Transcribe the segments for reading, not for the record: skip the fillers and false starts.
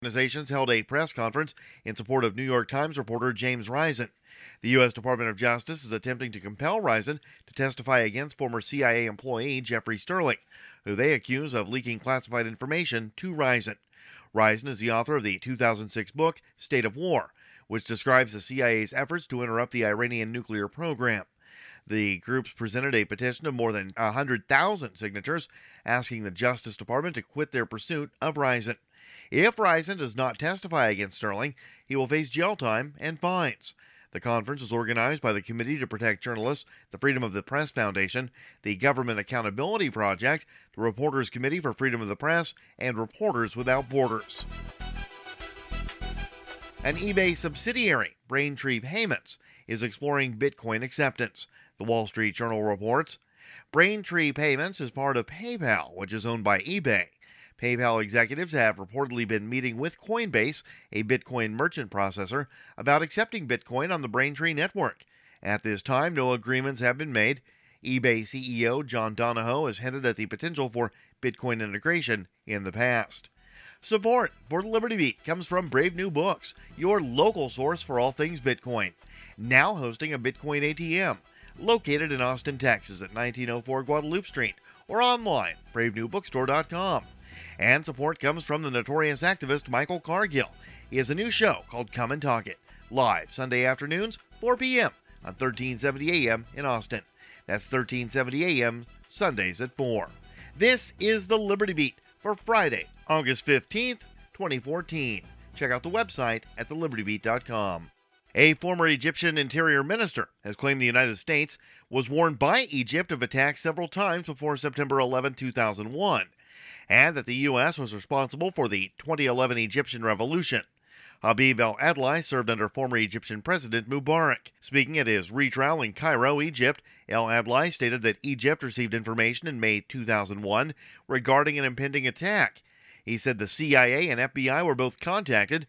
organizations held a press conference in support of New York Times reporter James Risen. The U.S. Department of Justice is attempting to compel Risen to testify against former CIA employee Jeffrey Sterling, who they accuse of leaking classified information to Risen. Risen is the author of the 2006 book, State of War, which describes the CIA's efforts to interrupt the Iranian nuclear program. The groups presented a petition of more than 100,000 signatures asking the Justice Department to quit their pursuit of Risen. If Risen does not testify against Sterling, he will face jail time and fines. The conference was organized by the Committee to Protect Journalists, the Freedom of the Press Foundation, the Government Accountability Project, the Reporters Committee for Freedom of the Press, and Reporters Without Borders. An eBay subsidiary, Braintree Payments, is exploring Bitcoin acceptance. The Wall Street Journal reports, Braintree Payments is part of PayPal, which is owned by eBay. PayPal executives have reportedly been meeting with Coinbase, a Bitcoin merchant processor, about accepting Bitcoin on the Braintree network. At this time, no agreements have been made. eBay CEO John Donahoe has hinted at the potential for Bitcoin integration in the past. Support for the Liberty Beat comes from Brave New Books, your local source for all things Bitcoin. Now hosting a Bitcoin ATM, located in Austin, Texas at 1904 Guadalupe Street, or online, bravenewbookstore.com. And support comes from the notorious activist Michael Cargill. He has a new show called Come and Talk It, live Sunday afternoons, 4 p.m. on 1370 a.m. in Austin. That's 1370 a.m. Sundays at 4. This is the Liberty Beat for Friday, August 15th, 2014. Check out the website at thelibertybeat.com. A former Egyptian interior minister has claimed the United States was warned by Egypt of attacks several times before September 11, 2001, and that the U.S. was responsible for the 2011 Egyptian revolution. Habib El Adli served under former Egyptian President Mubarak. Speaking at his retrial in Cairo, Egypt, El Adli stated that Egypt received information in May 2001 regarding an impending attack. He said the CIA and FBI were both contacted.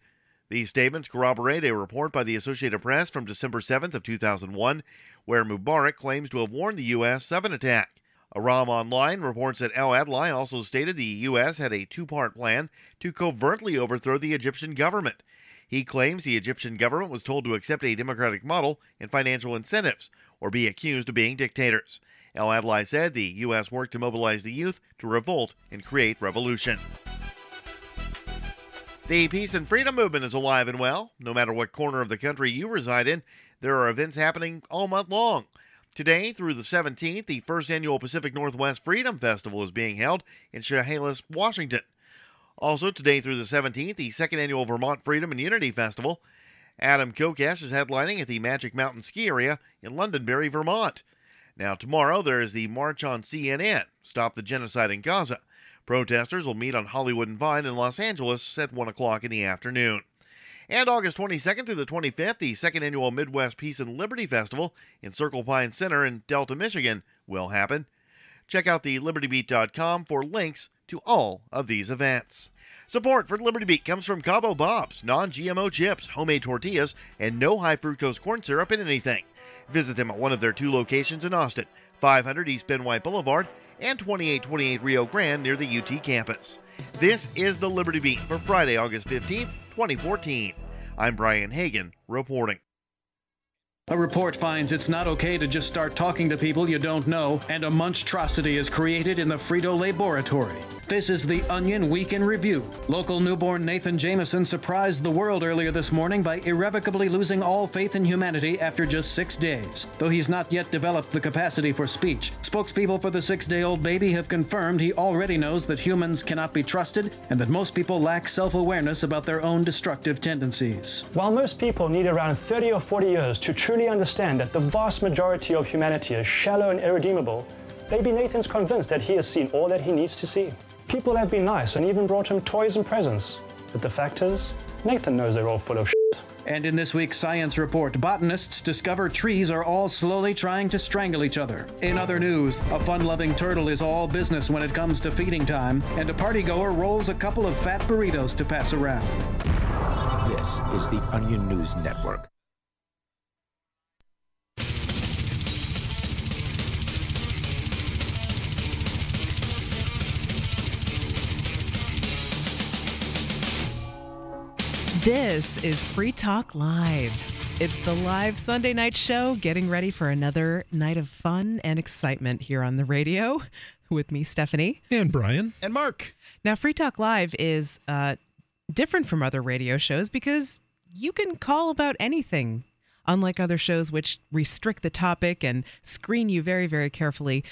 These statements corroborate a report by the Associated Press from December 7th of 2001, where Mubarak claims to have warned the U.S. of an attack. Aram Online reports that El Adli also stated the U.S. had a two-part plan to covertly overthrow the Egyptian government. He claims the Egyptian government was told to accept a democratic model and financial incentives, or be accused of being dictators. El Adli said the U.S. worked to mobilize the youth to revolt and create revolution. The peace and freedom movement is alive and well. No matter what corner of the country you reside in, there are events happening all month long. Today through the 17th, the first annual Pacific Northwest Freedom Festival is being held in Chehalis, Washington. Also today through the 17th, the second annual Vermont Freedom and Unity Festival. Adam Kokesh is headlining at the Magic Mountain Ski Area in Londonderry, Vermont. Now tomorrow there is the March on CNN, Stop the Genocide in Gaza. Protesters will meet on Hollywood and Vine in Los Angeles at 1 o'clock in the afternoon. And August 22nd through the 25th, the second annual Midwest Peace and Liberty Festival in Circle Pine Center in Delta, Michigan will happen. Check out thelibertybeat.com for links to all of these events. Support for Liberty Beat comes from Cabo Bob's, non-GMO chips, homemade tortillas, and no high fructose corn syrup in anything. Visit them at one of their two locations in Austin, 500 East Ben White Boulevard, and 2828 Rio Grande near the UT campus. This is the Liberty Beat for Friday, August 15th, 2014. I'm Brian Hagan reporting. A report finds it's not okay to just start talking to people you don't know, and a monstrosity is created in the Frito-Lay laboratory. This is The Onion Week in Review. Local newborn Nathan Jameson surprised the world earlier this morning by irrevocably losing all faith in humanity after just 6 days. Though he's not yet developed the capacity for speech, spokespeople for the 6-day-old baby have confirmed he already knows that humans cannot be trusted and that most people lack self-awareness about their own destructive tendencies. While most people need around 30 or 40 years to truly understand that the vast majority of humanity is shallow and irredeemable, baby Nathan's convinced that he has seen all that he needs to see. People have been nice and even brought him toys and presents, but the fact is, Nathan knows they're all full of shit. And in this week's Science Report, botanists discover trees are all slowly trying to strangle each other. In other news, a fun-loving turtle is all business when it comes to feeding time, and a partygoer rolls a couple of fat burritos to pass around. This is the Onion News Network. This is Free Talk Live. It's the live Sunday night show, getting ready for another night of fun and excitement here on the radio with me, Stephanie. And Brian. And Mark. Now, Free Talk Live is different from other radio shows because you can call about anything, unlike other shows which restrict the topic and screen you very, very carefully.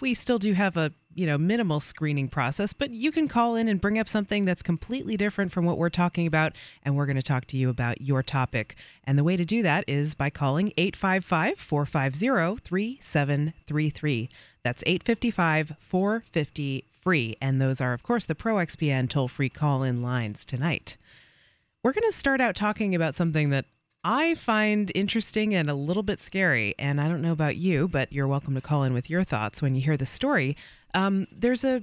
We still do have a minimal screening process, but you can call in and bring up something that's completely different from what we're talking about, and we're going to talk to you about your topic. And the way to do that is by calling 855-450-3733. That's 855-450-FREE, and those are, of course, the ProXPN toll-free call-in lines tonight. We're going to start out talking about something that I find interesting and a little bit scary, and I don't know about you, but you're welcome to call in with your thoughts when you hear the story. There's a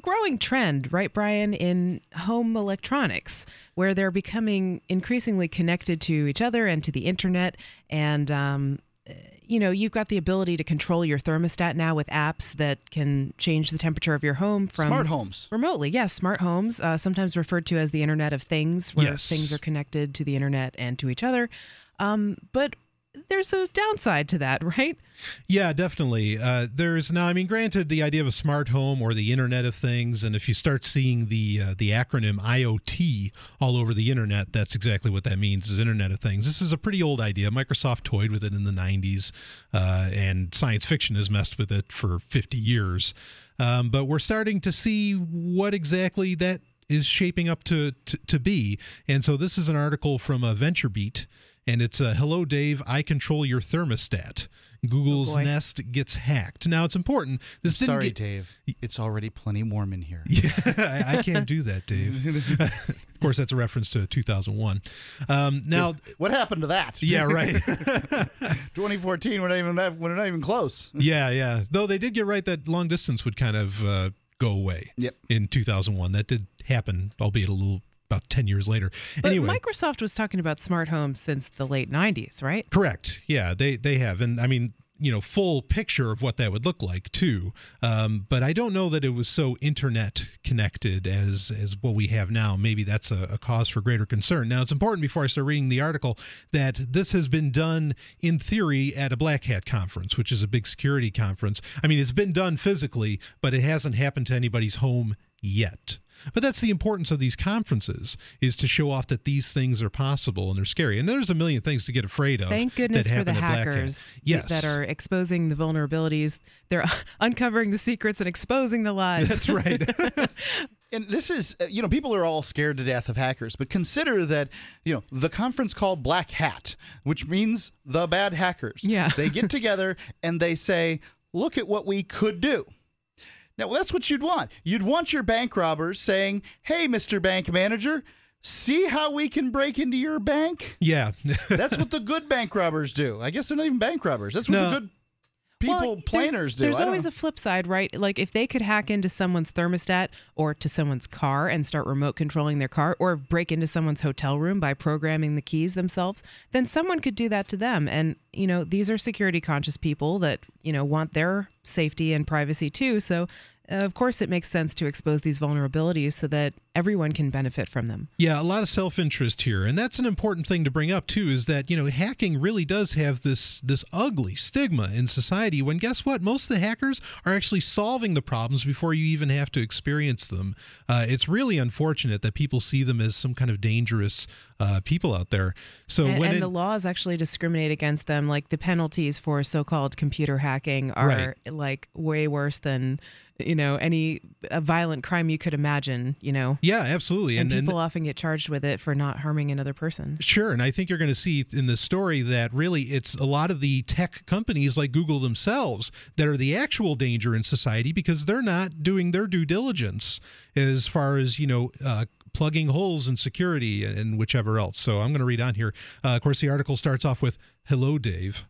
growing trend, right, Brian, in home electronics, where they're becoming increasingly connected to each other and to the internet. And, you've got the ability to control your thermostat now with apps that can change the temperature of your home from smart homes remotely. Yes, smart homes, sometimes referred to as the Internet of Things, where things are connected to the internet and to each other. But there's a downside to that, right? Yeah, definitely. Now, I mean, granted, the idea of a smart home or the Internet of Things, and if you start seeing the acronym IoT all over the internet, that's exactly what that means, is Internet of Things. This is a pretty old idea. Microsoft toyed with it in the 90s, and science fiction has messed with it for 50 years. But we're starting to see what exactly that is shaping up to be. And so this is an article from VentureBeat. And it's hello, Dave, I control your thermostat. Google's Nest gets hacked. Now, it's important. This didn't sorry, Dave. It's already plenty warm in here. Yeah, I can't do that, Dave. Of course, that's a reference to 2001. Now, what happened to that? Yeah, right. 2014, we're not even close. Yeah. Though they did get right that long distance would kind of go away in 2001. That did happen, albeit a little about 10 years later. But anyway, Microsoft was talking about smart homes since the late 90s, right? Correct. Yeah, they have. And I mean, full picture of what that would look like too. But I don't know that it was so internet connected as what we have now. Maybe that's a cause for greater concern. Now, it's important before I start reading the article that this has been done in theory at a Black Hat conference, which is a big security conference. I mean, it's been done physically, but it hasn't happened to anybody's home yet. But that's the importance of these conferences, is to show off that these things are possible and they're scary. And there's a million things to get afraid of. Thank goodness for the hackers that are exposing the vulnerabilities. They're uncovering the secrets and exposing the lies. That's right. And this is, people are all scared to death of hackers, but consider that, the conference called Black Hat, which means the bad hackers. Yeah. They get together and they say, look at what we could do. Now, that's what you'd want. You'd want your bank robbers saying, hey, Mr. Bank Manager, see how we can break into your bank? Yeah. That's what the good bank robbers do. I guess they're not even bank robbers. That's what the good planners do. There's always a flip side, right? Like, if they could hack into someone's thermostat or to someone's car and start remote controlling their car, or break into someone's hotel room by programming the keys themselves, then someone could do that to them. And, these are security conscious people that, want their safety and privacy too. So, of course, it makes sense to expose these vulnerabilities so that everyone can benefit from them. Yeah, a lot of self-interest here. And that's an important thing to bring up, too, is that, hacking really does have this ugly stigma in society when, guess what, most of the hackers are actually solving the problems before you even have to experience them. It's really unfortunate that people see them as some kind of dangerous people out there. So and the laws actually discriminate against them. Like, the penalties for so-called computer hacking are, like, way worse than any violent crime you could imagine, Yeah, absolutely. And people often get charged with it for not harming another person. Sure. And I think you're going to see in this story that really it's a lot of the tech companies like Google themselves that are the actual danger in society, because they're not doing their due diligence as far as, plugging holes in security and whichever else. So I'm going to read on here. Of course, the article starts off with, hello, Dave.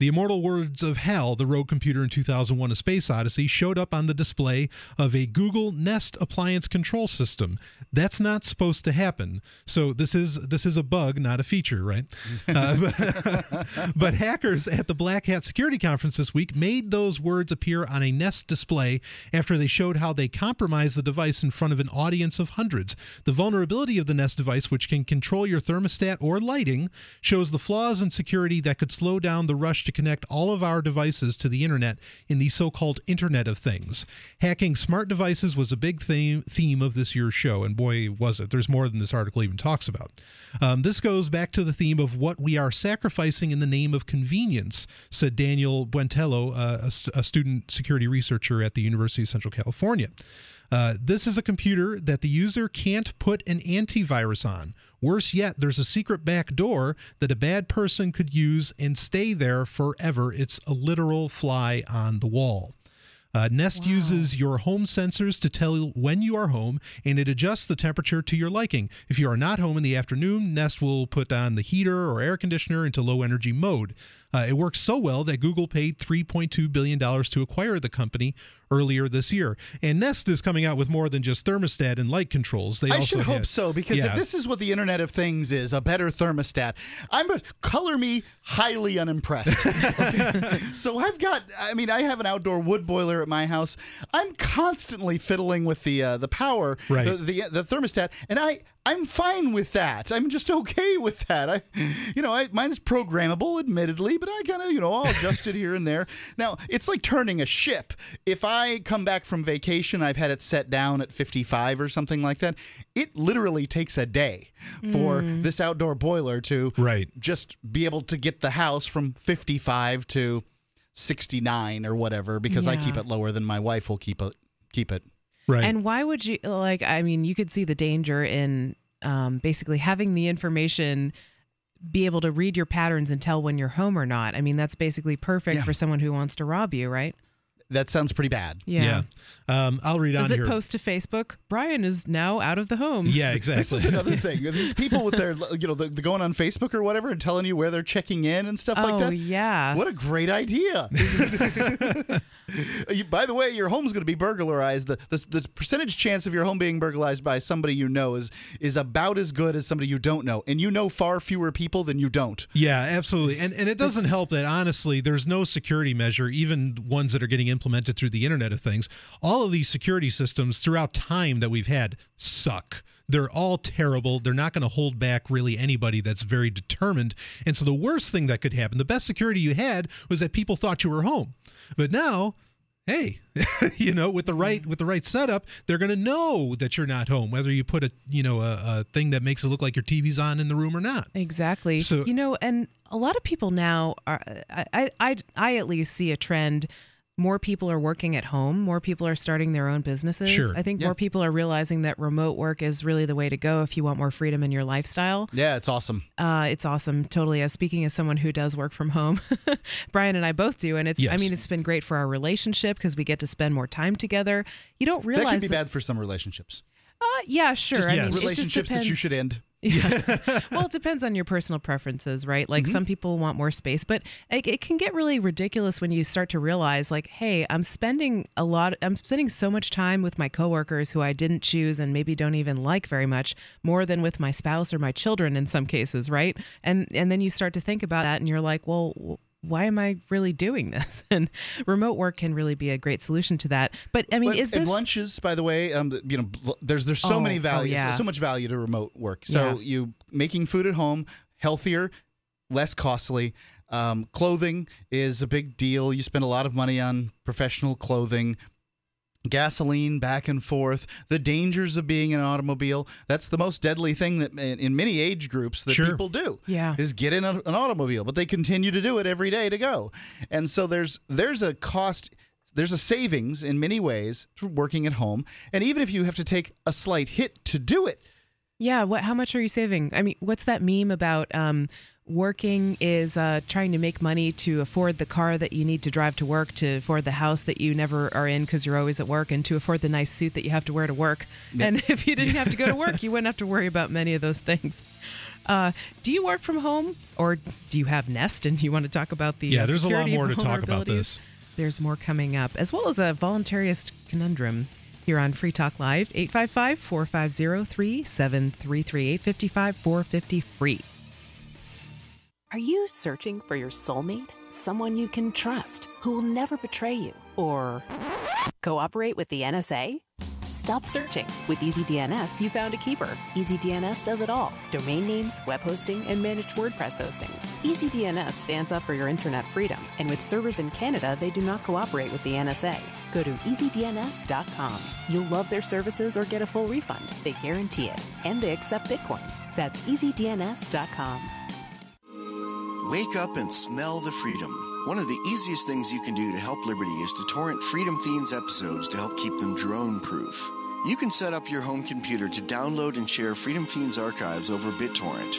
The immortal words of HAL, the Rogue computer in 2001: A Space Odyssey, showed up on the display of a Google Nest appliance control system. That's not supposed to happen. So this is a bug, not a feature, right? But hackers at the Black Hat security conference this week made those words appear on a Nest display after they showed how they compromised the device in front of an audience of hundreds. The vulnerability of the Nest device, which can control your thermostat or lighting, shows the flaws in security that could slow down the rush to connect all of our devices to the internet in the so-called Internet of Things. Hacking smart devices was a big theme of this year's show, and boy, was it. There's more than this article even talks about. This goes back to the theme of what we are sacrificing in the name of convenience, said Daniel Buentello, a student security researcher at the University of Central California. This is a computer that the user can't put an antivirus on. Worse yet, there's a secret back door that a bad person could use and stay there forever. It's a literal fly on the wall. Nest uses your home sensors to tell you when you are home, and it adjusts the temperature to your liking. If you are not home in the afternoon, Nest will put on the heater or air conditioner into low energy mode. It works so well that Google paid $3.2 billion to acquire the company earlier this year. And Nest is coming out with more than just thermostat and light controls. They also hope so, because if this is what the Internet of Things is, a better thermostat, color me highly unimpressed. Okay? So I have an outdoor wood boiler at my house. I'm constantly fiddling with the power, right, the thermostat, and I'm fine with that. I'm just okay with that. Mine's programmable, admittedly, but I kind of, I'll adjust it here and there. Now, it's like turning a ship. If I come back from vacation, I've had it set down at 55 or something like that. It literally takes a day for this outdoor boiler to just be able to get the house from 55 to 69 or whatever, because I keep it lower than my wife will keep it. Right. And why would you, you could see the danger in basically having the information be able to read your patterns and tell when you're home or not. That's basically perfect for someone who wants to rob you, right? That sounds pretty bad. Yeah. I'll read on here. Does it post to Facebook? Brian is now out of the home. Yeah, exactly. This is another thing. These people with their, the going on Facebook or whatever and telling you where they're checking in and stuff like that. Oh, yeah. What a great idea. By the way, your home's going to be burglarized. The percentage chance of your home being burglarized by somebody you know is about as good as somebody you don't know. And you know far fewer people than you don't. Yeah, absolutely. And it doesn't help that, honestly, there's no security measure, even ones that are getting implemented through the Internet of Things. All of these security systems throughout time that we've had suck. They're all terrible. They're not going to hold back really anybody that's very determined. And so the worst thing that could happen, the best security you had was that people thought you were home. But now, hey, with the right setup, they're going to know that you're not home, whether you put a thing that makes it look like your TV's on in the room or not. Exactly. So, and a lot of people now are, I at least see a trend. More people are working at home. More people are starting their own businesses. Sure. I think more people are realizing that remote work is really the way to go if you want more freedom in your lifestyle. Yeah, it's awesome. It's awesome. Totally. Speaking as someone who does work from home, Brian and I both do. And it's, it's been great for our relationship because we get to spend more time together. You don't realize that can be bad for some relationships. Yeah, sure. Relationships that you should end. Yeah. Well, it depends on your personal preferences, right? Like some people want more space, but it can get really ridiculous when you start to realize like, hey, I'm spending so much time with my coworkers who I didn't choose and maybe don't even like very much, more than with my spouse or my children in some cases, right? And then you start to think about that and you're like, well, why am I really doing this? And remote work can really be a great solution to that. But lunches, by the way, there's so many values, so much value to remote work. So you making food at home healthier, less costly. Clothing is a big deal. You spend a lot of money on professional clothing. Gasoline back and forth, the dangers of being an automobile. That's the most deadly thing that in many age groups that people do is get in an automobile, but they continue to do it every day to go. And so there's a cost, there's a savings in many ways for working at home. And even if you have to take a slight hit to do it. Yeah. How much are you saving? What's that meme about working is trying to make money to afford the car that you need to drive to work, to afford the house that you never are in because you're always at work, and to afford the nice suit that you have to wear to work. Yeah. And if you didn't have to go to work, you wouldn't have to worry about many of those things. Do you work from home, or do you have Nest and you want to talk about the there's a lot more to talk about this. There's more coming up, as well as a voluntarist conundrum here on Free Talk Live, 855-450-3733, 855-450-FREE. Are you searching for your soulmate? Someone you can trust, who will never betray you or cooperate with the NSA? Stop searching. With EasyDNS, you found a keeper. EasyDNS does it all. Domain names, web hosting, and managed WordPress hosting. EasyDNS stands up for your internet freedom, and with servers in Canada, they do not cooperate with the NSA. Go to EasyDNS.com. You'll love their services or get a full refund. They guarantee it, and they accept Bitcoin. That's EasyDNS.com. Wake up and smell the freedom. One of the easiest things you can do to help Liberty is to torrent Freedom Fiends episodes to help keep them drone-proof. You can set up your home computer to download and share Freedom Fiends archives over BitTorrent.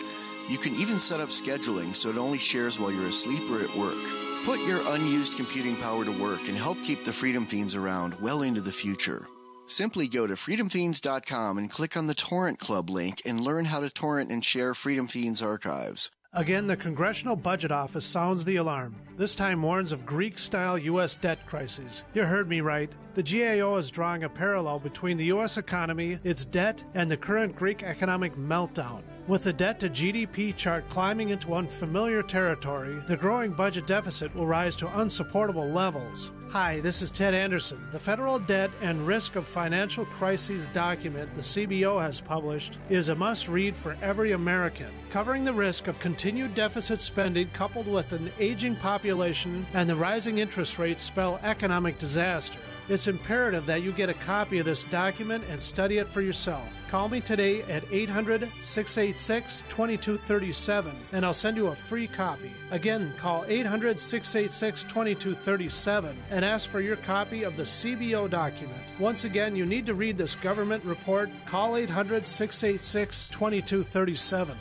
You can even set up scheduling so it only shares while you're asleep or at work. Put your unused computing power to work and help keep the Freedom Fiends around well into the future. Simply go to freedomfiends.com and click on the Torrent Club link and learn how to torrent and share Freedom Fiends archives. Again, the Congressional Budget Office sounds the alarm. This time warns of Greek-style U.S. debt crises. You heard me right. The GAO is drawing a parallel between the U.S. economy, its debt, and the current Greek economic meltdown. With the debt-to-GDP chart climbing into unfamiliar territory, the growing budget deficit will rise to unsupportable levels. Hi, this is Ted Anderson. The Federal Debt and Risk of Financial Crises document the CBO has published is a must-read for every American, covering the risk of continued deficit spending coupled with an aging population and the rising interest rates spell economic disaster. It's imperative that you get a copy of this document and study it for yourself. Call me today at 800-686-2237, and I'll send you a free copy. Again, call 800-686-2237 and ask for your copy of the CBO document. Once again, you need to read this government report. Call 800-686-2237.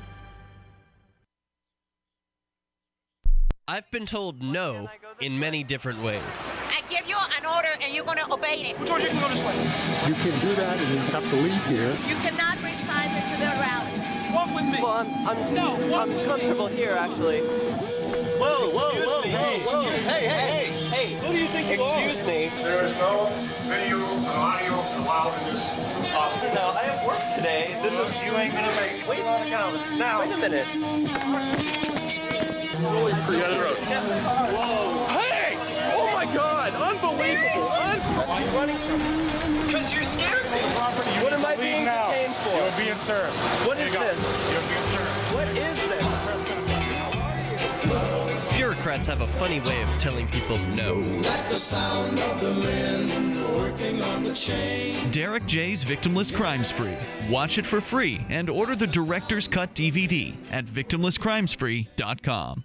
I've been told no in many different ways. I give you an order and you're going to obey it. George, you can go this way. You can't do that and you have to leave here. You cannot bring Simon to the rally. Walk with me. Well, I'm comfortable here, actually. Whoa, whoa, whoa, whoa, hey. Who do you think you are? Excuse me. There is no video and audio allowed in this office. No, I have work today. This is... You ain't going to make it. Wait a minute. Holy crap. Hey! Oh my god! Unbelievable! Why are you running from me? Because you scared me! What am I being detained for? You're being served. What is this? You're being served. What is this? Bureaucrats have a funny way of telling people no. That's the sound of the men working on the chain. Derek J's Victimless Crime Spree. Watch it for free and order the Director's Cut DVD at victimlesscrimespree.com.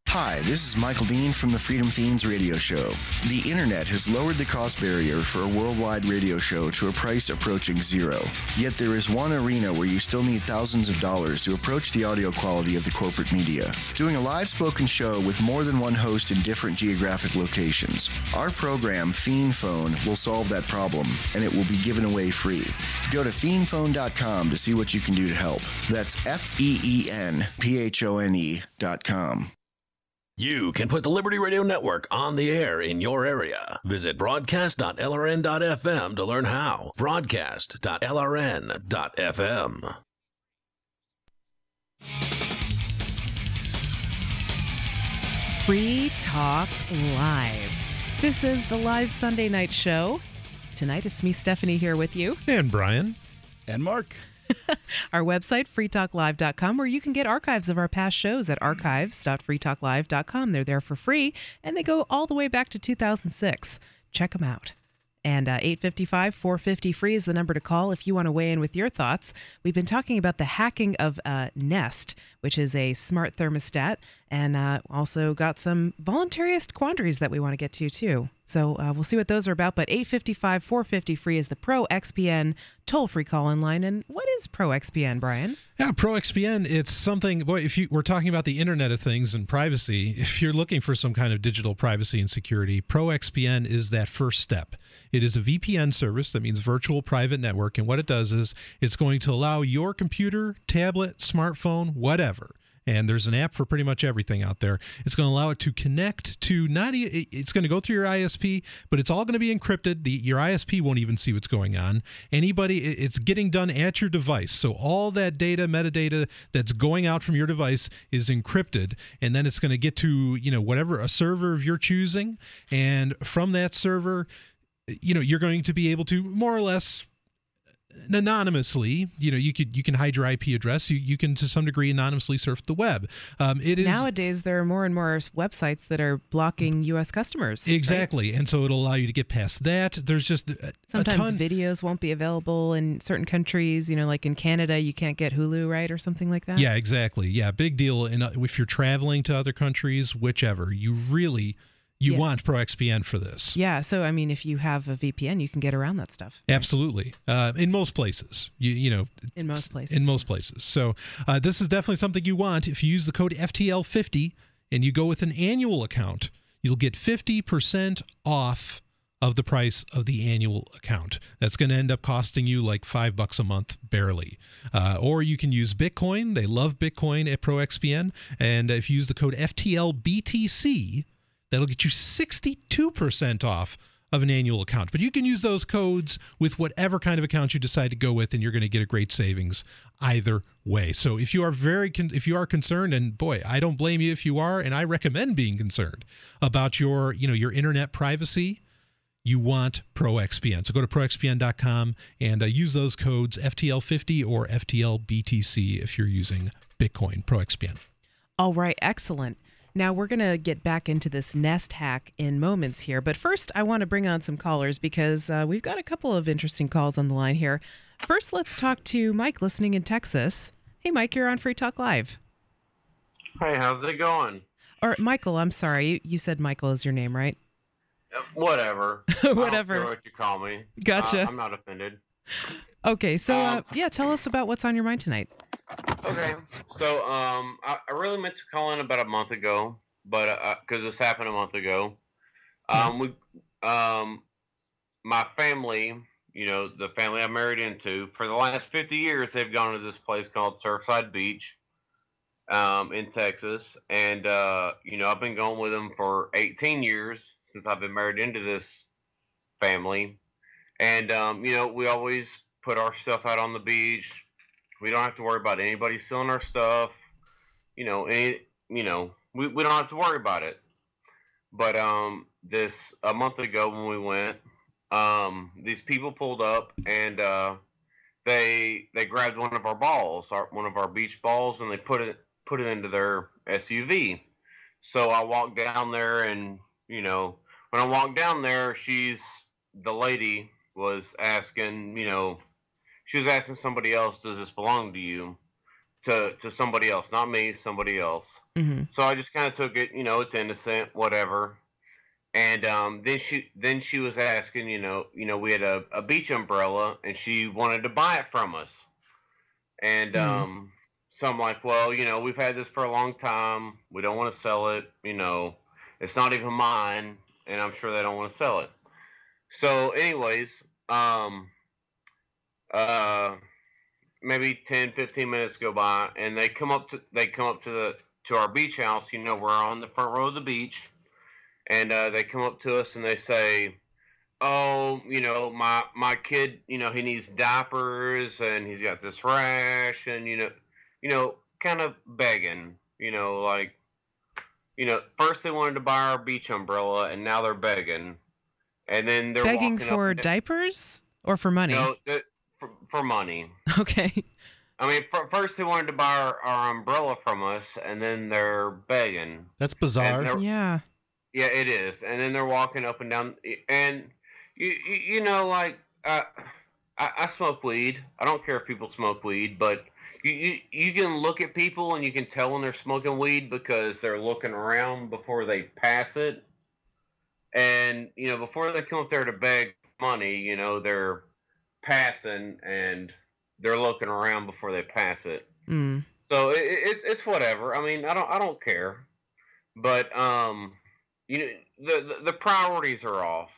Hi, this is Michael Dean from the Freedom Fiends radio show. The internet has lowered the cost barrier for a worldwide radio show to a price approaching zero. Yet there is one arena where you still need thousands of dollars to approach the audio quality of the corporate media. Doing a live spoken show with more than one host in different geographic locations. Our program, Fiend Phone, will solve that problem, and it will be given away free. Go to fiendphone.com to see what you can do to help. That's FEENPHONE.com. You can put the Liberty Radio Network on the air in your area. Visit broadcast.lrn.fm to learn how. Broadcast.lrn.fm. Free Talk Live. This is the live Sunday night show. Tonight it's me, Stephanie, here with you. And Brian. And Mark. Our website, freetalklive.com, where you can get archives of our past shows at archives.freetalklive.com. They're there for free, and they go all the way back to 2006. Check them out. And 855-450-FREE is the number to call if you want to weigh in with your thoughts. We've been talking about the hacking of Nest, which is a smart thermostat, and also got some voluntarist quandaries that we want to get to, too. So we'll see what those are about. But 855-450-FREE is the ProXPN toll-free call-in line. And what is ProXPN, Brian? Yeah, ProXPN, it's something, boy, if you we're talking about the Internet of Things and privacy, if you're looking for some kind of digital privacy and security, ProXPN is that first step. It is a VPN service, that means virtual private network. And what it does is it's going to allow your computer, tablet, smartphone, whatever. And there's an app for pretty much everything out there. It's going to allow it to connect to not, it's going to go through your ISP, but it's all going to be encrypted. Your ISP won't even see what's going on. It's getting done at your device. So all that data, metadata that's going out from your device is encrypted. And then it's going to get to, you know, whatever, a server of your choosing. And from that server, you know, you're going to be able to more or less anonymously, you know, you can hide your IP address. You can to some degree anonymously surf the web. It is nowadays there are more and more websites that are blocking U.S. customers. Exactly, right? And so it'll allow you to get past that. There's just sometimes videos won't be available in certain countries. You know, like in Canada, you can't get Hulu, right, or something like that. Yeah, exactly. Yeah, big deal. And if you're traveling to other countries, whichever, you really. You want ProXPN for this. Yeah, so, I mean, if you have a VPN, you can get around that stuff. Right? Absolutely. In most places. You know. In most places. In most places. So this is definitely something you want. If you use the code FTL50 and you go with an annual account, you'll get 50% off of the price of the annual account. That's going to end up costing you like $5 a month, barely. Or you can use Bitcoin. They love Bitcoin at ProXPN. And if you use the code FTLBTC... that'll get you 62% off of an annual account. But you can use those codes with whatever kind of account you decide to go with, and you're going to get a great savings either way. So if you are concerned, and boy, I don't blame you if you are, and I recommend being concerned about your, you know, your internet privacy, you want ProXPN. So go to ProXPN.com and use those codes FTL50 or FTLBTC if you're using Bitcoin, ProXPN. All right, excellent. Now, we're going to get back into this Nest hack in moments here. But first, I want to bring on some callers because we've got a couple of interesting calls on the line here. First, let's talk to Mike listening in Texas. Hey, Mike, you're on Free Talk Live. Hey, how's it going? Or Michael, I'm sorry. You said Michael is your name, right? Whatever. Whatever. I don't care what you call me. Gotcha. I'm not offended. Okay, so yeah, tell us about what's on your mind tonight. Okay, so I really meant to call in about a month ago, but because this happened a month ago, my family, you know, the family I married into, for the last 50 years, they've gone to this place called Surfside Beach, in Texas, and you know, I've been going with them for 18 years since I've been married into this family, and you know, we always put our stuff out on the beach. We don't have to worry about anybody stealing our stuff. You know, we don't have to worry about it. But a month ago when we went, these people pulled up and they grabbed one of our balls, one of our beach balls, and they put it into their SUV. So I walked down there, and you know, when I walked down there, the lady was asking, you know, she was asking somebody else, does this belong to you? To somebody else, not me, somebody else. Mm-hmm. So I just kind of took it, you know, it's innocent, whatever. And then she was asking, you know, we had a beach umbrella, and she wanted to buy it from us. And mm-hmm. So I'm like, well, you know, we've had this for a long time. We don't want to sell it. You know, it's not even mine, and I'm sure they don't want to sell it. So anyways, maybe 10-15 minutes go by, and they come up to our beach house. You know, we're on the front row of the beach, and they come up to us and they say, oh, you know, my kid, you know, he needs diapers, and he's got this rash, and you know kind of begging, you know, like, you know, first they wanted to buy our beach umbrella, and now they're begging. And then they're begging for diapers or for money? No, for money. Okay. I mean, first they wanted to buy our umbrella from us, and then they're begging. That's bizarre. Yeah. Yeah, it is. And then they're walking up and down. And, you know, like, I smoke weed. I don't care if people smoke weed, but you can look at people and you can tell when they're smoking weed because they're looking around before they pass it. And, you know, before they come up there to beg money, you know, they're passing and they're looking around before they pass it. Mm. So it's whatever. I mean, I don't care. But, you know, the priorities are off.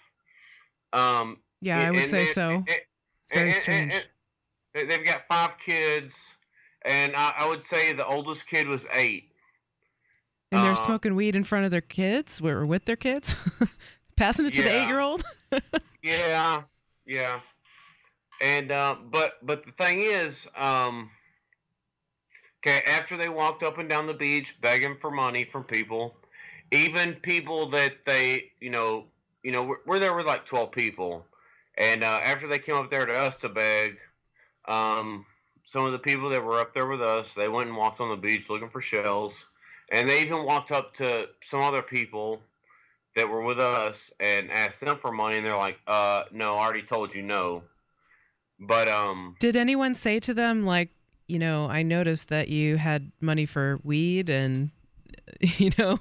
Yeah, I would say so. It's very strange. They've got 5 kids, and I would say the oldest kid was 8. And they're smoking weed in front of their kids, or with their kids, passing it to the 8-year-old. Yeah. And but the thing is, okay, after they walked up and down the beach begging for money from people, even people that they, we're there with like 12 people, and after they came up there to us to beg, some of the people that were up there with us, they went and walked on the beach looking for shells. And they even walked up to some other people that were with us and asked them for money, and they're like, no, I already told you no. But did anyone say to them, like, you know, I noticed that you had money for weed and, you know?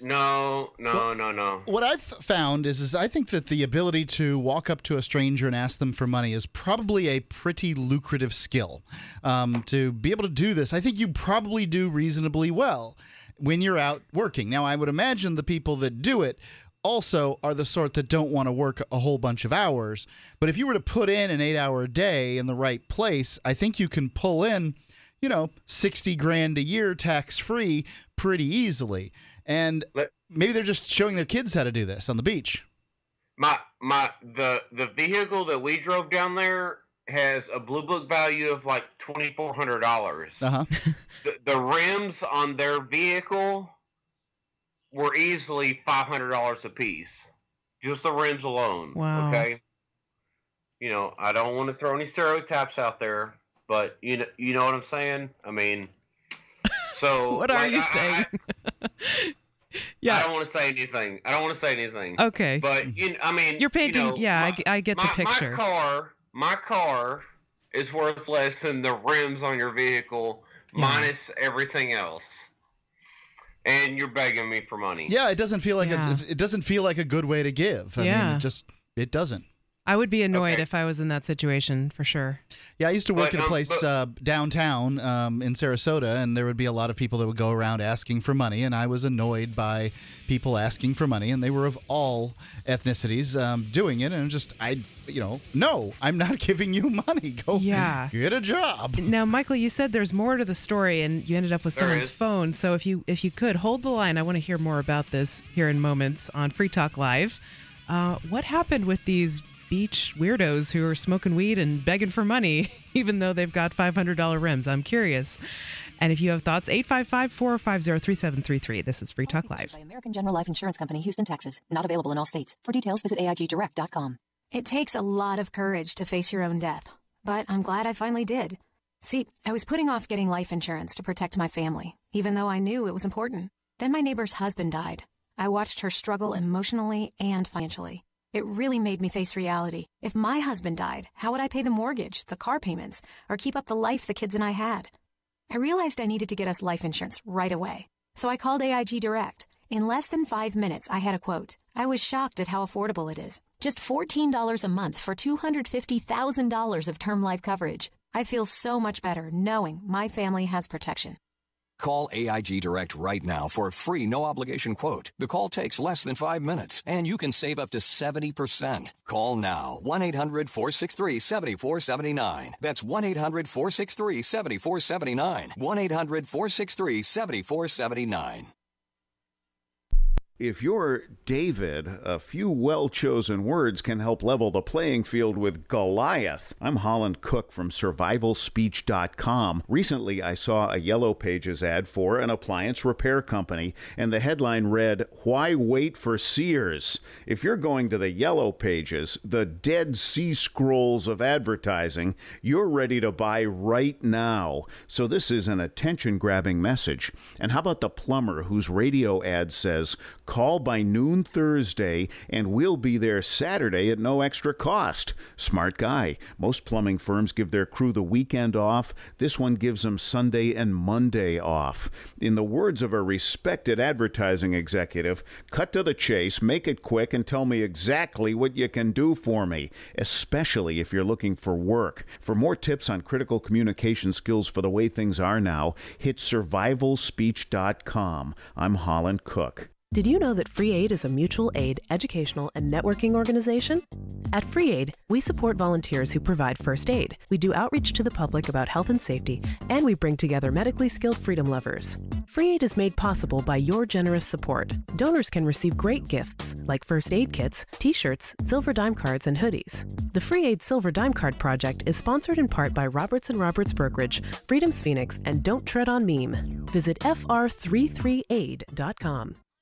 No. What I've found is I think that the ability to walk up to a stranger and ask them for money is probably a pretty lucrative skill. To be able to do this, I think you probably do reasonably well when you're out working. Now, I would imagine the people that do it also are the sort that don't want to work a whole bunch of hours. But if you were to put in an 8-hour day in the right place, I think you can pull in, you know, 60 grand a year tax-free pretty easily. And maybe they're just showing their kids how to do this on the beach. The vehicle that we drove down there has a blue book value of like $2,400. The rims on their vehicle were easily $500 a piece, just the rims alone. Wow. Okay. You know, I don't want to throw any stereotypes out there, but you know what I'm saying? I mean, so what are you saying? Yeah, I don't want to say anything. Okay, but I mean, you're painting. You know, yeah, I get the picture. My car is worth less than the rims on your vehicle, minus everything else. And you're begging me for money. Yeah, it doesn't feel like it doesn't feel like a good way to give. I mean, it doesn't. I would be annoyed if I was in that situation, for sure. Yeah, I used to work at a place downtown in Sarasota, and there would be a lot of people that would go around asking for money, and I was annoyed by people asking for money, and they were of all ethnicities doing it, and just, no, I'm not giving you money. Go get a job. Now, Michael, you said there's more to the story, and you ended up with someone's phone, so if you could, hold the line. I want to hear more about this here in moments on Free Talk Live. What happened with these beach weirdos who are smoking weed and begging for money, even though they've got $500 rims? I'm curious. And if you have thoughts, 855-450-3733. This is Free Talk Live. By American General Life Insurance Company, Houston, Texas. Not available in all states. For details, visit aigdirect.com. It takes a lot of courage to face your own death, but I'm glad I finally did. See, I was putting off getting life insurance to protect my family, even though I knew it was important. Then my neighbor's husband died. I watched her struggle emotionally and financially. It really made me face reality. If my husband died, how would I pay the mortgage, the car payments, or keep up the life the kids and I had? I realized I needed to get us life insurance right away. So I called AIG Direct. In less than 5 minutes, I had a quote. I was shocked at how affordable it is. Just $14 a month for $250,000 of term life coverage. I feel so much better knowing my family has protection. Call AIG Direct right now for a free, no-obligation quote. The call takes less than 5 minutes, and you can save up to 70%. Call now, 1-800-463-7479. That's 1-800-463-7479. 1-800-463-7479. If you're David, a few well-chosen words can help level the playing field with Goliath. I'm Holland Cook from survivalspeech.com. Recently, I saw a Yellow Pages ad for an appliance repair company, and the headline read, "Why wait for Sears?" If you're going to the Yellow Pages, the Dead Sea Scrolls of advertising, you're ready to buy right now. So this is an attention-grabbing message. And how about the plumber whose radio ad says, "Call by noon Thursday, and we'll be there Saturday at no extra cost." Smart guy. Most plumbing firms give their crew the weekend off. This one gives them Sunday and Monday off. In the words of a respected advertising executive, cut to the chase, make it quick, and tell me exactly what you can do for me, especially if you're looking for work. For more tips on critical communication skills for the way things are now, hit survivalspeech.com. I'm Holland Cook. Did you know that Free Aid is a mutual aid, educational, and networking organization? At Free Aid, we support volunteers who provide first aid. We do outreach to the public about health and safety, and we bring together medically skilled freedom lovers. Free Aid is made possible by your generous support. Donors can receive great gifts like first aid kits, t-shirts, silver dime cards, and hoodies. The Free Aid Silver Dime Card Project is sponsored in part by Roberts & Roberts Brokerage, Freedom's Phoenix, and Don't Tread on Meme. Visit fr33aid.com.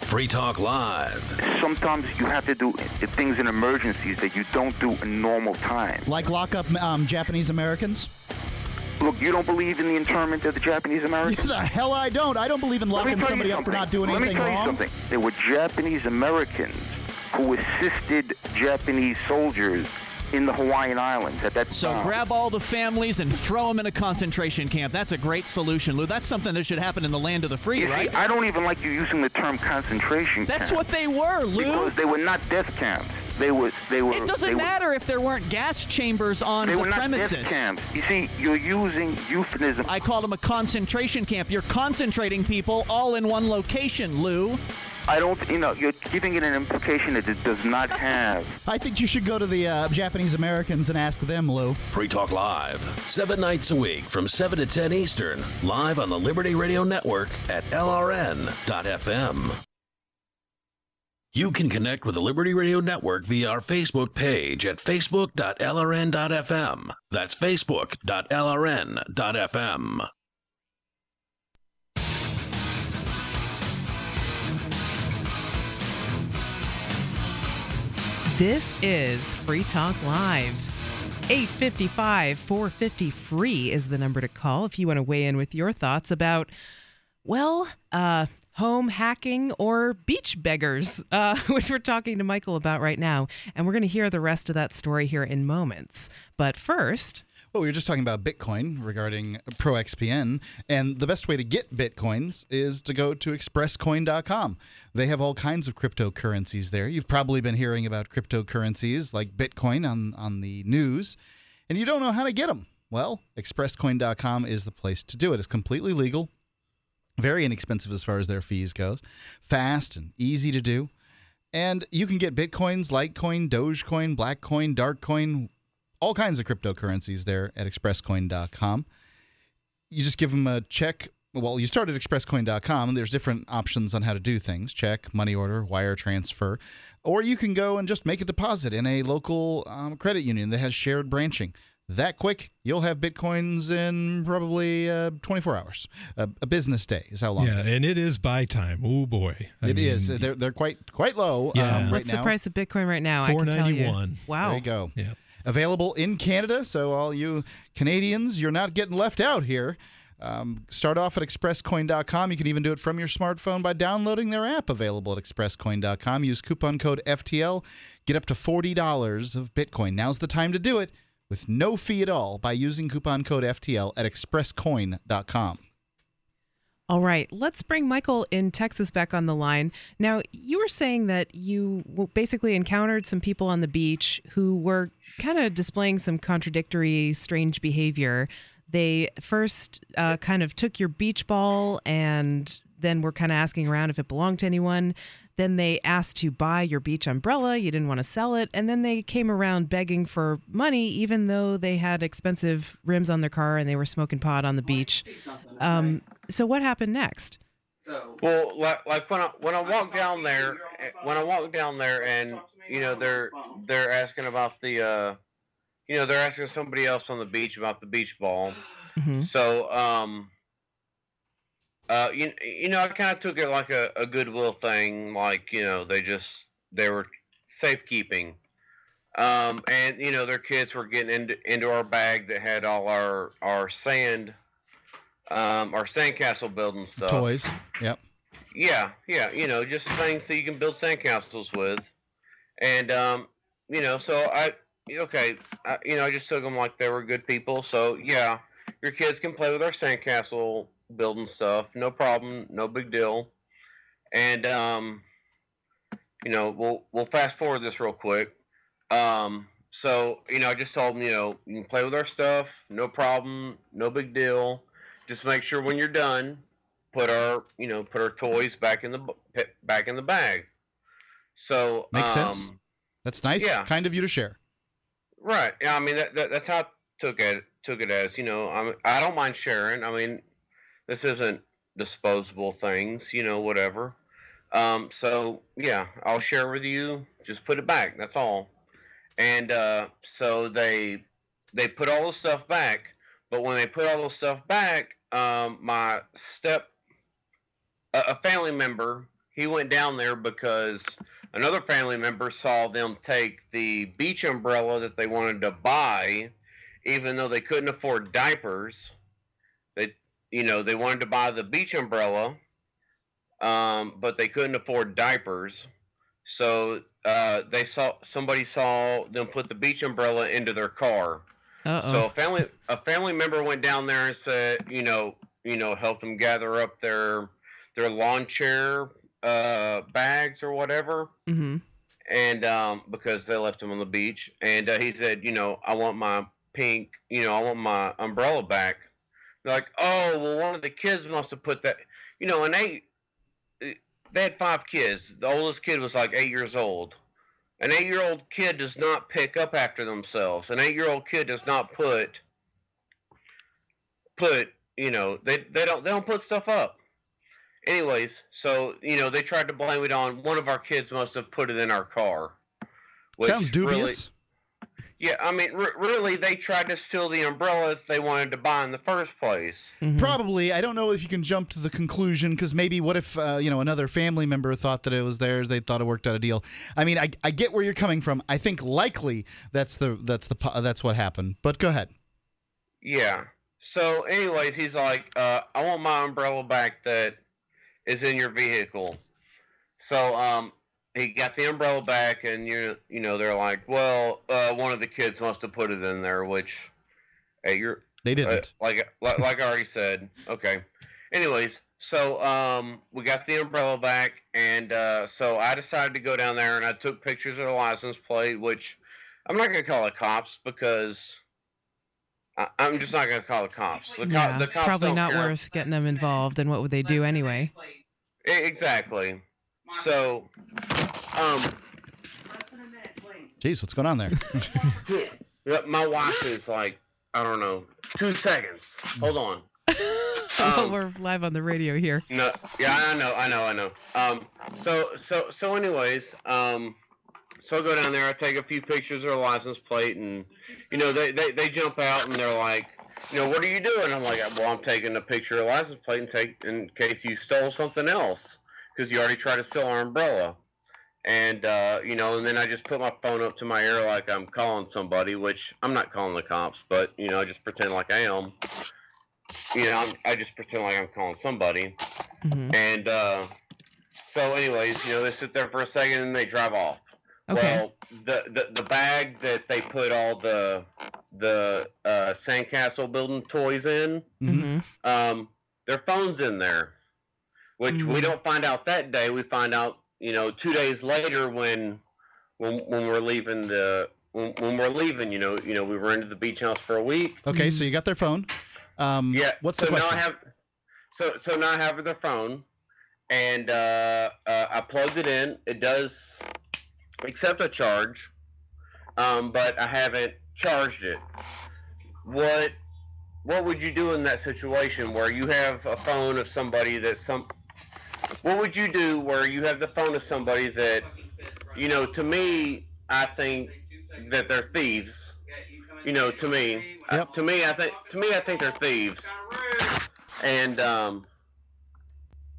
Free Talk Live. Sometimes you have to do things in emergencies that you don't do in normal time. Like lock up Japanese Americans? Look, you don't believe in the internment of the Japanese Americans? The hell I don't. I don't believe in locking somebody up for not doing anything wrong. Let me tell you something. There were Japanese Americans who assisted Japanese soldiers in the Hawaiian Islands at that time. So grab all the families and throw them in a concentration camp. That's a great solution, Lou. That's something that should happen in the land of the free, right? See, I don't even like you using the term concentration camp. That's what they were, Lou. Because they were not death camps. They were. It doesn't matter if there weren't gas chambers on the premises. They were not death camps. You see, you're using euphemism. I call them a concentration camp. You're concentrating people all in one location, Lou. I don't, you know, you're giving it an implication that it does not have. I think you should go to the Japanese Americans and ask them, Lou. Free Talk Live, 7 nights a week from 7 to 10 Eastern, live on the Liberty Radio Network at LRN.FM. You can connect with the Liberty Radio Network via our Facebook page at facebook.lrn.fm. That's facebook.lrn.fm. This is Free Talk Live. 855-450-FREE is the number to call if you want to weigh in with your thoughts about, well, home hacking or beach beggars, which we're talking to Michael about right now. And we're going to hear the rest of that story here in moments. But first... Well, we were just talking about Bitcoin regarding ProXPN, and the best way to get Bitcoins is to go to expresscoin.com. They have all kinds of cryptocurrencies there. You've probably been hearing about cryptocurrencies like Bitcoin on the news, and you don't know how to get them. Well, expresscoin.com is the place to do it. It's completely legal, very inexpensive as far as their fees goes, fast and easy to do, and you can get Bitcoins, Litecoin, Dogecoin, Blackcoin, Darkcoin, all kinds of cryptocurrencies there at expresscoin.com. You just give them a check. Well, you start at expresscoin.com. There's different options on how to do things. Check, money order, wire transfer. Or you can go and just make a deposit in a local credit union that has shared branching. That quick, you'll have Bitcoins in probably 24 hours. A business day is how long it is. Yeah, and it is buy time. Oh, boy. I mean, it is. They're quite low right now. What's the price of Bitcoin right now? $4.91. Wow. There you go. Yeah. Available in Canada, so all you Canadians, you're not getting left out here. Start off at expresscoin.com. You can even do it from your smartphone by downloading their app, available at expresscoin.com. Use coupon code FTL. Get up to $40 of Bitcoin. Now's the time to do it with no fee at all by using coupon code FTL at expresscoin.com. All right, let's bring Michael in Texas back on the line. Now, you were saying that you basically encountered some people on the beach who were kind of displaying some contradictory, strange behavior. They first kind of took your beach ball and then were kind of asking around if it belonged to anyone. Then they asked to buy your beach umbrella. You didn't want to sell it. And then they came around begging for money, even though they had expensive rims on their car and they were smoking pot on the beach. So what happened next? Well, like when I walked down there, and, you know, they're asking about the, you know, they're asking somebody else on the beach about the beach ball. Mm-hmm. So, you know, I kind of took it like a goodwill thing, like, you know, they were safekeeping. And, you know, their kids were getting into our bag that had all our sand, our sandcastle building stuff. Toys, yep. Yeah, you know, just things that you can build sandcastles with. And, you know, so I just took them like they were good people. So, yeah, your kids can play with our sandcastle building stuff, no problem, no big deal. And you know, we'll fast forward this real quick. So, you know, I just told them, you know, you can play with our stuff, no problem, no big deal. Just make sure when you're done, put our toys back in the bag. So makes sense. That's nice, yeah. Kind of you to share. Right. Yeah, I mean that's how I took it as, you know, I don't mind sharing. I mean, this isn't disposable things, you know, whatever. So, yeah, I'll share with you. Just put it back. That's all. And so they put all the stuff back. But when they put all the stuff back, a family member, he went down there because another family member saw them take the beach umbrella that they wanted to buy, even though they couldn't afford diapers. You know, they wanted to buy the beach umbrella, but they couldn't afford diapers. So somebody saw them put the beach umbrella into their car. Uh-oh. So a family member went down there and said, you know, helped them gather up their lawn chair bags or whatever, mm-hmm. And because they left them on the beach, and he said, you know, I want my umbrella back. They're like, oh, well, one of the kids must have put that, you know, and they had 5 kids. The oldest kid was like 8 years old. An 8-year-old kid does not pick up after themselves. An 8-year-old kid does not put, you know, they don't put stuff up. Anyways, so, you know, they tried to blame it on one of our kids must have put it in our car. Which sounds dubious. Really, yeah, I mean, really, they tried to steal the umbrella that they wanted to buy in the first place. Mm-hmm. Probably. I don't know if you can jump to the conclusion, because maybe what if, you know, another family member thought that it was theirs, they thought it worked out a deal. I mean, I get where you're coming from. I think likely that's what happened, but go ahead. Yeah. So, anyways, he's like, I want my umbrella back that is in your vehicle. So, he got the umbrella back, and you know they're like, well, one of the kids must have put it in there, which, hey, they didn't. Like I already said. Okay. Anyways, so we got the umbrella back, and so I decided to go down there, and I took pictures of the license plate, which I'm not gonna call the cops because I'm just not gonna call the cops. The cops probably not worth getting them involved, and what would they do anyway? Exactly. So, Jeez, what's going on there? My wife is like, I don't know, 2 seconds. Hold on. Well, we're live on the radio here. No, yeah, I know. So anyways, so I go down there, I take a few pictures of her license plate, and, you know, they jump out and they're like, you know, what are you doing? I'm like, well, I'm taking a picture of her license plate in case you stole something else. Because you already tried to steal our umbrella. And, you know, and then I just put my phone up to my ear like I'm calling somebody, which I'm not calling the cops, but, you know, I just pretend like I am. You know, I just pretend like I'm calling somebody. Mm-hmm. And so anyways, you know, they sit there for a second and they drive off. Okay. Well, the bag that they put all the sandcastle building toys in, mm-hmm. Their phone's in there. which we don't find out that day. We find out, you know, 2 days later when we're leaving the when we're leaving. You know, we rented the beach house for a week. Okay, so you got their phone. Yeah. What's the question? Now I have, so now I have their phone, and I plugged it in. It does accept a charge, but I haven't charged it. What would you do in that situation where you have a phone of somebody that what would you do where you have the phone of somebody that, you know, to me, I think that they're thieves. You know, to me, I think they're thieves. And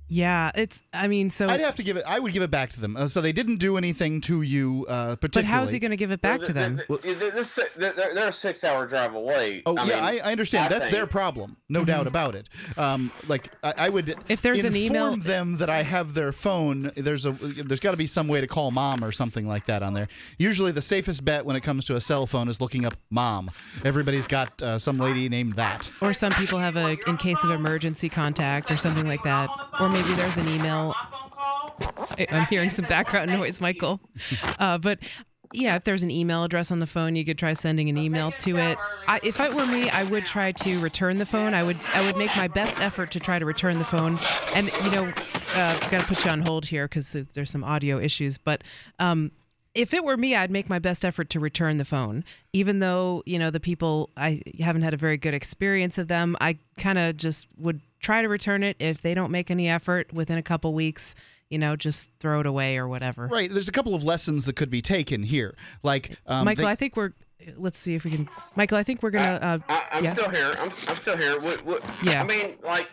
yeah, it's. I mean, so I'd have to give it. I would give it back to them. So they didn't do anything to you, particularly. But how is he going to give it back to them? They're a 6-hour drive away. Oh, I mean, I understand. That's their problem, no doubt about it. Like I would, if there's an email, inform them that I have their phone. There's got to be some way to call mom or something like that on there. Usually, the safest bet when it comes to a cell phone is looking up mom. Everybody's got some lady named that. Or some people have a in case of emergency contact or something like that. Or maybe there's an email. I'm hearing some background noise, Michael. But yeah, if there's an email address on the phone, you could try sending an email to it. If it were me, I would try to return the phone. I would make my best effort to try to return the phone. And you know, I've got to put you on hold here because there's some audio issues. But if it were me, I'd make my best effort to return the phone. Even though, you know, the people, I haven't had a very good experience of them. I kind of just would try to return it. If they don't make any effort within a couple weeks, you know, just throw it away or whatever. Right. There's a couple of lessons that could be taken here. Like, Michael, I think we're, let's see if we can, Michael, I think we're going to, still here. I'm still here. Yeah. I mean, like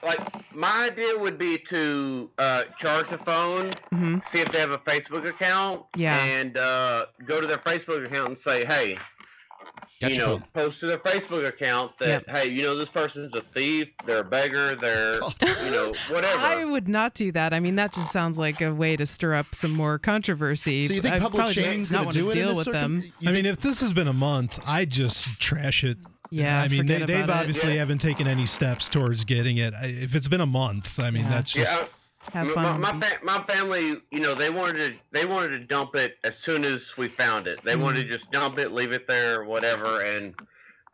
my idea would be to, charge the phone, see if they have a Facebook account, and, go to their Facebook account and say, hey, you know, post to their Facebook account that, hey, you know, this person's a thief, they're a beggar, they're, you know, whatever. I would not do that. I mean, that just sounds like a way to stir up some more controversy. So you think public shaming's going to deal with them? I mean, if this has been a month, I just trash it. Yeah, I mean, they've obviously haven't taken any steps towards getting it. If it's been a month, I mean, that's just... Yeah. Have fun. My family, you know, they wanted to dump it as soon as we found it. They wanted to just dump it, leave it there, whatever. And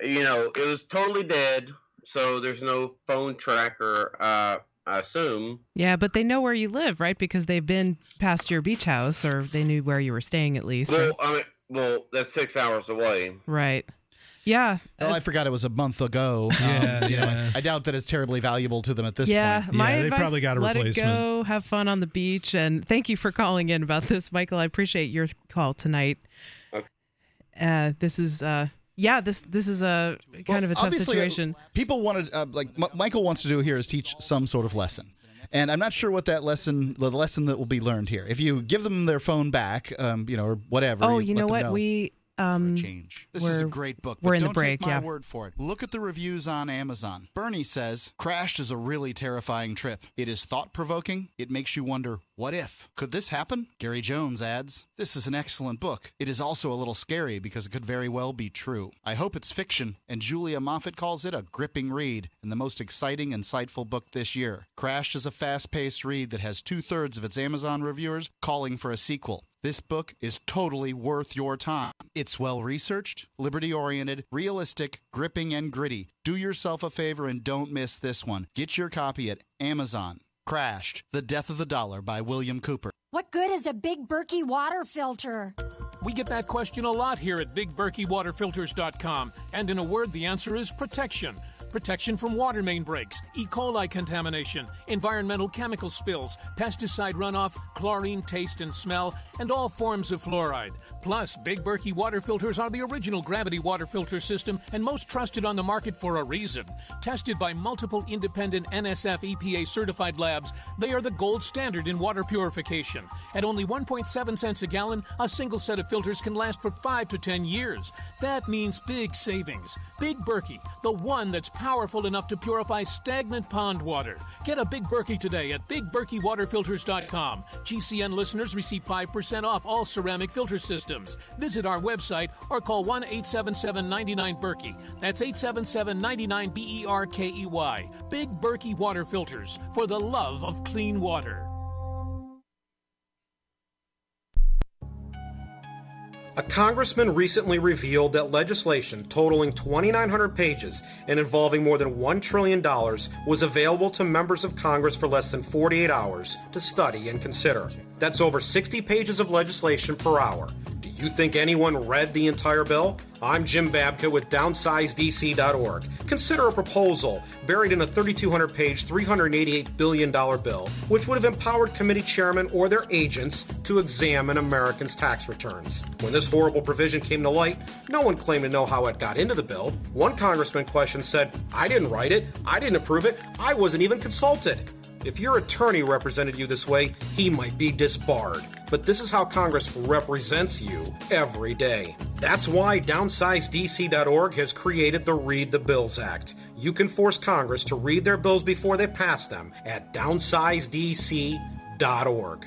you know, it was totally dead, so there's no phone tracker. I assume. Yeah, but they know where you live, right? Because they've been past your beach house, or they knew where you were staying at least. Well, right? I mean, that's 6 hours away. Right. Yeah. Well, I forgot it was a month ago. You know, I doubt that it's terribly valuable to them at this point. Yeah, my advice, they probably got a replacement. Let it go, have fun on the beach, and thank you for calling in about this, Michael. I appreciate your call tonight. Okay. This is... this is a kind of a tough situation. People wanted, like Michael wants to do here is teach some sort of lesson. And I'm not sure what that lesson, the lesson that will be learned here. If you give them their phone back, you know, or whatever. Oh, you know what? This is a great book, but don't take my word for it. Look at the reviews on Amazon. Bernie says, Crashed is a really terrifying trip. It is thought-provoking. It makes you wonder, what if? Could this happen? Gary Jones adds, this is an excellent book. It is also a little scary because it could very well be true. I hope it's fiction, and Julia Moffat calls it a gripping read and the most exciting, insightful book this year. Crashed is a fast-paced read that has 2/3 of its Amazon reviewers calling for a sequel. This book is totally worth your time. It's well-researched, liberty-oriented, realistic, gripping, and gritty. Do yourself a favor and don't miss this one. Get your copy at Amazon. Crashed, The Death of the Dollar by William Cooper. What good is a Big Berkey water filter? We get that question a lot here at BigBerkeyWaterFilters.com. And in a word, the answer is protection. Protection from water main breaks, E. coli contamination, environmental chemical spills, pesticide runoff, chlorine taste and smell, and all forms of fluoride. Plus, Big Berkey water filters are the original gravity water filter system and most trusted on the market for a reason. Tested by multiple independent NSF EPA certified labs, they are the gold standard in water purification. At only 1.7 cents a gallon, a single set of filters can last for 5 to 10 years. That means big savings. Big Berkey, the one that's powerful enough to purify stagnant pond water. Get a Big Berkey today at BigBerkeyWaterFilters.com. GCN listeners receive 5% off all ceramic filter systems. Visit our website or call 1-877-99-BERKEY. That's 877-99-BERKEY. Big Berkey Water Filters, for the love of clean water. A congressman recently revealed that legislation totaling 2,900 pages and involving more than $1 trillion was available to members of Congress for less than 48 hours to study and consider. That's over 60 pages of legislation per hour. Do you think anyone read the entire bill? I'm Jim Babka with DownsizeDC.org. Consider a proposal buried in a 3,200-page, $388 billion bill, which would have empowered committee chairmen or their agents to examine Americans' tax returns. When this horrible provision came to light, no one claimed to know how it got into the bill. One congressman questioned said, "I didn't write it, I didn't approve it, I wasn't even consulted." If your attorney represented you this way, he might be disbarred. But this is how Congress represents you every day. That's why DownsizeDC.org has created the Read the Bills Act. You can force Congress to read their bills before they pass them at DownsizeDC.org.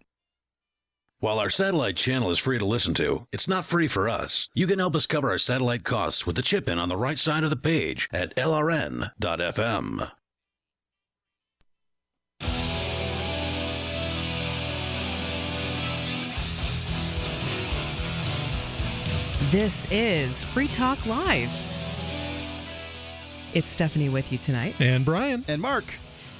While our satellite channel is free to listen to, it's not free for us. You can help us cover our satellite costs with the chip-in on the right side of the page at LRN.FM. This is Free Talk Live. It's Stephanie with you tonight. And Brian. And Mark.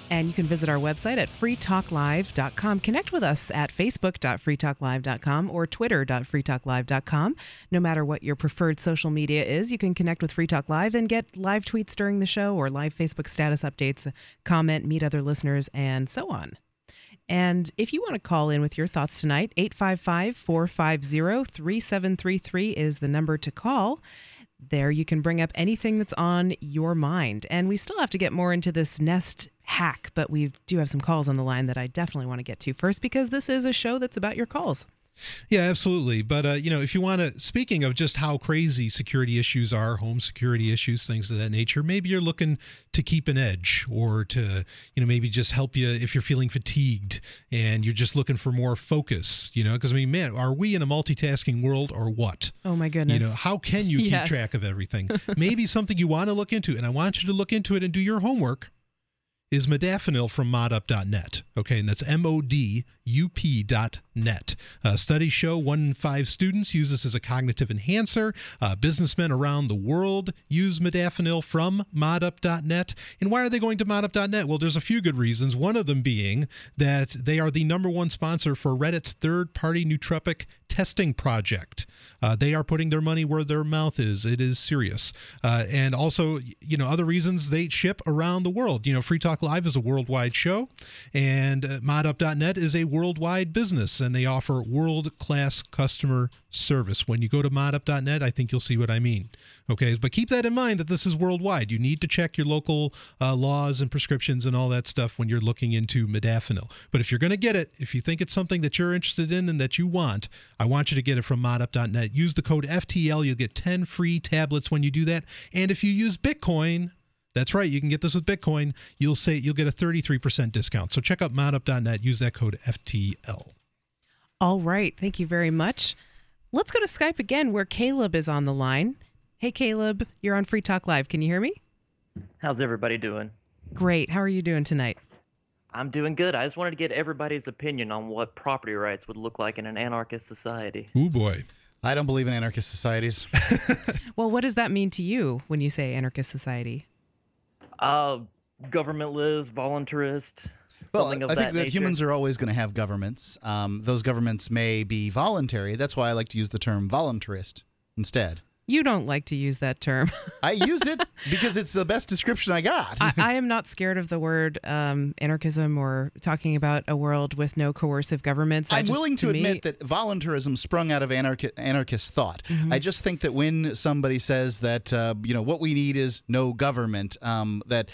And you can visit our website at freetalklive.com. Connect with us at facebook.freetalklive.com or twitter.freetalklive.com. No matter what your preferred social media is, you can connect with Free Talk Live and get live tweets during the show or live Facebook status updates, comment, meet other listeners, and so on. And if you want to call in with your thoughts tonight, 855-450-3733 is the number to call. There you can bring up anything that's on your mind. And we still have to get more into this Nest hack, but we do have some calls on the line that I definitely want to get to first, because this is a show that's about your calls. Yeah, absolutely. But, you know, if you want to, speaking of just how crazy security issues are, home security issues, things of that nature, maybe you're looking to keep an edge or to, you know, maybe just help you if you're feeling fatigued and you're just looking for more focus, you know, because I mean, man, are we in a multitasking world or what? Oh my goodness. You know, how can you keep track of everything? Maybe something you want to look into, and I want you to look into it and do your homework, is modafinil from ModUp.net, okay? And that's MODUP.net. Studies show 1 in 5 students use this as a cognitive enhancer. Businessmen around the world use modafinil from ModUp.net. And why are they going to ModUp.net? Well, there's a few good reasons, one of them being that they are the #1 sponsor for Reddit's third-party nootropic testing project. They are putting their money where their mouth is. It is serious. And also, you know, other reasons they ship around the world. You know, Free Talk Live is a worldwide show, and ModUp.net is a worldwide business, and they offer world-class customer service. When you go to ModUp.net, I think you'll see what I mean. Okay, but keep that in mind, that this is worldwide. You need to check your local laws and prescriptions and all that stuff when you're looking into modafinil. But if you're going to get it, if you think it's something that you're interested in and that you want, I want you to get it from ModUp.net. Use the code FTL. You'll get 10 free tablets when you do that. And if you use Bitcoin... That's right. You can get this with Bitcoin. You'll get a 33% discount. So check out ModUp.net. Use that code FTL. All right. Thank you very much. Let's go to Skype again, where Caleb is on the line. Hey, Caleb, you're on Free Talk Live. Can you hear me? How's everybody doing? Great. How are you doing tonight? I'm doing good. I just wanted to get everybody's opinion on what property rights would look like in an anarchist society. Ooh, boy. I don't believe in anarchist societies. Well, what does that mean to you when you say anarchist society? Governmentless, voluntarist. Well, I think that humans are always going to have governments. Those governments may be voluntary. That's why I like to use the term voluntarist instead. You don't like to use that term. I use it because it's the best description I got. I am not scared of the word anarchism or talking about a world with no coercive governments. I'm willing to admit that voluntarism sprung out of anarchist thought. Mm-hmm. I just think that when somebody says that, you know, what we need is no government, that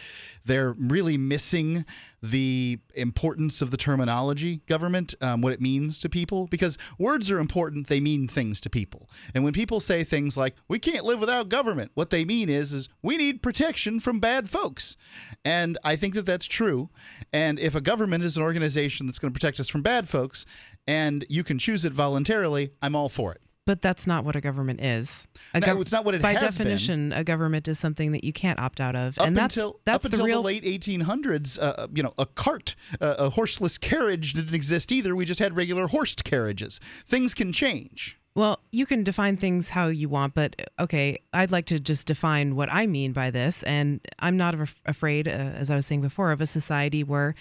they're really missing the importance of the terminology government, what it means to people, because words are important. They mean things to people. And when people say things like, we can't live without government, what they mean is we need protection from bad folks. And I think that that's true. And if a government is an organization that's going to protect us from bad folks and you can choose it voluntarily, I'm all for it. But that's not what a government is. No, it's not what it has been. By definition, a government is something that you can't opt out of. And that's up until the late 1800s, you know, a cart, a horseless carriage didn't exist either. We just had regular horsed carriages. Things can change. Well, you can define things how you want, but okay, I'd like to just define what I mean by this. And I'm not afraid, as I was saying before, of a society where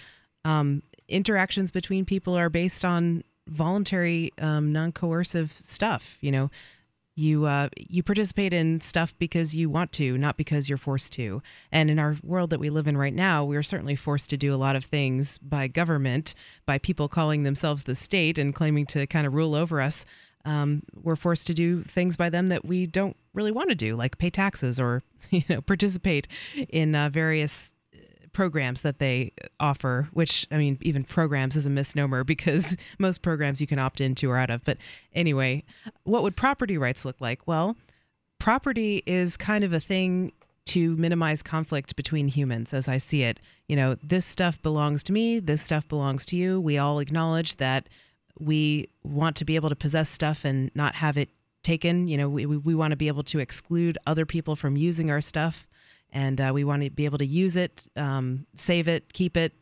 interactions between people are based on voluntary, non-coercive stuff. You know, you participate in stuff because you want to, not because you're forced to. And in our world that we live in right now, we are certainly forced to do a lot of things by government, by people calling themselves the state and claiming to kind of rule over us. We're forced to do things by them that we don't really want to do, like pay taxes or, you know, participate in various programs that they offer, which, I mean, even programs is a misnomer because most programs you can opt into or out of. But anyway, what would property rights look like? Well, property is kind of a thing to minimize conflict between humans, as I see it. You know, this stuff belongs to me, this stuff belongs to you. We all acknowledge that we want to be able to possess stuff and not have it taken. You know, we want to be able to exclude other people from using our stuff. And we want to be able to use it, save it, keep it,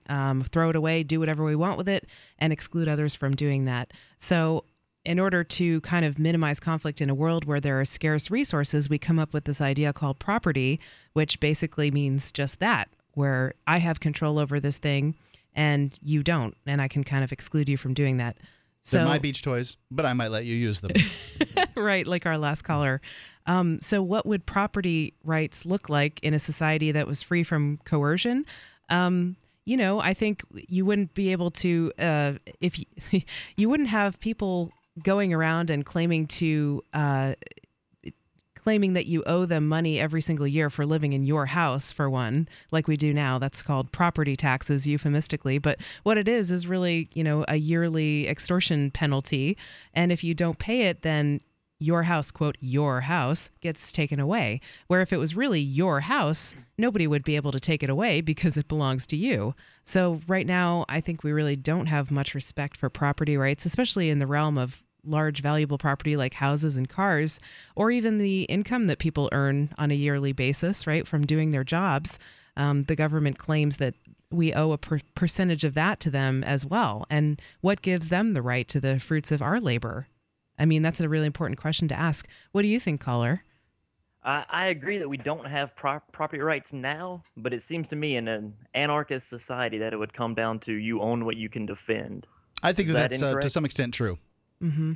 throw it away, do whatever we want with it, and exclude others from doing that. So in order to kind of minimize conflict in a world where there are scarce resources, we come up with this idea called property, which basically means just that, where I have control over this thing and you don't, and I can kind of exclude you from doing that. So, they're my beach toys, but I might let you use them. Right, like our last caller. So what would property rights look like in a society that was free from coercion? You know, I think you wouldn't be able to, if you, you wouldn't have people going around and claiming to, claiming that you owe them money every single year for living in your house, for one, like we do now. That's called property taxes, euphemistically. But what it is really, you know, a yearly extortion penalty. And if you don't pay it, then your house, quote, your house gets taken away, where if it was really your house, nobody would be able to take it away because it belongs to you. So right now, I think we really don't have much respect for property rights, especially in the realm of large valuable property like houses and cars, or even the income that people earn on a yearly basis, right, from doing their jobs. The government claims that we owe a percentage of that to them as well. And what gives them the right to the fruits of our labor? I mean, that's a really important question to ask. What do you think, caller? I agree that we don't have property rights now, but it seems to me in an anarchist society that it would come down to you own what you can defend. I think that's to some extent true. Mm-hmm.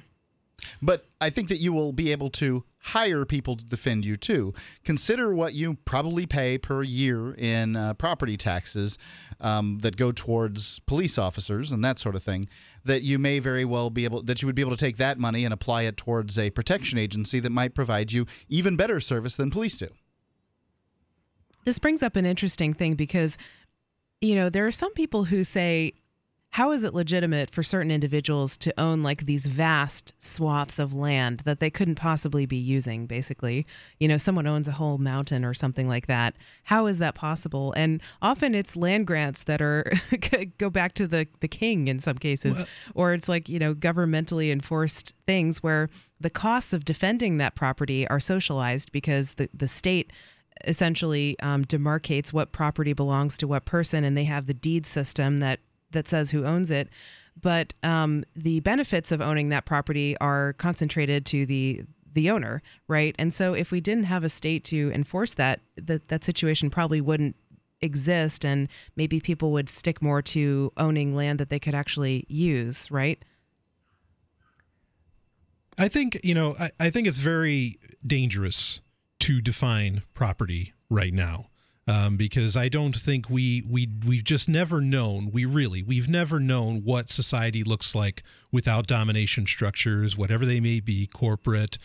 But I think that you will be able to hire people to defend you, too. Consider what you probably pay per year in property taxes that go towards police officers and that sort of thing, that you may very well be able – that you would be able to take that money and apply it towards a protection agency that might provide you even better service than police do. This brings up an interesting thing because, you know, there are some people who say – How is it legitimate for certain individuals to own like these vast swaths of land that they couldn't possibly be using, basically? You know, someone owns a whole mountain or something like that. How is that possible? And often it's land grants that are go back to the king in some cases, well, or it's like, you know, governmentally enforced things where the costs of defending that property are socialized because the state essentially demarcates what property belongs to what person, and they have the deed system that says who owns it, but the benefits of owning that property are concentrated to the owner, right? And so if we didn't have a state to enforce that, that situation probably wouldn't exist, and maybe people would stick more to owning land that they could actually use, right? I think, you know, I think it's very dangerous to define property right now. Because I don't think we've just never known, we've never known what society looks like without domination structures, whatever they may be, corporate,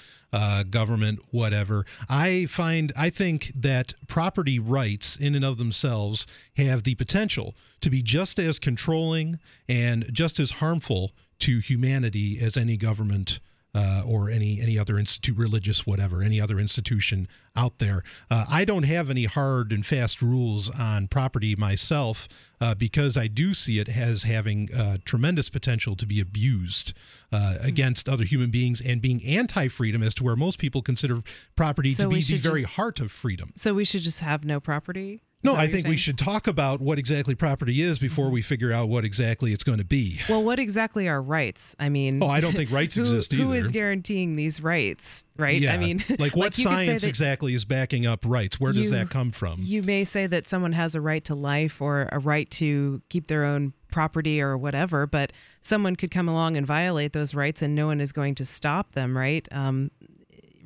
government, whatever. I think that property rights in and of themselves have the potential to be just as controlling and just as harmful to humanity as any government or any other institute, religious, whatever, any other institution out there. I don't have any hard and fast rules on property myself because I do see it as having tremendous potential to be abused against other human beings, and being anti-freedom as to where most people consider property to be the very heart of freedom. So we should just have no property? No, I think we should talk about what exactly property is before we figure out what exactly it's going to be. Well, what exactly are rights? I mean, oh, I don't think rights exist either. Who is guaranteeing these rights, right? Yeah. I mean, like what science exactly is backing up rights? Where does that come from? You may say that someone has a right to life or a right to keep their own property or whatever, but someone could come along and violate those rights, and no one is going to stop them, right?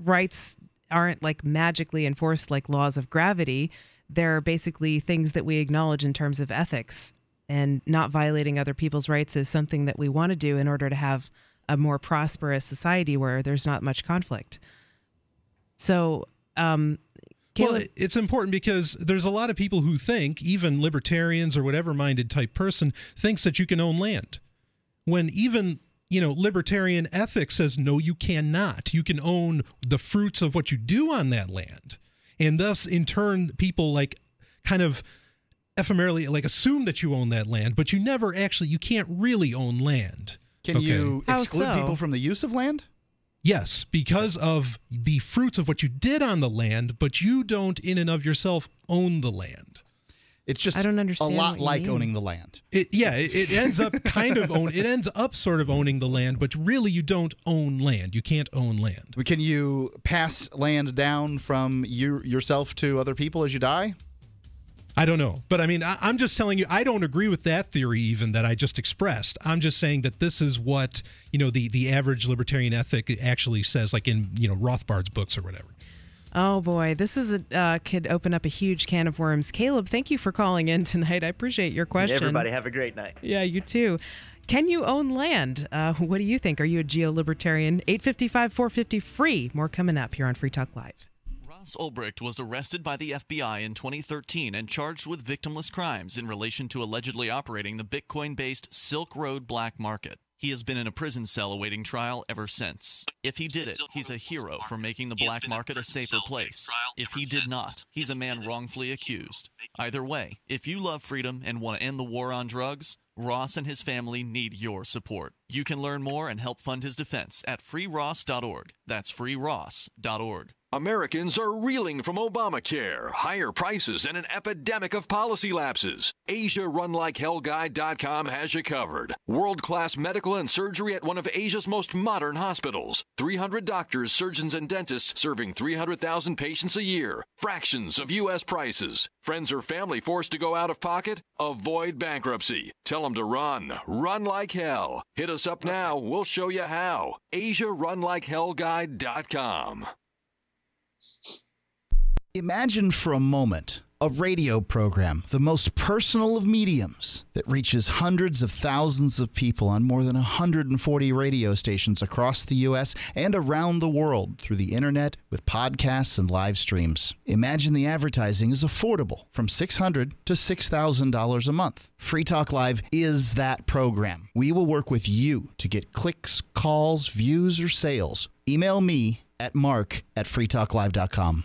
Rights aren't like magically enforced like laws of gravity. They're basically things that we acknowledge in terms of ethics, and not violating other people's rights is something that we want to do in order to have a more prosperous society where there's not much conflict. So, well, it's important because there's a lot of people who think, even libertarians or whatever minded type person thinks that you can own land, when even, you know, libertarian ethics says, no, you cannot. You can own the fruits of what you do on that land. And thus, in turn, people like kind of ephemerally like assume that you own that land, but you never actually, you can't really own land. Can you exclude people from the use of land? Yes, because of the fruits of what you did on the land, but you don't in and of yourself own the land. It's just a lot like owning the land. It ends up kind of it ends up sort of owning the land, but really you don't own land. You can't own land. Can you pass land down from yourself to other people as you die? I don't know. But I mean, I'm just telling you, I don't agree with that theory even that I just expressed. I'm just saying that this is what, you know, the average libertarian ethic actually says, like in, you know, Rothbard's books or whatever. Oh, boy. This is could open up a huge can of worms. Caleb, thank you for calling in tonight. I appreciate your question. Everybody have a great night. Yeah, you too. Can you own land? What do you think? Are you a geo-libertarian? 855-450-FREE. More coming up here on Free Talk Live. Ross Ulbricht was arrested by the FBI in 2013 and charged with victimless crimes in relation to allegedly operating the Bitcoin-based Silk Road black market. He has been in a prison cell awaiting trial ever since. If he did it, he's a hero for making the black market a safer place. If he did not, he's a man wrongfully accused. Either way, if you love freedom and want to end the war on drugs, Ross and his family need your support. You can learn more and help fund his defense at freeross.org. That's freeross.org. Americans are reeling from Obamacare, higher prices, and an epidemic of policy lapses. AsiaRunLikeHellGuide.com has you covered. World-class medical and surgery at one of Asia's most modern hospitals. 300 doctors, surgeons, and dentists serving 300,000 patients a year. Fractions of U.S. prices. Friends or family forced to go out of pocket? Avoid bankruptcy. Tell them to run. Run like hell. Hit us up now. We'll show you how. AsiaRunLikeHellGuide.com. Imagine for a moment a radio program, the most personal of mediums that reaches hundreds of thousands of people on more than 140 radio stations across the U.S. and around the world through the internet with podcasts and live streams. Imagine the advertising is affordable, from $600 to $6,000 a month. Free Talk Live is that program. We will work with you to get clicks, calls, views, or sales. Email me at mark@freetalklive.com.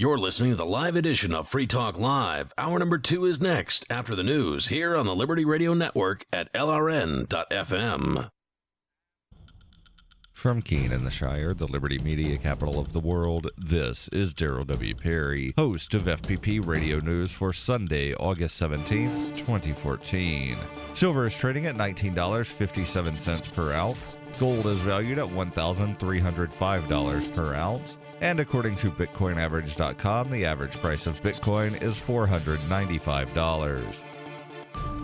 You're listening to the live edition of Free Talk Live. Hour number 2 is next, after the news, here on the Liberty Radio Network at LRN.FM. From Keene and the Shire, the Liberty Media capital of the world, this is Darrell W. Perry, host of FPP Radio News for Sunday, August 17th, 2014. Silver is trading at $19.57 per ounce. Gold is valued at $1,305 per ounce. And according to BitcoinAverage.com, the average price of Bitcoin is $495.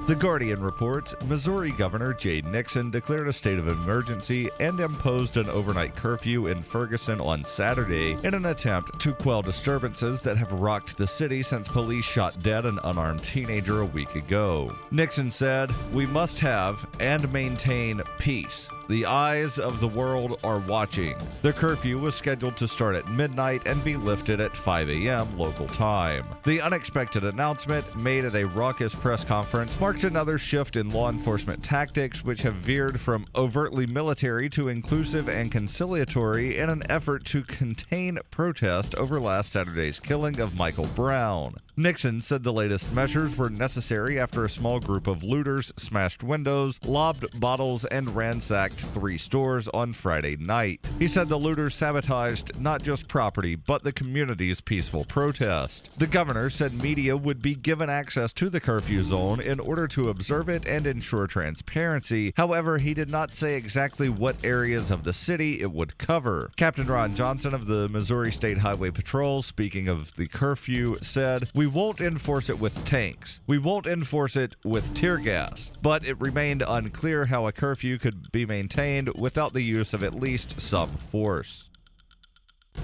The Guardian reports, Missouri Governor Jay Nixon declared a state of emergency and imposed an overnight curfew in Ferguson on Saturday in an attempt to quell disturbances that have rocked the city since police shot dead an unarmed teenager a week ago. Nixon said, "We must have and maintain peace. The eyes of the world are watching." The curfew was scheduled to start at midnight and be lifted at 5 a.m. local time. The unexpected announcement, made at a raucous press conference, marked another shift in law enforcement tactics, which have veered from overtly military to inclusive and conciliatory in an effort to contain protest over last Saturday's killing of Michael Brown. Nixon said the latest measures were necessary after a small group of looters smashed windows, lobbed bottles, and ransacked 3 stores on Friday night. He said the looters sabotaged not just property, but the community's peaceful protest. The governor said media would be given access to the curfew zone in order to observe it and ensure transparency. However, he did not say exactly what areas of the city it would cover. Captain Ron Johnson of the Missouri State Highway Patrol, speaking of the curfew, said, "We won't enforce it with tanks. We won't enforce it with tear gas." But it remained unclear how a curfew could be maintained without the use of at least some force.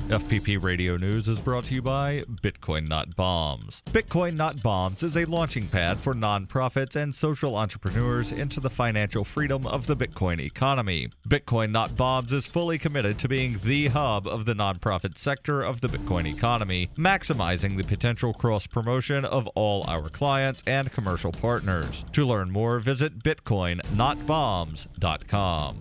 FPP Radio News is brought to you by Bitcoin Not Bombs. Bitcoin Not Bombs is a launching pad for nonprofits and social entrepreneurs into the financial freedom of the Bitcoin economy. Bitcoin Not Bombs is fully committed to being the hub of the nonprofit sector of the Bitcoin economy, maximizing the potential cross-promotion of all our clients and commercial partners. To learn more, visit bitcoinnotbombs.com.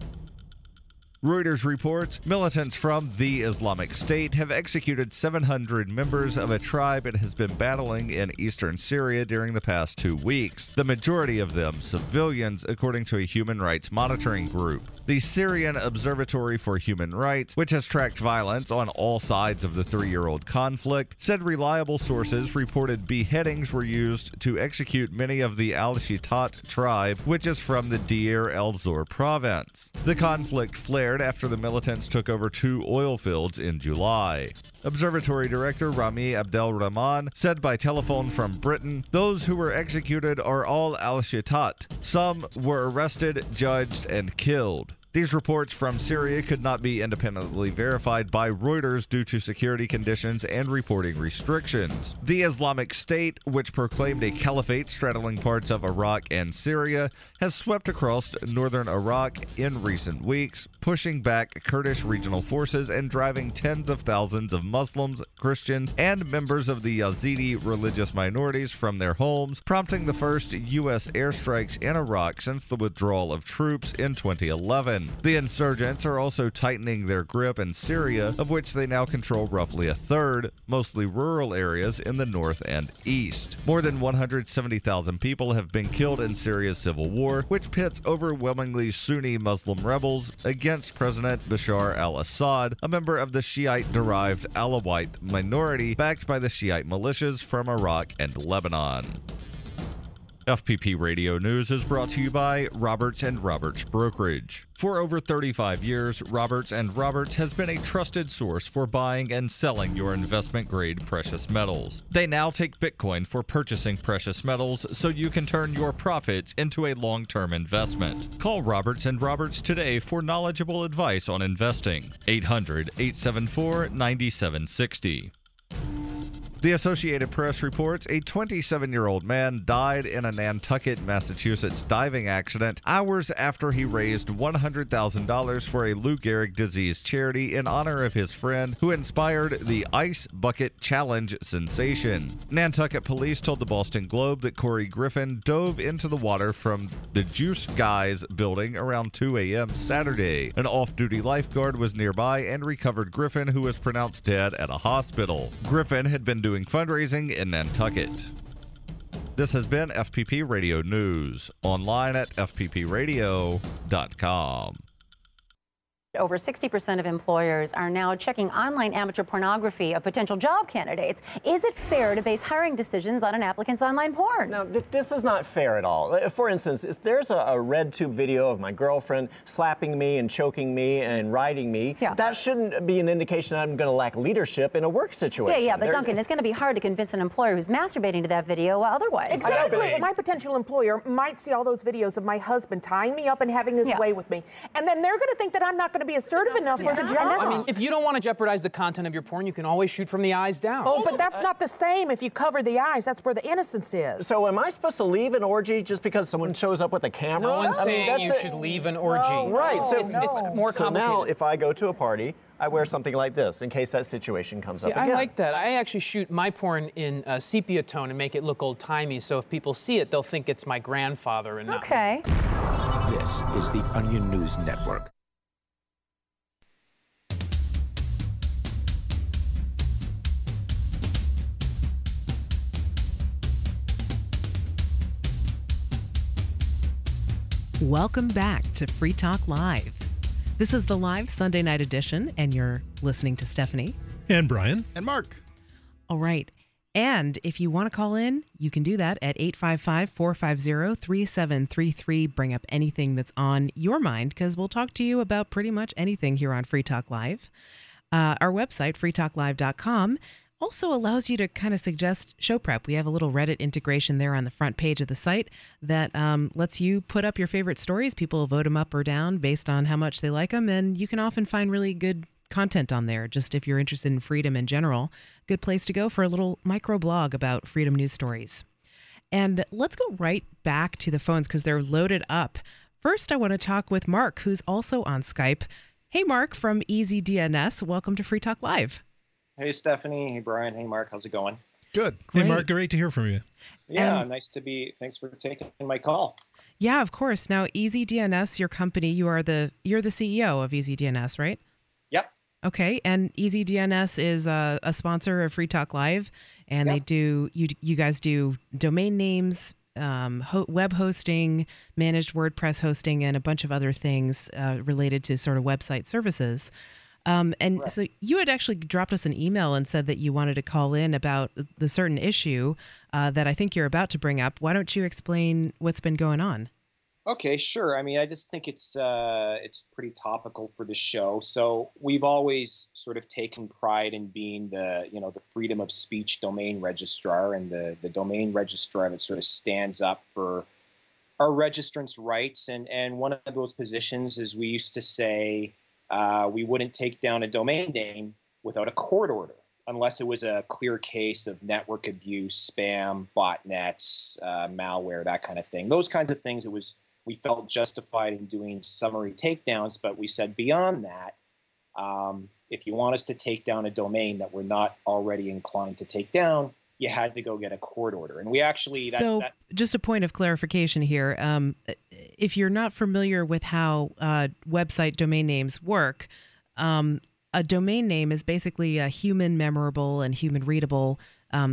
Reuters reports, militants from the Islamic State have executed 700 members of a tribe it has been battling in eastern Syria during the past 2 weeks, the majority of them civilians, according to a human rights monitoring group. The Syrian Observatory for Human Rights, which has tracked violence on all sides of the 3-year-old conflict, said reliable sources reported beheadings were used to execute many of the Al-Shitat tribe, which is from the Deir el-Zor province. The conflict flared after the militants took over 2 oil fields in July. Observatory Director Rami Abdel Rahman said by telephone from Britain, "Those who were executed are all al-Shitat. Some were arrested, judged, and killed." These reports from Syria could not be independently verified by Reuters due to security conditions and reporting restrictions. The Islamic State, which proclaimed a caliphate straddling parts of Iraq and Syria, has swept across northern Iraq in recent weeks, pushing back Kurdish regional forces and driving tens of thousands of Muslims, Christians, and members of the Yazidi religious minorities from their homes, prompting the first U.S. airstrikes in Iraq since the withdrawal of troops in 2011. Yemen. The insurgents are also tightening their grip in Syria, of which they now control roughly a third, mostly rural areas in the north and east. More than 170,000 people have been killed in Syria's civil war, which pits overwhelmingly Sunni Muslim rebels against President Bashar al-Assad, a member of the Shiite-derived Alawite minority backed by the Shiite militias from Iraq and Lebanon. FPP Radio News is brought to you by Roberts & Roberts Brokerage. For over 35 years, Roberts & Roberts has been a trusted source for buying and selling your investment-grade precious metals. They now take Bitcoin for purchasing precious metals so you can turn your profits into a long-term investment. Call Roberts & Roberts today for knowledgeable advice on investing. 800-874-9760. The Associated Press reports a 27-year-old man died in a Nantucket, Massachusetts diving accident hours after he raised $100,000 for a Lou Gehrig disease charity in honor of his friend who inspired the Ice Bucket Challenge sensation. Nantucket police told the Boston Globe that Corey Griffin dove into the water from the Juice Guys building around 2 a.m. Saturday. An off-duty lifeguard was nearby and recovered Griffin, who was pronounced dead at a hospital. Griffin had been doing fundraising in Nantucket. This has been FPP Radio News, online at fppradio.com. Over 60% of employers are now checking online amateur pornography of potential job candidates. Is it fair to base hiring decisions on an applicant's online porn? No, this is not fair at all. For instance, if there's a red tube video of my girlfriend slapping me and choking me and riding me, that shouldn't be an indication I'm going to lack leadership in a work situation. Yeah, but Duncan, it's going to be hard to convince an employer who's masturbating to that video otherwise. Exactly. My potential employer might see all those videos of my husband tying me up and having his way with me, and then they're going to think that I'm not going to be assertive enough for the job. I mean, if you don't want to jeopardize the content of your porn, you can always shoot from the eyes down. Oh, but that's not the same if you cover the eyes. That's where the innocence is. So am I supposed to leave an orgy just because someone shows up with a camera? No one's saying you should leave an orgy. No, right. So it's more complicated. So now if I go to a party, I wear something like this in case that situation comes up again. I like that. I actually shoot my porn in sepia tone and make it look old-timey, so if people see it, they'll think it's my grandfather and not me. This is the Onion News Network. Welcome back to Free Talk Live. This is the live Sunday night edition, and you're listening to Stephanie. And Brian. And Mark. All right. And if you want to call in, you can do that at 855-450-3733. Bring up anything that's on your mind, because we'll talk to you about pretty much anything here on Free Talk Live. Our website, freetalklive.com, also allows you to kind of suggest show prep. We have a little Reddit integration there on the front page of the site that lets you put up your favorite stories. People vote them up or down based on how much they like them, and you can often find really good content on there. Just if you're interested in freedom in general, good place to go for a little microblog about freedom news stories. And let's go right back to the phones because they're loaded up. First, I want to talk with Mark, who's also on Skype. Hey, Mark from EasyDNS. Welcome to Free Talk Live. Hey, Stephanie. Hey, Brian. Hey, Mark. How's it going? Good. Great. Hey, Mark. Great to hear from you. Yeah, nice to be. Thanks for taking my call. Yeah, of course. Now, EasyDNS, your company, you're the CEO of EasyDNS, right? Yep. Okay, and EasyDNS is a sponsor of Free Talk Live, and they do you guys do domain names, web hosting, managed WordPress hosting, and a bunch of other things related to sort of website services. And so you had actually dropped us an email and said that you wanted to call in about the certain issue that I think you're about to bring up. Why don't you explain what's been going on? Okay, sure. I mean, I just think it's pretty topical for the show. So we've always sort of taken pride in being the freedom of speech domain registrar and the domain registrar that sort of stands up for our registrants' rights. And one of those positions is we used to say, we wouldn't take down a domain name without a court order unless it was a clear case of network abuse, spam, botnets, malware, that kind of thing. Those kinds of things, we felt justified in doing summary takedowns, but we said beyond that, if you want us to take down a domain that we're not already inclined to take down, you had to go get a court order. And we actually... So, just a point of clarification here. if you're not familiar with how website domain names work, a domain name is basically a human memorable and human readable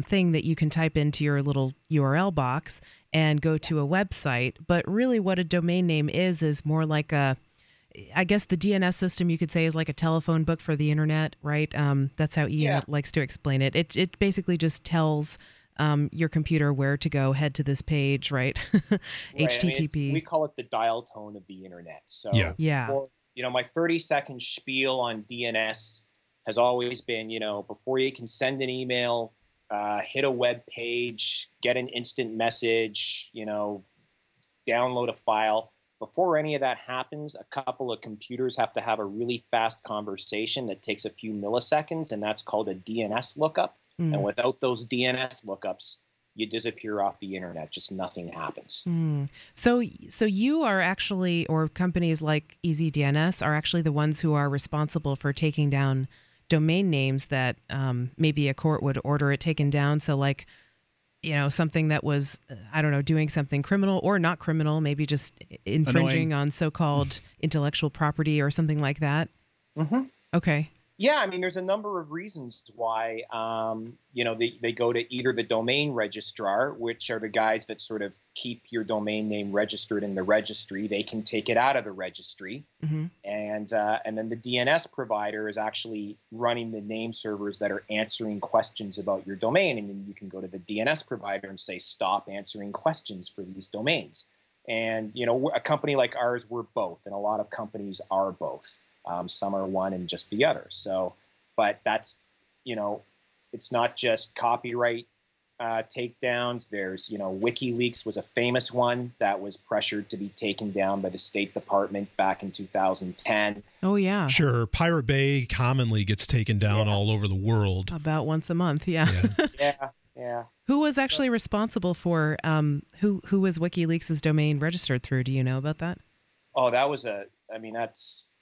thing that you can type into your little URL box and go to a website. But really what a domain name is more like a, I guess the DNS system, you could say, is like a telephone book for the internet, right? That's how Ian likes to explain it. It basically just tells your computer where to go, head to this page, right? Right. HTTP. I mean, we call it the dial tone of the internet. So before, you know, my 30-second spiel on DNS has always been, you know, before you can send an email, hit a web page, get an instant message, you know, download a file. Before any of that happens, a couple of computers have to have a really fast conversation that takes a few milliseconds, and that's called a DNS lookup. Mm. And without those DNS lookups, you disappear off the internet. Just nothing happens. Mm. So you are actually, or companies like EasyDNS are actually the ones who are responsible for taking down domain names that maybe a court would order it taken down. So like, you know, something that was, I don't know, doing something criminal or not criminal, maybe just infringing on so-called intellectual property or something like that. Mm-hmm. Okay. Yeah, I mean, there's a number of reasons why, you know, they go to either the domain registrar, which are the guys that sort of keep your domain name registered in the registry. They can take it out of the registry. Mm-hmm. And then the DNS provider is actually running the name servers that are answering questions about your domain. And then you can go to the DNS provider and say, stop answering questions for these domains. And, you know, a company like ours, we're both. And a lot of companies are both. Some are one and just the other. So, but that's, you know, it's not just copyright takedowns. There's, you know, WikiLeaks was a famous one that was pressured to be taken down by the State Department back in 2010. Oh, yeah. Sure. Pirate Bay commonly gets taken down all over the world. About once a month, yeah. Yeah, yeah. Who was actually responsible for, who was WikiLeaks' domain registered through? Do you know about that? Oh, that was a, I mean, that's...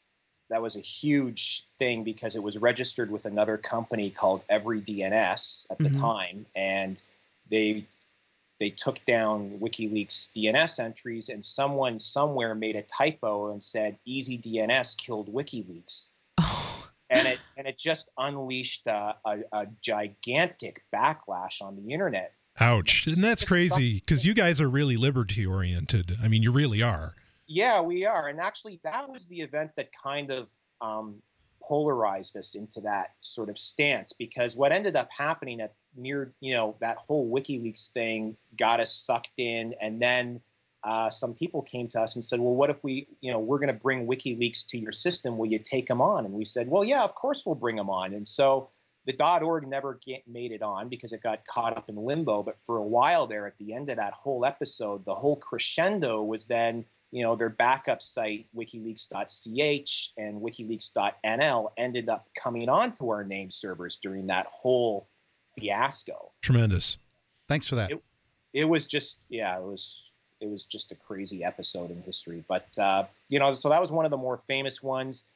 That was a huge thing because it was registered with another company called EveryDNS at the time, and they took down WikiLeaks DNS entries, and someone somewhere made a typo and said EasyDNS killed WikiLeaks, and it just unleashed a gigantic backlash on the internet. Ouch! Isn't that crazy? Because you guys are really liberty oriented. I mean, you really are. Yeah, we are. And actually, that was the event that kind of polarized us into that sort of stance, because what ended up happening at near, you know, that whole WikiLeaks thing got us sucked in. And then some people came to us and said, well, what if we, you know, we're going to bring WikiLeaks to your system. Will you take them on? And we said, well, yeah, of course we'll bring them on. And so the .org never made it on because it got caught up in limbo. But for a while there at the end of that whole episode, the whole crescendo was then, you know, their backup site, wikileaks.ch and wikileaks.nl, ended up coming onto our name servers during that whole fiasco. Tremendous. Thanks for that. It was just, yeah, it was just a crazy episode in history. But, you know, so that was one of the more famous ones.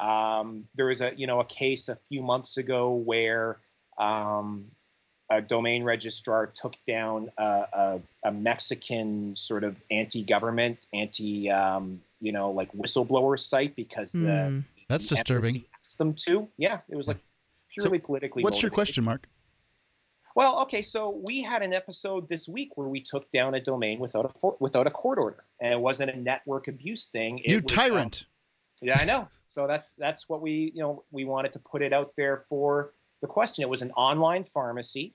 There was a, you know, a case a few months ago where a domain registrar took down a Mexican sort of anti-government, you know, like whistleblower site because that's disturbing. Asked them to, yeah, it was like purely politically. What's motivated. Your question, Mark? Well, okay, so we had an episode this week where we took down a domain without a court order, and it wasn't a network abuse thing. It was, tyrant. Yeah, I know. So that's what we, you know, we wanted to put it out there for the question. It was an online pharmacy.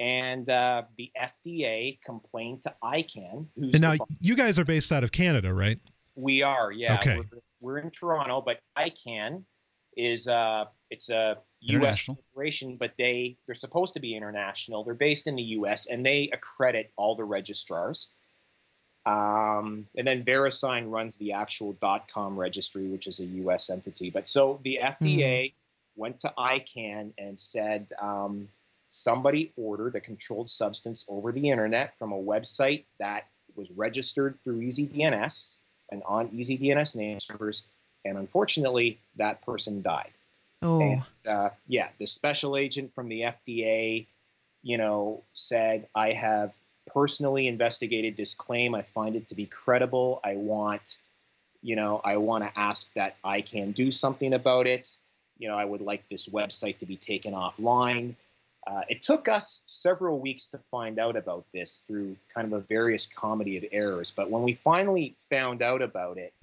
And the FDA complained to ICANN. And now you guys are based out of Canada, right? We are, yeah. Okay. We're in Toronto, but ICANN is it's a U.S. corporation, but they're supposed to be international. They're based in the U.S., and they accredit all the registrars. And then VeriSign runs the actual .com registry, which is a U.S. entity. But so the FDA went to ICANN and said, somebody ordered a controlled substance over the internet from a website that was registered through EasyDNS and on EasyDNS name servers, and unfortunately, that person died. Oh, and, yeah. The special agent from the FDA, you know, said, "I have personally investigated this claim. I find it to be credible. I want to ask that I can do something about it. I would like this website to be taken offline. It took us several weeks to find out about this through kind of a various comedy of errors. But when we finally found out about it,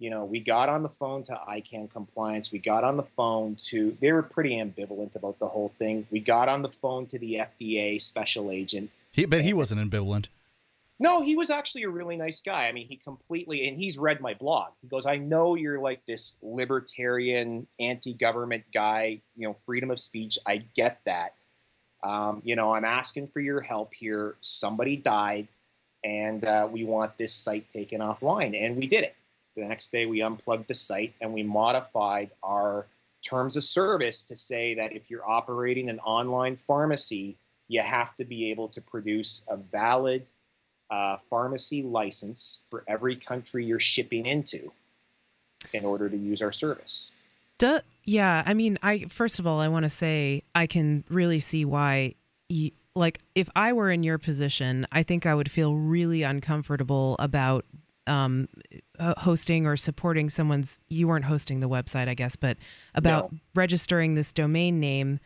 we got on the phone to ICANN Compliance. We got on the phone to, they were pretty ambivalent about the whole thing. We got on the phone to the FDA special agent. But he wasn't ambivalent. No, he was actually a really nice guy. I mean, he completely, and he's read my blog. He goes, I know you're like this libertarian, anti-government guy, freedom of speech. I get that. I'm asking for your help here. Somebody died, and we want this site taken offline. And we did it. The next day, we unplugged the site, and we modified our terms of service to say that if you're operating an online pharmacy, you have to be able to produce a valid pharmacy license for every country you're shipping into in order to use our service. Yeah, I mean, first of all, I want to say I can really see why, like, if I were in your position, I think I would feel really uncomfortable about hosting or supporting someone's, you weren't hosting the website, I guess, but about registering this domain name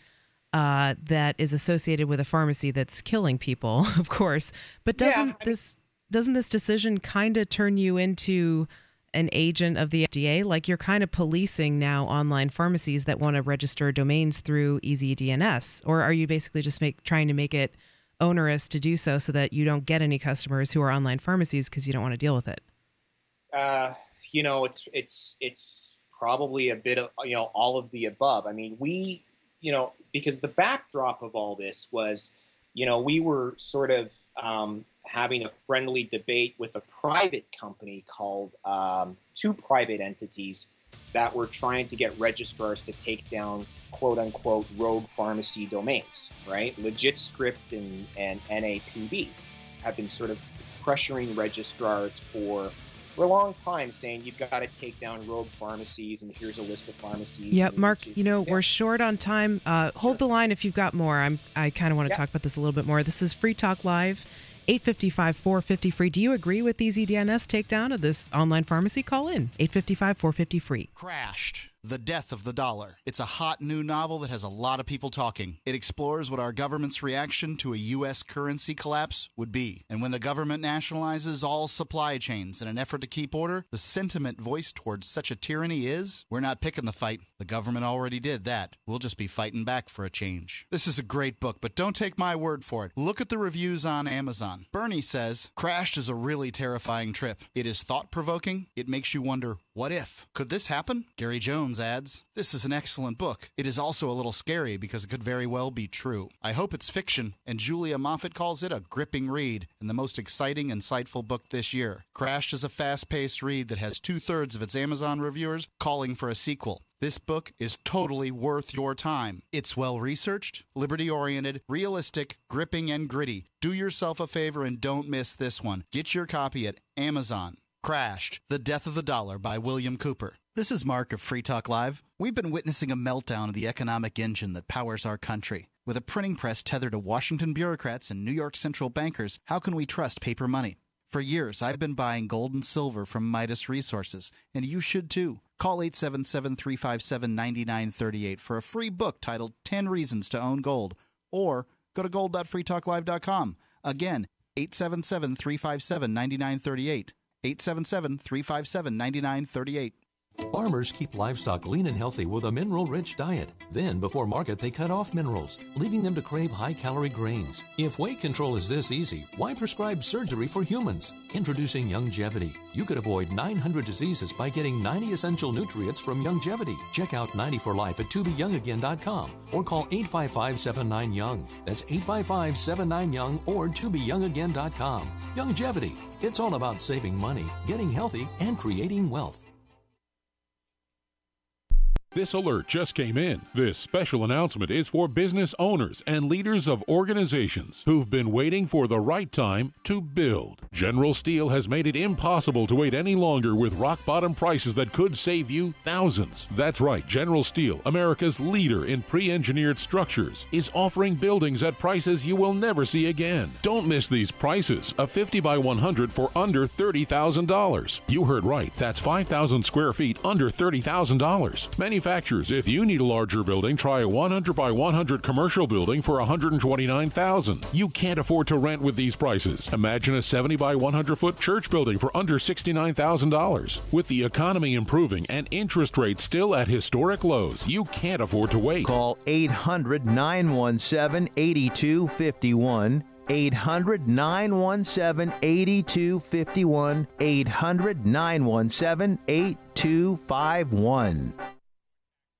that is associated with a pharmacy that's killing people, of course. But doesn't this decision kind of turn you into an agent of the FDA? Like, you're kind of policing now online pharmacies that want to register domains through EasyDNS, or are you basically just trying to make it onerous to do so that you don't get any customers who are online pharmacies because you don't want to deal with it? It's probably a bit of all of the above. I mean, we. Because the backdrop of all this was, we were sort of having a friendly debate with a private company called two private entities that were trying to get registrars to take down, quote unquote, rogue pharmacy domains, right? LegitScript and NAPB have been sort of pressuring registrars for a long time, saying you've got to take down rogue pharmacies, and here's a list of pharmacies. Yeah, Mark, we're short on time. Hold the line if you've got more. I kind of want to talk about this a little bit more. This is Free Talk Live, 855-450-FREE. Do you agree with the EasyDNS takedown of this online pharmacy? Call in, 855-450-FREE. Crashed. The Death of the Dollar. It's a hot new novel that has a lot of people talking. It explores what our government's reaction to a U.S. currency collapse would be. And when the government nationalizes all supply chains in an effort to keep order, the sentiment voiced towards such a tyranny is, we're not picking the fight. The government already did that. We'll just be fighting back for a change. This is a great book, but don't take my word for it. Look at the reviews on Amazon. Bernie says, Crashed is a really terrifying trip. It is thought-provoking. It makes you wonder, what if? Could this happen? Gary Jones adds, this is an excellent book. It is also a little scary because it could very well be true. I hope it's fiction, and Julia Moffat calls it a gripping read and the most exciting, insightful book this year. Crashed is a fast-paced read that has two-thirds of its Amazon reviewers calling for a sequel. This book is totally worth your time. It's well-researched, liberty-oriented, realistic, gripping, and gritty. Do yourself a favor and don't miss this one. Get your copy at Amazon. Crashed, The Death of the Dollar by William Cooper. This is Mark of Free Talk Live. We've been witnessing a meltdown of the economic engine that powers our country. With a printing press tethered to Washington bureaucrats and New York central bankers, how can we trust paper money? For years, I've been buying gold and silver from Midas Resources, and you should too. Call 877-357-9938 for a free book titled 10 Reasons to Own Gold, or go to gold.freetalklive.com. Again, 877-357-9938. 877-357-9938. Farmers keep livestock lean and healthy with a mineral-rich diet. Then, before market, they cut off minerals, leaving them to crave high-calorie grains. If weight control is this easy, why prescribe surgery for humans? Introducing Youngevity. You could avoid 900 diseases by getting 90 essential nutrients from Youngevity. Check out 90 for Life at tobeyoungagain.com or call 855-79-YOUNG. That's 855-79-YOUNG or tobeyoungagain.com. Youngevity. It's all about saving money, getting healthy, and creating wealth. This alert just came in. This special announcement is for business owners and leaders of organizations who've been waiting for the right time to build. General Steel has made it impossible to wait any longer with rock-bottom prices that could save you thousands. That's right, General Steel, America's leader in pre-engineered structures, is offering buildings at prices you will never see again. Don't miss these prices. A 50 by 100 for under $30,000. You heard right. That's 5,000 square feet under $30,000. Manufacturers, if you need a larger building, try a 100 by 100 commercial building for $129,000. You can't afford to rent with these prices. Imagine a 70 by 100 foot church building for under $69,000. With the economy improving and interest rates still at historic lows, you can't afford to wait. Call 800-917-8251. 800-917-8251. 800-917-8251.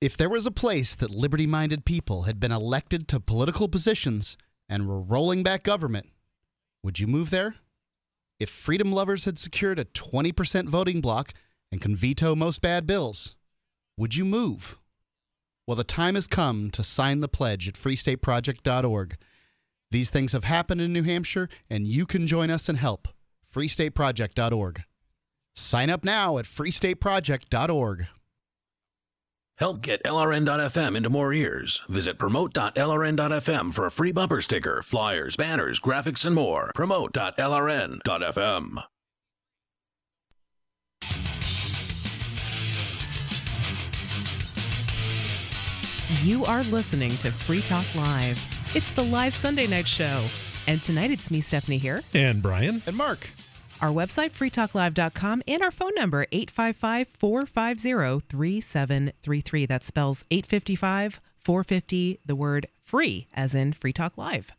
If there was a place that liberty-minded people had been elected to political positions and were rolling back government, would you move there? If freedom lovers had secured a 20% voting block and can veto most bad bills, would you move? Well, the time has come to sign the pledge at freestateproject.org. These things have happened in New Hampshire, and you can join us and help. freestateproject.org. Sign up now at freestateproject.org. Help get LRN.FM into more ears. Visit promote.lrn.fm for a free bumper sticker, flyers, banners, graphics, and more. Promote.lrn.fm. You are listening to Free Talk Live. It's the live Sunday night show. And tonight it's me, Stephanie, here. And Brian. And Mark. Our website, freetalklive.com, and our phone number, 855-450-3733. That spells 855-450, the word free, as in Free Talk Live.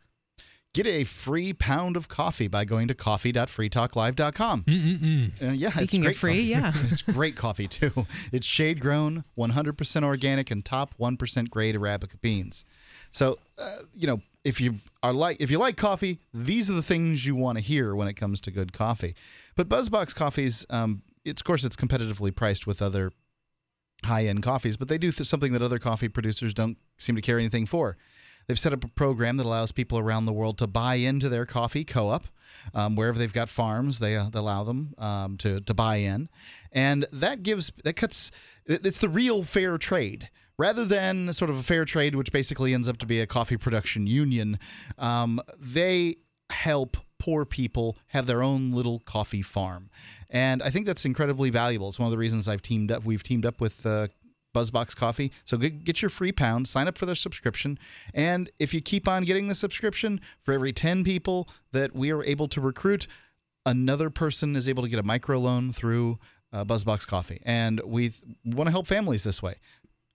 Get a free pound of coffee by going to coffee.freetalklive.com. Yeah, speaking it's of free, coffee. Yeah. It's great coffee, too. It's shade-grown, 100% organic, and top 1% grade Arabica beans. So, you know, if you like coffee, these are the things you want to hear when it comes to good coffee. But Buzzbox coffees, of course, it's competitively priced with other high-end coffees, but they do something that other coffee producers don't seem to care anything for. They've set up a program that allows people around the world to buy into their coffee co-op. Wherever they've got farms, they allow them to buy in, and it's the real fair trade. Rather than sort of a fair trade, which basically ends up to be a coffee production union, they help poor people have their own little coffee farm. And I think that's incredibly valuable. It's one of the reasons we've teamed up with Buzzbox Coffee. So get your free pound, sign up for their subscription, and if you keep on getting the subscription, for every 10 people that we are able to recruit, another person is able to get a microloan through Buzzbox Coffee. And we want to help families this way.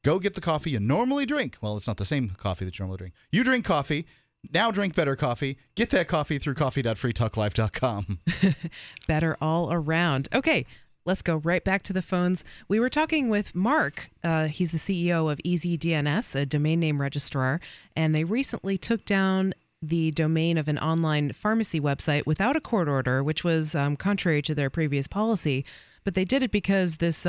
Go get the coffee you normally drink. Well, it's not the same coffee that you normally drink. You drink coffee. Now drink better coffee. Get that coffee through coffee.freetalklive.com. Better all around. Okay, let's go right back to the phones. We were talking with Mark. He's the CEO of EasyDNS, a domain name registrar, and they recently took down the domain of an online pharmacy website without a court order, which was contrary to their previous policy. But they did it because this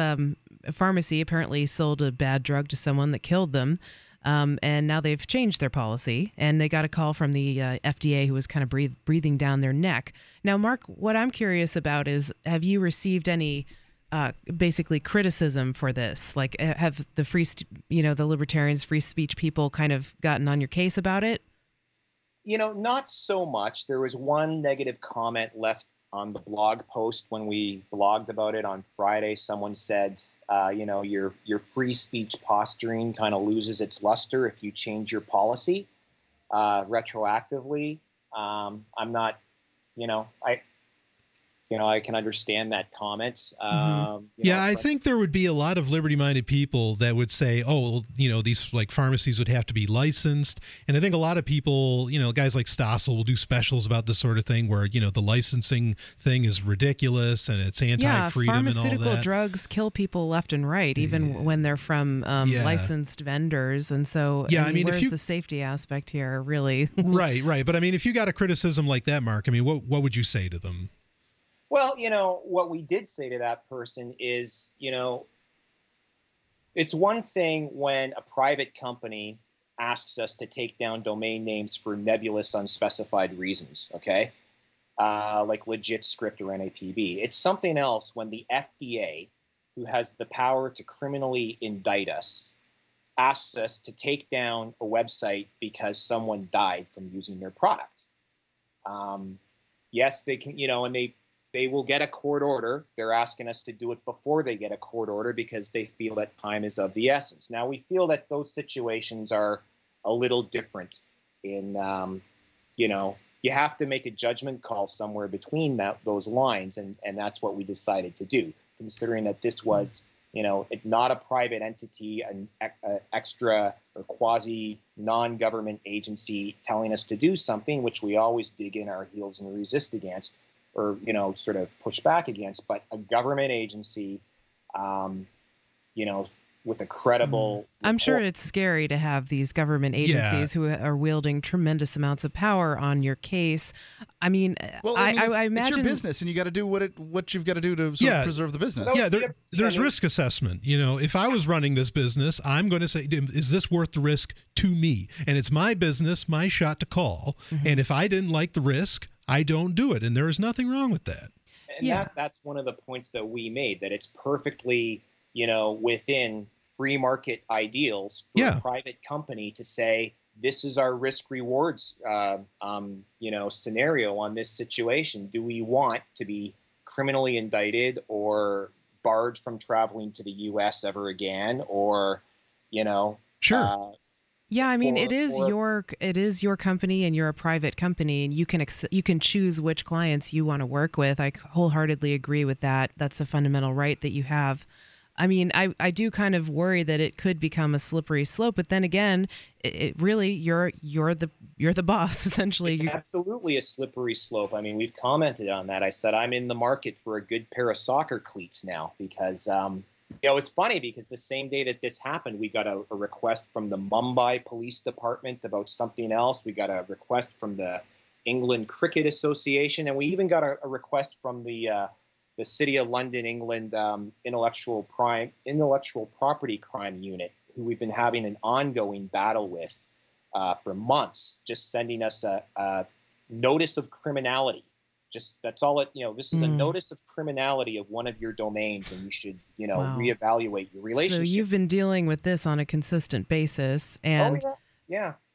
pharmacy apparently sold a bad drug to someone that killed them. And now they've changed their policy. And they got a call from the FDA, who was kind of breathing down their neck. Now, Mark, what I'm curious about is, have you received any basically criticism for this? Like, have the the libertarians, free speech people kind of gotten on your case about it? You know, not so much. There was one negative comment left on the blog post when we blogged about it on Friday. Someone said, you know, your free speech posturing kind of loses its luster if you change your policy retroactively. I'm not, you know, I you know, I can understand that comment. Yeah, I think there would be a lot of liberty-minded people that would say, oh, you know, these like pharmacies would have to be licensed. And I think a lot of people, you know, guys like Stossel will do specials about this sort of thing where, you know, the licensing thing is ridiculous and it's anti-freedom and all that. Pharmaceutical drugs kill people left and right, even when they're from licensed vendors. And so where's the safety aspect here, really? Right. But I mean, if you got a criticism like that, Mark, I mean, what would you say to them? Well, you know, what we did say to that person is, you know, it's one thing when a private company asks us to take down domain names for nebulous, unspecified reasons, okay? Like Legit Script or NAPB. It's something else when the FDA, who has the power to criminally indict us, asks us to take down a website because someone died from using their product. Yes, they can, you know, and they will get a court order. They're asking us to do it before they get a court order because they feel that time is of the essence. Now, we feel that those situations are a little different in, you know, you have to make a judgment call somewhere between that, those lines, and that's what we decided to do, considering that this was, you know, not a private entity, an extra or quasi non-government agency telling us to do something, which we always dig in our heels and resist against, or, you know, sort of push back against, but a government agency, you know, with a credible... I'm sure it's scary to have these government agencies who are wielding tremendous amounts of power on your case. I mean, well, I imagine... It's your business, and you got to do what you've got to do to sort of preserve the business. Yeah, there's risk assessment. You know, if I was running this business, I'm going to say, is this worth the risk to me? And it's my business, my shot to call. And if I didn't like the risk... I don't do it, and there is nothing wrong with that. And that's one of the points that we made, that it's perfectly, you know, within free market ideals for a private company to say, this is our risk rewards, you know, scenario on this situation. Do we want to be criminally indicted or barred from traveling to the U.S. ever again, or, you know, yeah, I mean, it is your company, and you're a private company, and you can choose which clients you want to work with. I wholeheartedly agree with that. That's a fundamental right that you have. I mean, I do kind of worry that it could become a slippery slope, but then again, it really you're the boss essentially. It's absolutely a slippery slope. I mean, we've commented on that. I said I'm in the market for a good pair of soccer cleats now because. You know, it's funny because the same day that this happened, we got a request from the Mumbai Police Department about something else. We got a request from the England Cricket Association, and we even got a request from the City of London, England intellectual property crime unit, who we've been having an ongoing battle with for months, just sending us a notice of criminality. Just that's all it, you know, this is a notice of criminality of one of your domains, and you should, you know, reevaluate your relationship. So you've been dealing with this on a consistent basis. And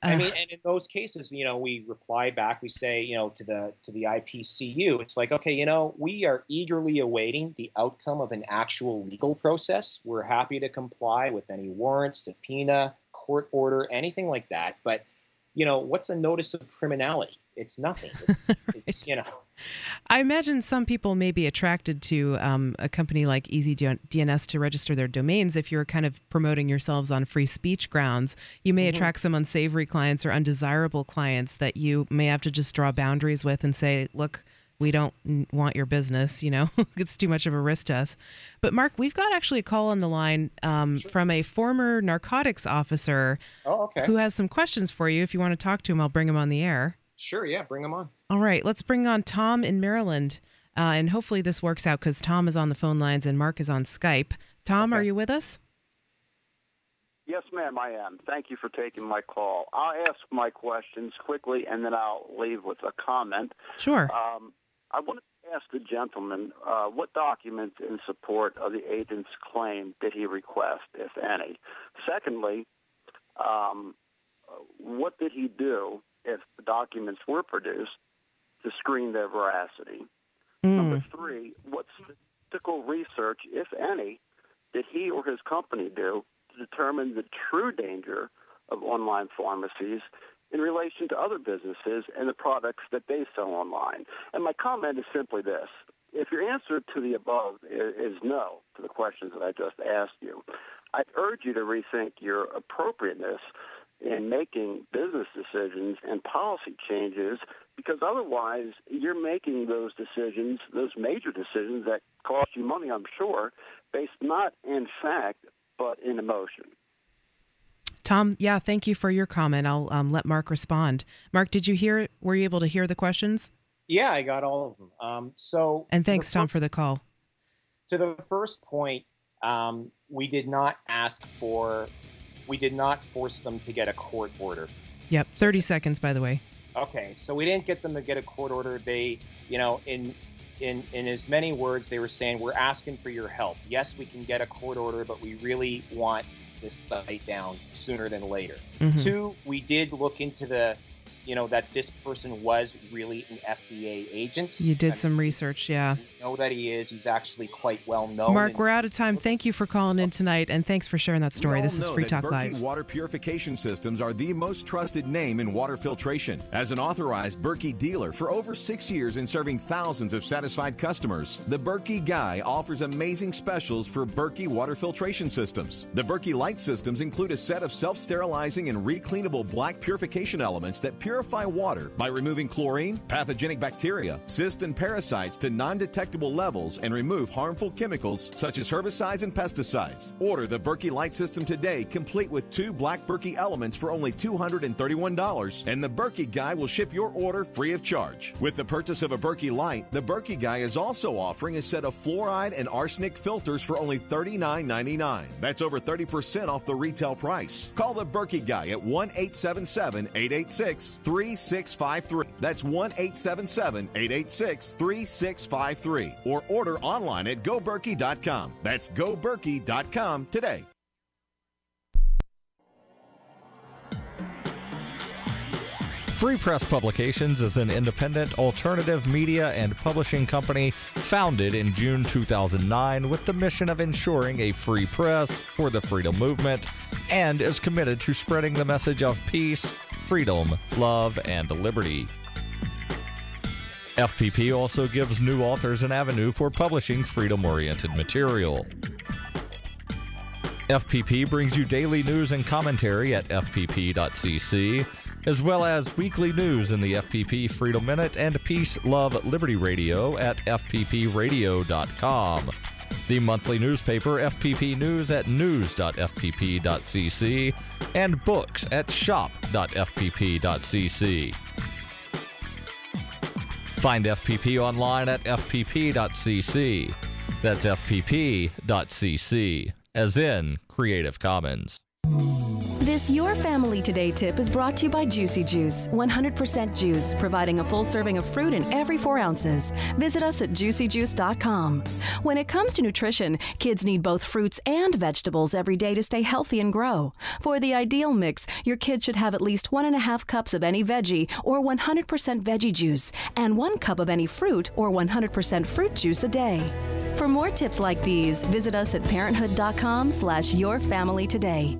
I mean, and in those cases, you know, we reply back, we say, you know, to the IPCU, it's like, okay, you know, we are eagerly awaiting the outcome of an actual legal process. We're happy to comply with any warrant, subpoena, court order, anything like that. But, you know, what's a notice of criminality? It's nothing. It's, it's, you know. I imagine some people may be attracted to a company like EasyDNS to register their domains. If you're kind of promoting yourselves on free speech grounds, you may attract some unsavory clients or undesirable clients that you may have to just draw boundaries with and say, look, we don't want your business, you know, it's too much of a risk to us. But Mark, we've got actually a call on the line from a former narcotics officer who has some questions for you. If you want to talk to him, I'll bring him on the air. Sure, yeah, bring him on. All right, let's bring on Tom in Maryland. And hopefully this works out because Tom is on the phone lines and Mark is on Skype. Tom, are you with us? Yes, ma'am, I am. Thank you for taking my call. I'll ask my questions quickly and then I'll leave with a comment. Sure. I wanted to ask the gentleman, what documents in support of the agent's claim did he request, if any? Secondly, what did he do if the documents were produced to screen their veracity? Number three, what statistical research, if any, did he or his company do to determine the true danger of online pharmacies in relation to other businesses and the products that they sell online? And my comment is simply this. If your answer to the above is no to the questions that I just asked you, I urge you to rethink your appropriateness in making business decisions and policy changes, because otherwise you're making those decisions, those major decisions that cost you money, I'm sure, based not in fact, but in emotion. Tom, yeah, thank you for your comment. I'll let Mark respond. Mark, did you hear? Were you able to hear the questions? Yeah, I got all of them. And thanks, Tom, for the call. To the first point, we did not ask for, we did not force them to get a court order. Yep, 30 seconds, by the way. Okay, so we didn't get them to get a court order. They, you know, in as many words, they were saying, we're asking for your help. Yes, we can get a court order, but we really want this site down sooner than later. Mm-hmm. Two, we did look into the, you know, that this person was really an FDA agent. You did some research, yeah. We know that he is. He's actually quite well known. Mark, we're out of time. Thank you for calling in tonight, and thanks for sharing that story. This is Free Talk Live. Berkey water purification systems are the most trusted name in water filtration. As an authorized Berkey dealer for over 6 years and serving thousands of satisfied customers, the Berkey Guy offers amazing specials for Berkey water filtration systems. The Berkey Light systems include a set of self-sterilizing and recleanable black purification elements that purify water by removing chlorine, pathogenic bacteria, cysts, and parasites to non-detectable levels and remove harmful chemicals such as herbicides and pesticides. Order the Berkey Light system today, complete with two black Berkey elements for only $231, and the Berkey Guy will ship your order free of charge. With the purchase of a Berkey Light, the Berkey Guy is also offering a set of fluoride and arsenic filters for only $39.99. That's over 30% off the retail price. Call the Berkey Guy at 1-877-886-3653. That's 1-877-886-3653. Or order online at goberkey.com. That's goberkey.com today. Free Press Publications is an independent alternative media and publishing company founded in June 2009 with the mission of ensuring a free press for the freedom movement, and is committed to spreading the message of peace, freedom, love, and liberty. FPP also gives new authors an avenue for publishing freedom-oriented material. FPP brings you daily news and commentary at fpp.cc, as well as weekly news in the FPP Freedom Minute and Peace, Love, Liberty Radio at fppradio.com. The monthly newspaper FPP News at news.fpp.cc and books at shop.fpp.cc. Find FPP online at fpp.cc. That's fpp.cc, as in Creative Commons. This Your Family Today tip is brought to you by Juicy Juice, 100% juice, providing a full serving of fruit in every 4 ounces. Visit us at juicyjuice.com. When it comes to nutrition, kids need both fruits and vegetables every day to stay healthy and grow. For the ideal mix, your kid should have at least 1.5 cups of any veggie or 100% veggie juice, and 1 cup of any fruit or 100% fruit juice a day. For more tips like these, visit us at parenthood.com/yourfamilytoday.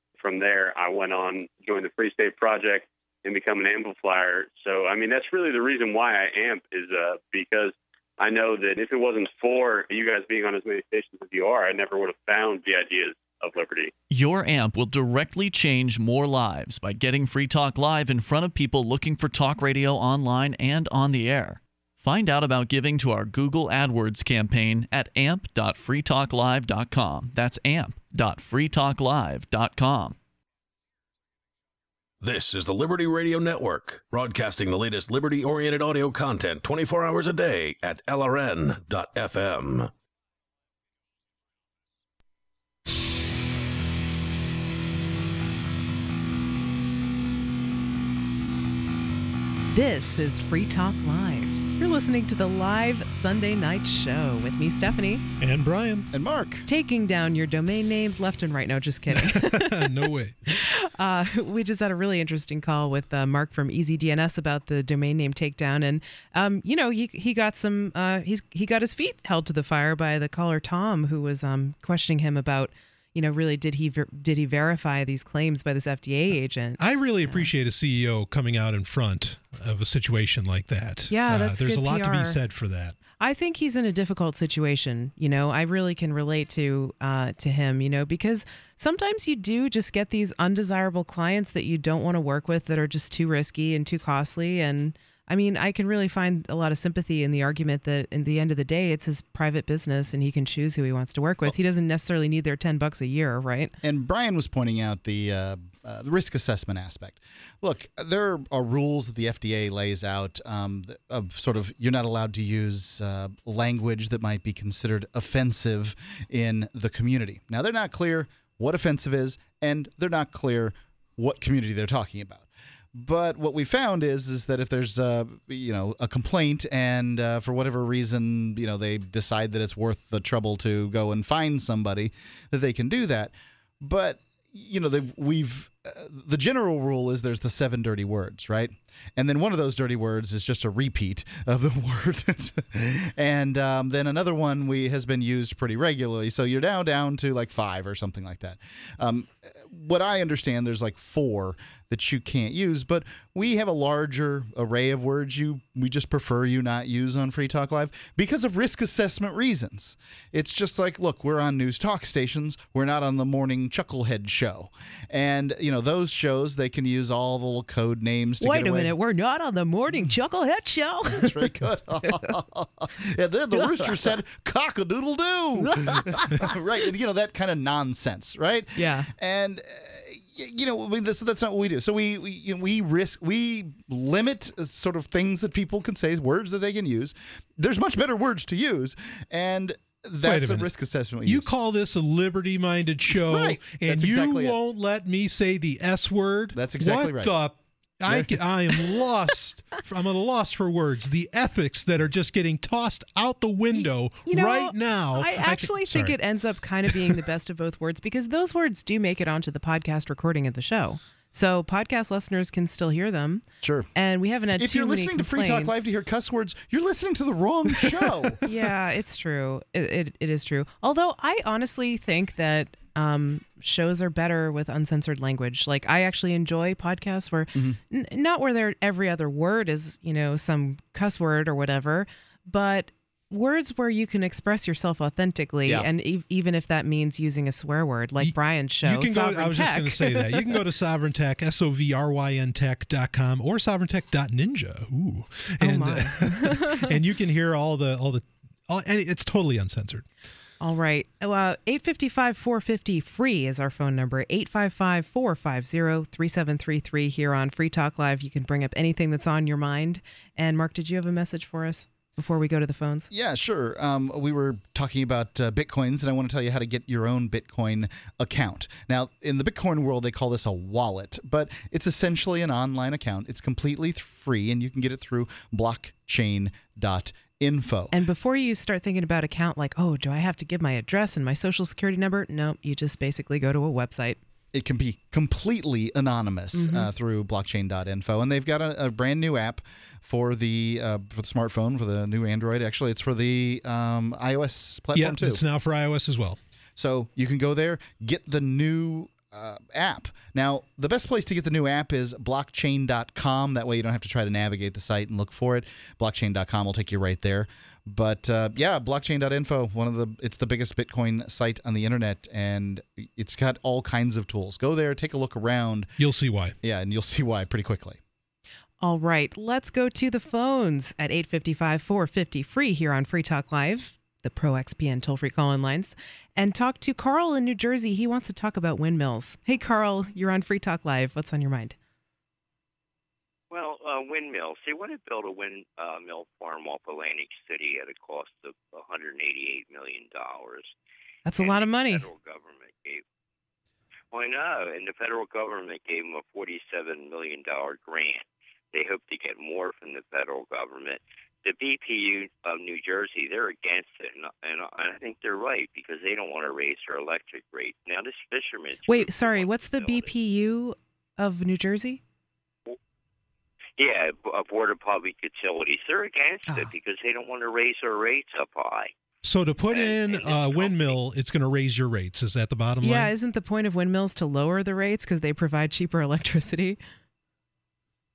From there, I went on, joined the Free State Project, and become an amplifier. So, I mean, that's really the reason why I amp is because I know that if it wasn't for you guys being on as many stations as you are, I never would have found the ideas of liberty. Your amp will directly change more lives by getting Free Talk Live in front of people looking for talk radio online and on the air. Find out about giving to our Google AdWords campaign at amp.freetalklive.com. That's amp.freetalklive.com. This is the Liberty Radio Network, broadcasting the latest liberty-oriented audio content 24 hours a day at LRN.FM. This is Free Talk Live. You're listening to the live Sunday night show with me, Stephanie. And Brian. And Mark. Taking down your domain names left and right. No, just kidding. No way. We just had a really interesting call with Mark from EasyDNS about the domain name takedown. And, you know, he got some, he got his feet held to the fire by the caller Tom, who was questioning him about, you know, really, did he verify these claims by this FDA agent? I really appreciate a CEO coming out in front of a situation like that. Yeah, that's there's good a lot PR. To be said for that. I think he's in a difficult situation. You know, I really can relate to him. You know, because sometimes you do just get these undesirable clients that you don't want to work with, that are just too risky and too costly. And I mean, I can really find a lot of sympathy in the argument that, in the end of the day, it's his private business and he can choose who he wants to work with. Well, he doesn't necessarily need their $10 a year, right? And Brian was pointing out the risk assessment aspect. Look, there are rules that the FDA lays out of sort of you're not allowed to use language that might be considered offensive in the community. Now, they're not clear what offensive is, and they're not clear what community they're talking about. But what we found is that if there's you know, a complaint and for whatever reason, you know, they decide that it's worth the trouble to go and find somebody, that they can do that. But you know, the general rule is there's the 7 dirty words, right? And then one of those dirty words is just a repeat of the word. And then another one has been used pretty regularly. So you're now down to like 5 or something like that. What I understand, there's like 4 that you can't use, but we have a larger array of words we just prefer you not use on Free Talk Live because of risk assessment reasons. It's just like, look, we're on news talk stations. We're not on the morning chucklehead show. And, you know, those shows, they can use all the little code names to get away. Wait a minute, we're not on the morning chucklehead show? That's right, good. And then the rooster said, cock-a-doodle-doo. Right, you know, that kind of nonsense, right? Yeah. And, you know, that's not what we do. So we limit sort of things that people can say, words that they can use. There's much better words to use, and that's a risk assessment. You call this a liberty-minded show, right, and exactly you won't let me say the S word? That's exactly right. What the? I am lost. I'm at a loss for words. The ethics that are just getting tossed out the window right now. I actually think it ends up kind of being the best of both worlds, because those words do make it onto the podcast recording of the show. So podcast listeners can still hear them. Sure. And we haven't had too many complaints. If you're listening to Free Talk Live to hear cuss words, you're listening to the wrong show. Yeah, it's true. It is true. Although I honestly think that shows are better with uncensored language. Like, I actually enjoy podcasts where not where every other word is, you know, some cuss word or whatever, but words where you can express yourself authentically, and even if that means using a swear word, like Brian's show, Sovereign Tech. I was just going to say that. You can go to Sovereign Tech, SOVRYN Tech.com, or sovereigntech.ninja. Ooh. And, and you can hear all the, and it's totally uncensored. All right. 855-450-FREE is our phone number, 855-450-3733 here on Free Talk Live. You can bring up anything that's on your mind. And Mark, did you have a message for us before we go to the phones? Yeah, sure. We were talking about Bitcoins, and I want to tell you how to get your own Bitcoin account. Now, in the Bitcoin world, they call this a wallet, but it's essentially an online account. It's completely free, and you can get it through Blockchain.info. And before you start thinking about account, like, oh, do I have to give my address and my social security number? No, you just basically go to a website. It can be completely anonymous through blockchain.info. And they've got a brand new app for the smartphone, for the new Android. Actually, it's for the iOS platform, too. Yeah, it's now for iOS as well. So you can go there, get the new app. Now, the best place to get the new app is blockchain.com. That way you don't have to try to navigate the site and look for it. Blockchain.com will take you right there. But yeah, blockchain.info, it's the biggest Bitcoin site on the internet, and it's got all kinds of tools. Go there, take a look around. You'll see why. Yeah, and you'll see why pretty quickly. All right, let's go to the phones at 855-450-FREE here on Free Talk Live, the ProXPN toll-free call-in lines, and talk to Carl in New Jersey. He wants to talk about windmills. Hey, Carl, you're on Free Talk Live. What's on your mind? Well, windmills. They want to build a windmill farm off Atlantic City at a cost of $188 million. That's a lot of money. The federal government gave. Well, I know, and the federal government gave them a $47 million grant. They hope to get more from the federal government. The BPU of New Jersey, they're against it, and I think they're right because they don't want to raise their electric rate. Now, this fisherman... Wait, sorry, what's the BPU of New Jersey? Yeah, Board of Public Utilities. They're against it because they don't want to raise their rates up high. So to put in a windmill, it's going to raise your rates. Is that the bottom line? Yeah, isn't the point of windmills to lower the rates because they provide cheaper electricity?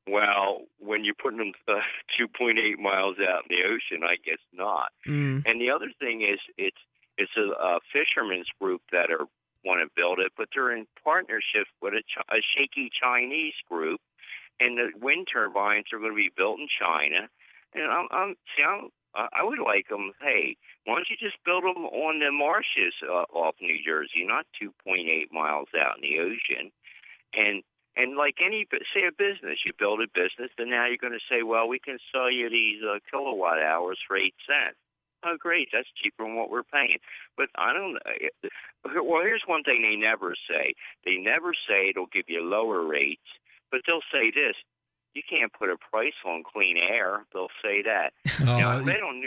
Well, when you're putting them 2.8 miles out in the ocean, I guess not. Mm. And the other thing is it's a fisherman's group that want to build it, but they're in partnership with a shaky Chinese group, and the wind turbines are going to be built in China. And I would like them, hey, why don't you just build them on the marshes off New Jersey, not 2.8 miles out in the ocean. And like say a business, you build a business, and now you're going to say, well, we can sell you these kilowatt hours for 8 cents. Oh, great, that's cheaper than what we're paying. But I don't know. Well, here's one thing they never say. They never say it'll give you lower rates, but they'll say this. You can't put a price on clean air. They'll say that. Now, they don't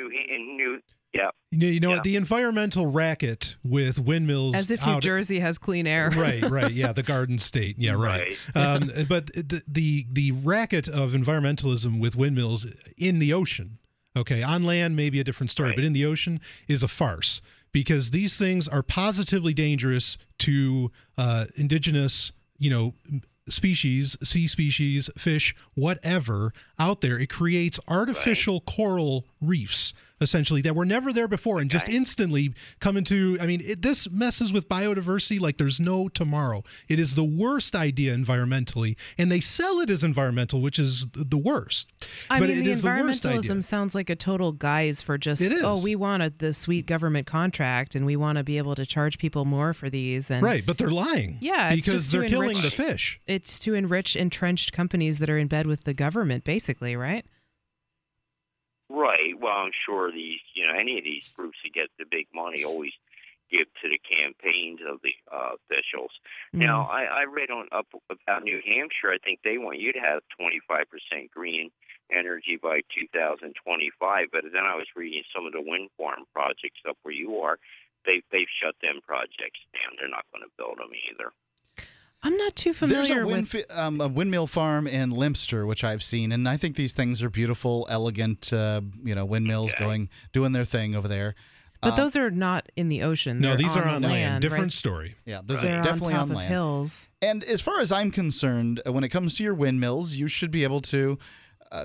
Yeah. You know, the environmental racket with windmills. As if New Jersey has clean air. Right. Yeah, the garden state. Yeah, right. But the racket of environmentalism with windmills in the ocean, okay, on land maybe a different story, but in the ocean is a farce because these things are positively dangerous to indigenous, you know, species, sea species, fish, whatever out there. It creates artificial coral reefs, essentially, that were never there before and just instantly come into, I mean, this messes with biodiversity like there's no tomorrow. It is the worst idea environmentally, and they sell it as environmental, which is the worst. I mean, the environmentalism sounds like a total guise for just, oh, we want the sweet government contract, and we want to be able to charge people more for these. And but they're lying. Yeah, because they're killing the fish. It's to enrich entrenched companies that are in bed with the government, basically, right? Right. Well, I'm sure these, you know, any of these groups that get the big money always give to the campaigns of the officials. Mm-hmm. Now, I read up about New Hampshire. I think they want you to have 25% green energy by 2025. But then I was reading some of the wind farm projects up where you are. They've shut them projects down. They're not going to build them either. I'm not too familiar with... There's a windmill farm in Leinster, which I've seen, and I think these things are beautiful, elegant, you know, windmills doing their thing over there. But those are not in the ocean. No, these are on land. Different story. Yeah, those are definitely on land. Hills. And as far as I'm concerned, when it comes to your windmills, you should be able to...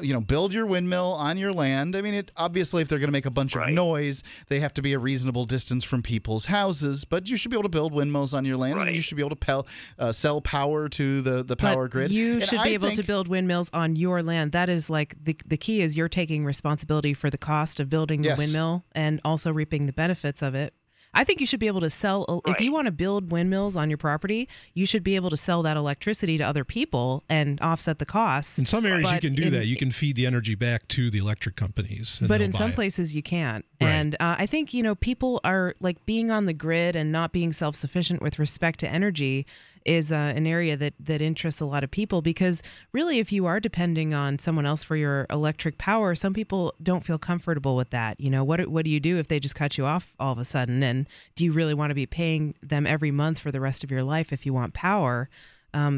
you know, build your windmill on your land. I mean, obviously, if they're going to make a bunch of noise, they have to be a reasonable distance from people's houses. But you should be able to build windmills on your land, and you should be able to sell power to the power grid. You should be able to build windmills on your land. That is like the key is you're taking responsibility for the cost of building the windmill and also reaping the benefits of it. I think you should be able to sell, if you want to build windmills on your property, you should be able to sell that electricity to other people and offset the costs. In some areas you can do that. You can feed the energy back to the electric companies. But in some places you can't. And I think, you know, people are like being on the grid and not being self-sufficient with respect to energy is an area that interests a lot of people because really if you are depending on someone else for your electric power, some people don't feel comfortable with that. You know, what do you do if they just cut you off all of a sudden? And do you really want to be paying them every month for the rest of your life if you want power?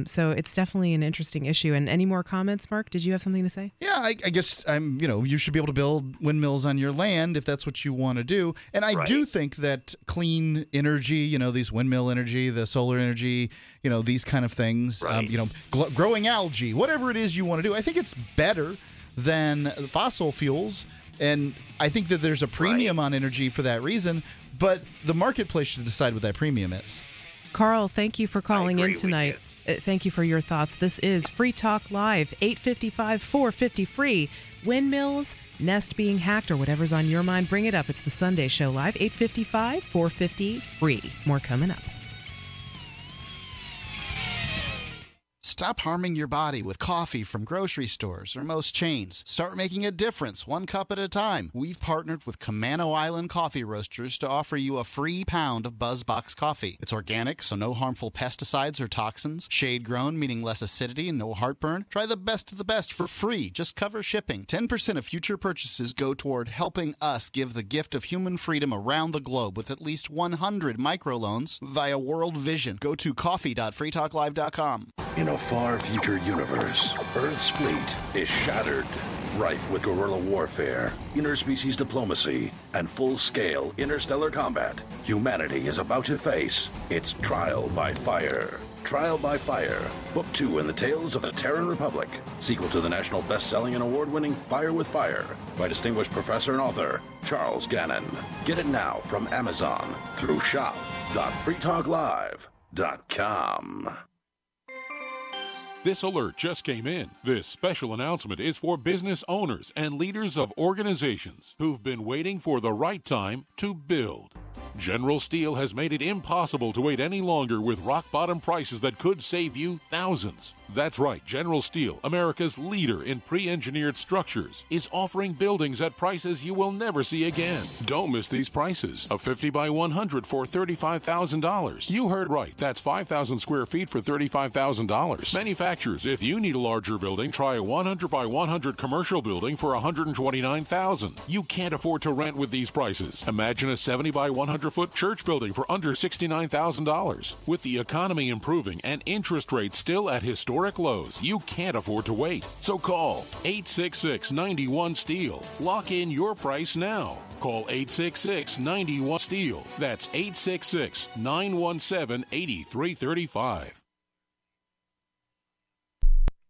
So it's definitely an interesting issue. And any more comments, Mark? Did you have something to say? Yeah, I guess you know, you should be able to build windmills on your land if that's what you want to do. And I do think that clean energy, you know, these windmill energy, the solar energy, you know, these kind of things, you know, growing algae, whatever it is you want to do, I think it's better than fossil fuels. And I think that there's a premium on energy for that reason. But the marketplace should decide what that premium is. Carl, thank you for calling in tonight. Thank you for your thoughts. This is Free Talk Live, 855-450-FREE. Windmills, Nest being hacked, or whatever's on your mind, bring it up. It's the Sunday Show Live, 855-450-FREE. More coming up. Stop harming your body with coffee from grocery stores or most chains. Start making a difference one cup at a time. We've partnered with Kamano Island Coffee Roasters to offer you a free pound of Buzzbox coffee. It's organic, so no harmful pesticides or toxins. Shade grown, meaning less acidity and no heartburn. Try the best of the best for free. Just cover shipping. 10% of future purchases go toward helping us give the gift of human freedom around the globe with at least 100 microloans via World Vision. Go to coffee.freetalklive.com. In a far future universe, Earth's fleet is shattered, rife with guerrilla warfare, interspecies diplomacy, and full-scale interstellar combat. Humanity is about to face its trial by fire. Trial by Fire, Book 2 in the Tales of the Terran Republic, sequel to the national best-selling and award-winning Fire with Fire by distinguished professor and author Charles Gannon. Get it now from Amazon through shop.freetalklive.com. This alert just came in. This special announcement is for business owners and leaders of organizations who've been waiting for the right time to build. General Steel has made it impossible to wait any longer with rock-bottom prices that could save you thousands. That's right, General Steel, America's leader in pre-engineered structures, is offering buildings at prices you will never see again. Don't miss these prices. A 50 by 100 for $35,000. You heard right. That's 5,000 square feet for $35,000. Manufacturers, if you need a larger building, try a 100 by 100 commercial building for $129,000. You can't afford to rent with these prices. Imagine a 70 by 100 foot church building for under $69,000. With the economy improving and interest rates still at historic lows, you can't afford to wait. So call 866-91-STEEL. Lock in your price now. Call 866-91-STEEL. That's 866-917-8335.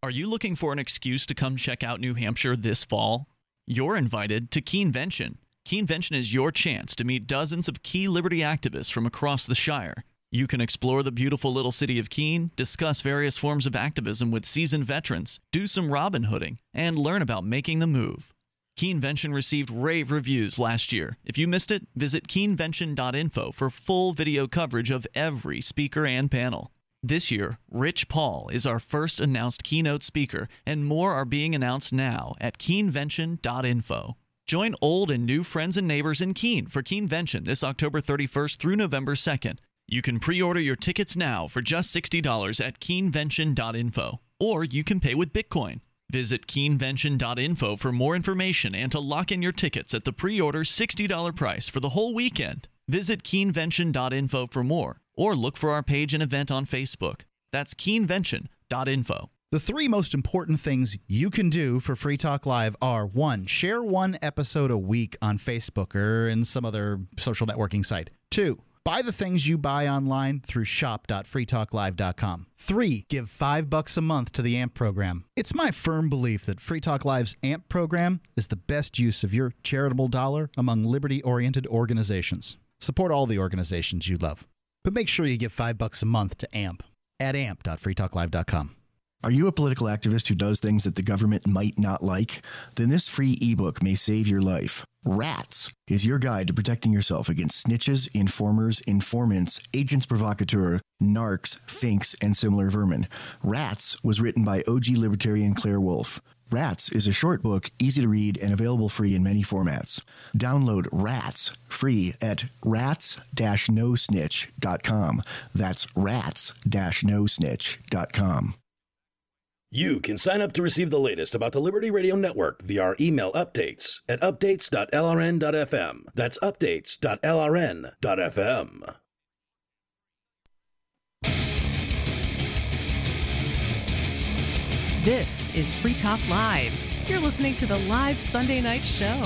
Are you looking for an excuse to come check out New Hampshire this fall? You're invited to Keenvention. Keenvention is your chance to meet dozens of key liberty activists from across the Shire. You can explore the beautiful little city of Keene, discuss various forms of activism with seasoned veterans, do some Robin Hooding, and learn about making the move. Keenvention received rave reviews last year. If you missed it, visit Keenvention.info for full video coverage of every speaker and panel. This year, Rich Paul is our first announced keynote speaker, and more are being announced now at Keenvention.info. Join old and new friends and neighbors in Keene for Keenvention this October 31st through November 2nd. You can pre-order your tickets now for just $60 at Keenvention.info, or you can pay with Bitcoin. Visit Keenvention.info for more information and to lock in your tickets at the pre-order $60 price for the whole weekend. Visit Keenvention.info for more, or look for our page and event on Facebook. That's Keenvention.info. The three most important things you can do for Free Talk Live are, 1, share one episode a week on Facebook or in some other social networking site. 2, buy the things you buy online through shop.freetalklive.com. 3, give $5 a month to the AMP program. It's my firm belief that Free Talk Live's AMP program is the best use of your charitable dollar among liberty-oriented organizations. Support all the organizations you love, but make sure you give $5 a month to AMP at amp.freetalklive.com. Are you a political activist who does things that the government might not like? Then this free ebook may save your life. Rats is your guide to protecting yourself against snitches, informers, informants, agents provocateur, narcs, finks, and similar vermin. Rats was written by OG libertarian Claire Wolfe. Rats is a short book, easy to read, and available free in many formats. Download Rats free at rats-nosnitch.com. That's rats-nosnitch.com. You can sign up to receive the latest about the Liberty Radio Network via our email updates at updates.lrn.fm. That's updates.lrn.fm. This is Free Talk Live. You're listening to the live Sunday night show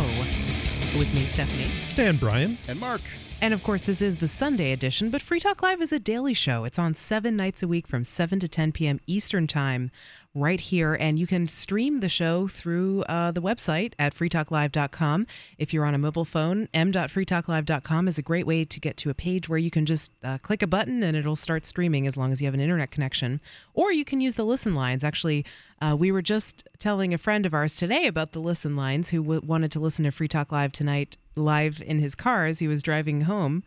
with me, Stephanie. And Brian. And Mark. And of course, this is the Sunday edition, but Free Talk Live is a daily show. It's on 7 nights a week from 7 to 10 p.m. Eastern Time right here. And you can stream the show through the website at freetalklive.com. If you're on a mobile phone, m.freetalklive.com is a great way to get to a page where you can just click a button and it'll start streaming as long as you have an internet connection. Or you can use the listen lines. Actually, we were just telling a friend of ours today about the listen lines who wanted to listen to Free Talk Live tonight live in his car as he was driving home.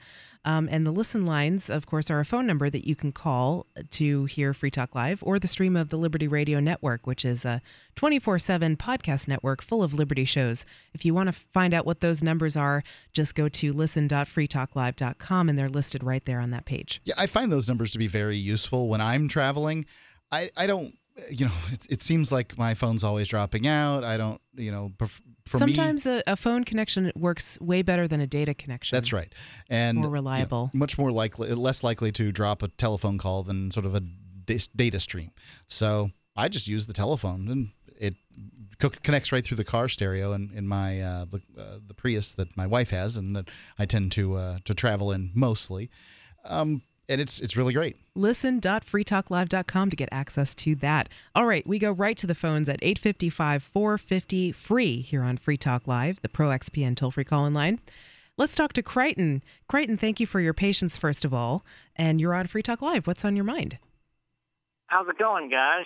And the listen lines, of course, are a phone number that you can call to hear Free Talk Live or the stream of the Liberty Radio Network, which is a 24/7 podcast network full of Liberty shows. If you want to find out what those numbers are, just go to listen.freetalklive.com and they're listed right there on that page. Yeah, I find those numbers to be very useful when I'm traveling. I don't, you know, it seems like my phone's always dropping out. I don't, you know, sometimes me, a phone connection works way better than a data connection. That's right. And more reliable. You know, much more likely, less likely to drop a telephone call than sort of a data stream. So I just use the telephone, and it connects right through the car stereo in my the Prius that my wife has and that I tend to travel in mostly. And it's really great. Listen.freetalklive.com to get access to that. All right, we go right to the phones at 855-450-FREE here on Free Talk Live, the ProXPN toll-free call-in line. Let's talk to Crichton. Crichton, thank you for your patience, first of all. And you're on Free Talk Live. What's on your mind? How's it going, guys?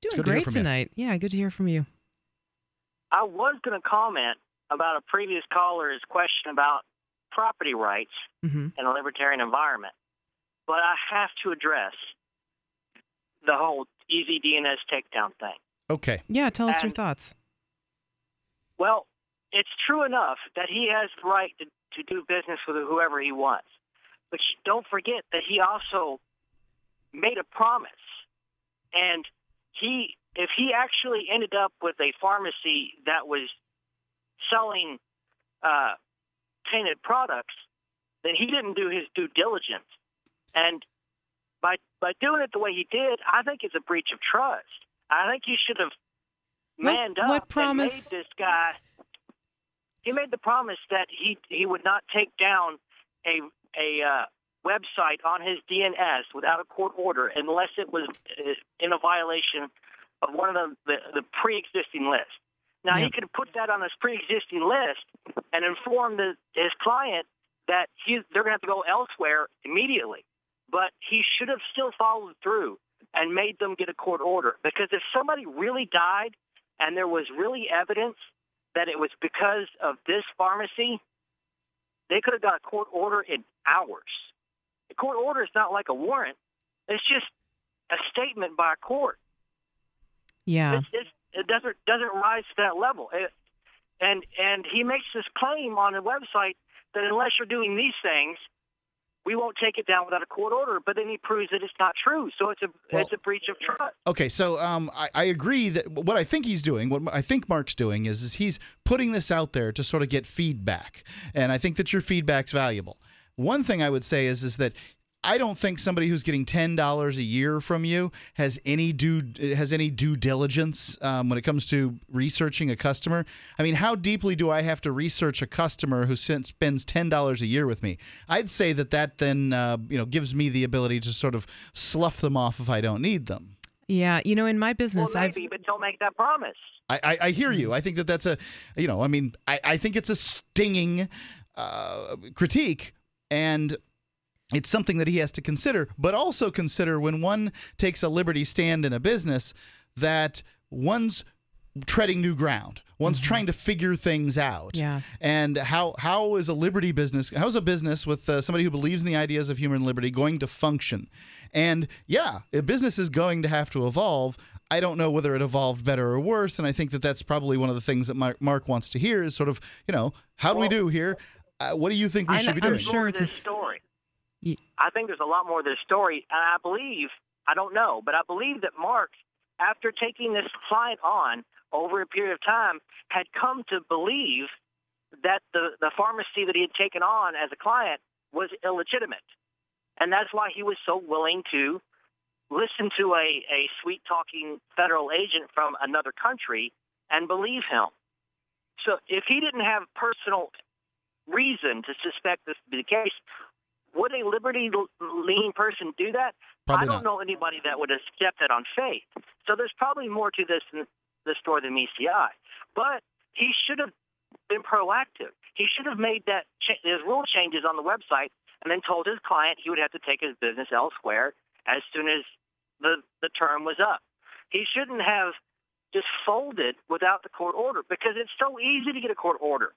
Doing great tonight. Yeah, good to hear from you. I was going to comment about a previous caller's question about property rights in a libertarian environment. But I have to address the whole EasyDNS takedown thing. Okay. Yeah, tell us your thoughts. Well, it's true enough that he has the right to do business with whoever he wants. But don't forget that he also made a promise. And if he actually ended up with a pharmacy that was selling tainted products, then he didn't do his due diligence. And by doing it the way he did, I think it's a breach of trust. I think you should have manned up promise? And made this guy. He made the promise that he would not take down a website on his DNS without a court order unless it was in a violation of one of the pre-existing lists. Now, he could have put that on his pre-existing list and informed his client that they're going to have to go elsewhere immediately. But he should have still followed through and made them get a court order. Because if somebody really died and there was really evidence that it was because of this pharmacy, they could have got a court order in hours. A court order is not like a warrant. It's just a statement by a court. Yeah. It doesn't rise to that level. And he makes this claim on a website that unless you're doing these things, we won't take it down without a court order, but then he proves that it's not true. So it's a breach of trust. Okay, so I agree that what I think he's doing, what I think Mark's doing is he's putting this out there to sort of get feedback. And I think that your feedback's valuable. One thing I would say is that I don't think somebody who's getting $10 a year from you has any due diligence when it comes to researching a customer. I mean, how deeply do I have to research a customer who spends $10 a year with me? I'd say that then you know, gives me the ability to sort of slough them off if I don't need them. Yeah, you know, in my business, but don't make that promise. I hear you. I think that's a, you know, I mean, I think it's a stinging critique, and it's something that he has to consider, but also consider when one takes a liberty stand in a business that one's treading new ground. One's trying to figure things out. Yeah. And how is a liberty business, how is a business with somebody who believes in the ideas of human liberty going to function? And yeah, a business is going to have to evolve. I don't know whether it evolved better or worse, and I think that that's probably one of the things that Mark wants to hear is sort of, you know, how do we do here? What do you think we should be doing? I'm sure it's a story. I think there's a lot more to this story, and I believe, I don't know, but I believe that Mark, after taking this client on over a period of time, had come to believe that the pharmacy that he had taken on as a client was illegitimate. And that's why he was so willing to listen to a sweet-talking federal agent from another country and believe him. So if he didn't have personal reason to suspect this to be the case. Would a liberty-leaning person do that? Probably I don't know anybody that would accept that on faith. So there's probably more to this story than meets the eye. But he should have been proactive. He should have made that his rule changes on the website and then told his client he would have to take his business elsewhere as soon as the term was up. He shouldn't have just folded without the court order, because it's so easy to get a court order.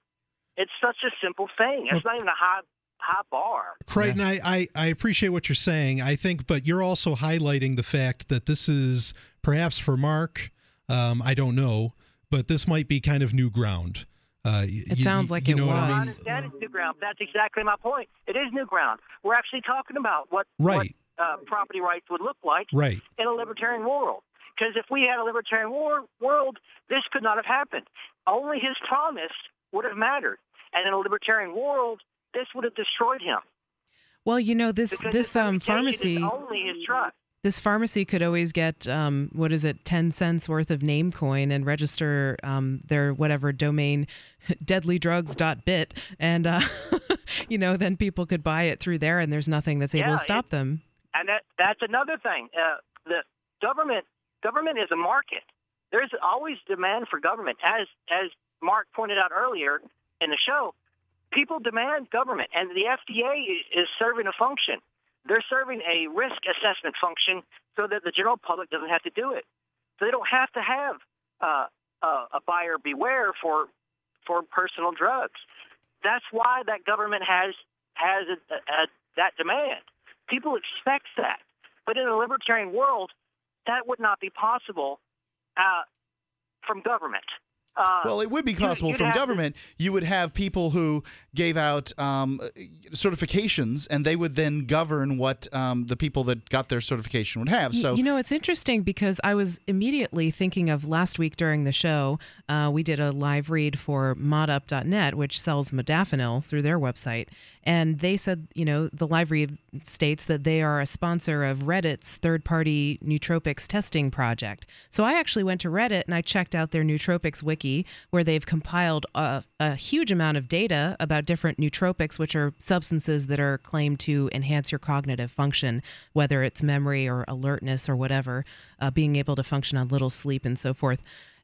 It's such a simple thing. It's not even a high bar. Creighton, yeah. I appreciate what you're saying. I think, but you're also highlighting the fact that this is perhaps for Mark, I don't know, but this might be kind of new ground. It sounds like it was. I mean? That is new ground. That's exactly my point. It is new ground. We're actually talking about what property rights would look like in a libertarian world. Because if we had a libertarian world, this could not have happened. Only his promise would have mattered. And in a libertarian world, this would have destroyed him. Well, you know, this pharmacy, only his trust. This pharmacy could always get, 10 cents worth of Namecoin and register their whatever domain, deadlydrugs.bit, and, then people could buy it through there, and there's nothing that's able to stop them. And that's another thing. The government is a market. There's always demand for government. As Mark pointed out earlier in the show, people demand government, and the FDA is serving a function. They're serving a risk assessment function so that the general public doesn't have to do it. So they don't have to have a buyer beware for personal drugs. That's why that government has that demand. People expect that. But in a libertarian world, that would not be possible from government. Well, it would be possible from government. You would have people who gave out certifications, and they would then govern what the people that got their certification would have. So, it's interesting because I was immediately thinking of last week during the show, we did a live read for ModUp.net, which sells modafinil through their website. And they said, the live read states that they are a sponsor of Reddit's third-party nootropics testing project. So I actually went to Reddit, and I checked out their nootropics wiki, where they've compiled a huge amount of data about different nootropics, which are substances that are claimed to enhance your cognitive function, whether it's memory or alertness or whatever, being able to function on little sleep and so forth.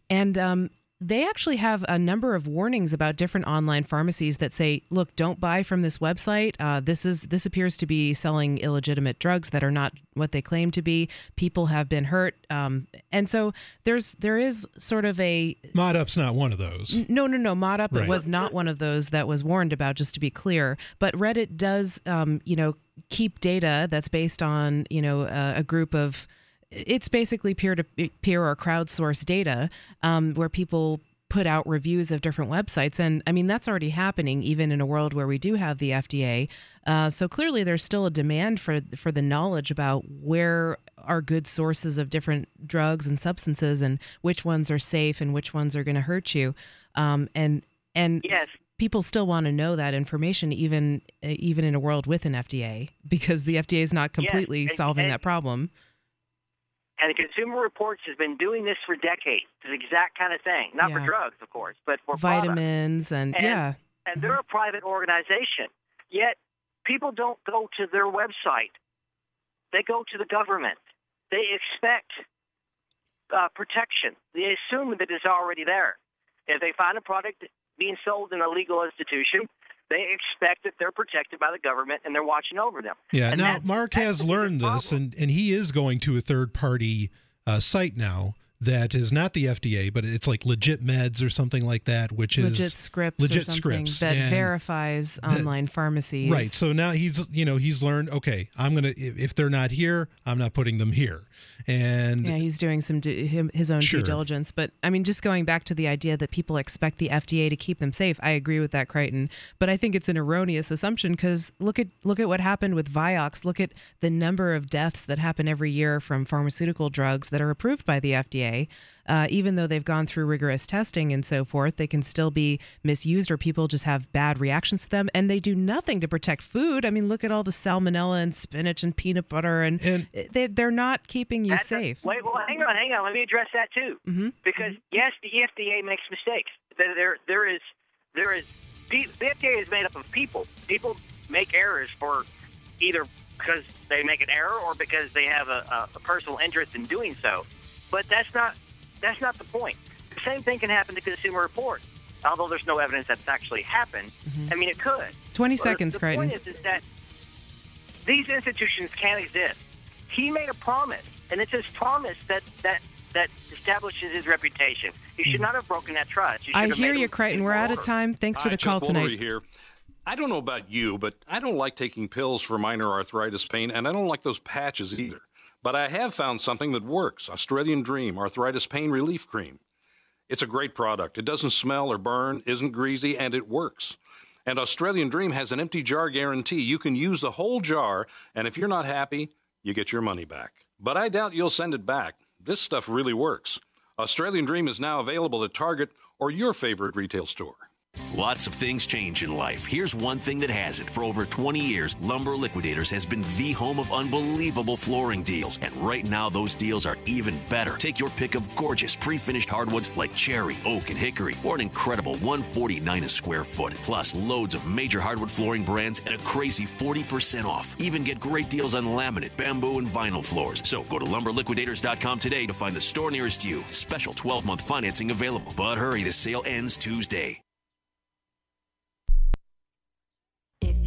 And they actually have a number of warnings about different online pharmacies that say, look, don't buy from this website. This appears to be selling illegitimate drugs that are not what they claim to be. People have been hurt. And so there is sort of a... ModUp's not one of those. No. ModUp was not one of those that was warned about, just to be clear. But Reddit does, keep data that's based on, a group of... It's basically peer-to-peer or crowdsourced data where people put out reviews of different websites. And, I mean, that's already happening even in a world where we do have the FDA. So clearly there's still a demand for the knowledge about where are good sources of different drugs and substances and which ones are safe and which ones are going to hurt you. Yes. People still want to know that information even in a world with an FDA, because the FDA is not completely solving that problem. And the Consumer Reports has been doing this for decades, this exact kind of thing. Not for drugs, of course, but for vitamins products. And they're a private organization. Yet people don't go to their website. They go to the government. They expect protection. They assume that it's already there. If they find a product being sold in a legal institution, they expect that they're protected by the government and they're watching over them. Yeah. And now, Mark has learned this, and he is going to a third-party site now that is not the FDA, but it's like Legit Meds or something like that, which is Legit Scripts that verifies online pharmacies. Right. So now he's learned, okay, if they're not here, I'm not putting them here. And yeah, he's doing some his own due diligence. But I mean, just going back to the idea that people expect the FDA to keep them safe, I agree with that, Creighton. But I think it's an erroneous assumption, because look at what happened with Vioxx. Look at the number of deaths that happen every year from pharmaceutical drugs that are approved by the FDA. Even though they've gone through rigorous testing and so forth, they can still be misused, or people just have bad reactions to them, and they do nothing to protect food. I mean, look at all the salmonella and spinach and peanut butter, and they're not keeping you safe. Hang on. Let me address that, too. Mm-hmm. Because, yes, the FDA makes mistakes. There is The FDA is made up of people. People make errors for either because they make an error or because they have a personal interest in doing so. But that's not the point. The same thing can happen to Consumer Reports, although there's no evidence that's actually happened. Mm-hmm. I mean, it could. 20 seconds, Creighton. The point is that these institutions can't exist. He made a promise, and it's his promise that establishes his reputation. You should not have broken that trust. I hear you, Creighton. We're out of time. Thanks for the call tonight. Here. I don't know about you, but I don't like taking pills for minor arthritis pain, and I don't like those patches either. But I have found something that works, Australian Dream Arthritis Pain Relief Cream. It's a great product. It doesn't smell or burn, isn't greasy, and it works. And Australian Dream has an empty jar guarantee. You can use the whole jar, and if you're not happy, you get your money back. But I doubt you'll send it back. This stuff really works. Australian Dream is now available at Target or your favorite retail store. Lots of things change in life. Here's one thing that hasn't. For over 20 years, Lumber Liquidators has been the home of unbelievable flooring deals. And right now, those deals are even better. Take your pick of gorgeous pre-finished hardwoods like cherry, oak, and hickory, or an incredible $149 a square foot. Plus, loads of major hardwood flooring brands at a crazy 40% off. Even get great deals on laminate, bamboo, and vinyl floors. So go to LumberLiquidators.com today to find the store nearest you. Special 12-month financing available. But hurry, the sale ends Tuesday. If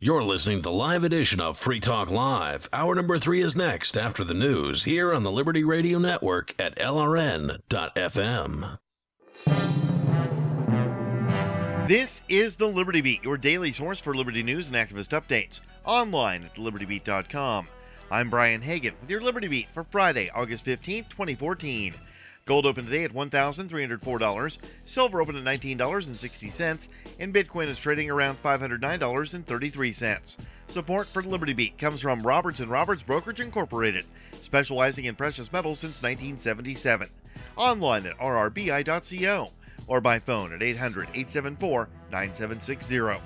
You're listening to the live edition of Free Talk Live. Hour number 3 is next after the news here on the Liberty Radio Network at LRN.FM. This is the Liberty Beat, your daily source for Liberty news and activist updates, online at LibertyBeat.com. I'm Brian Hagan with your Liberty Beat for Friday, August 15, 2014. Gold opened today at $1,304, silver opened at $19.60, and Bitcoin is trading around $509.33. Support for Liberty Beat comes from Roberts & Roberts Brokerage Incorporated, specializing in precious metals since 1977. Online at rrbi.co or by phone at 800-874-9760.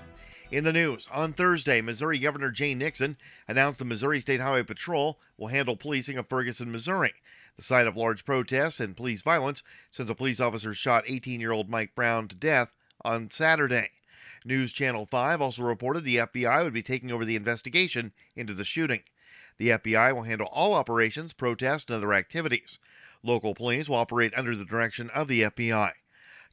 In the news, on Thursday, Missouri Governor Jay Nixon announced the Missouri State Highway Patrol will handle policing of Ferguson, Missouri, the site of large protests and police violence since a police officer shot 18-year-old Mike Brown to death on Saturday. News Channel 5 also reported the FBI would be taking over the investigation into the shooting. The FBI will handle all operations, protests, and other activities. Local police will operate under the direction of the FBI.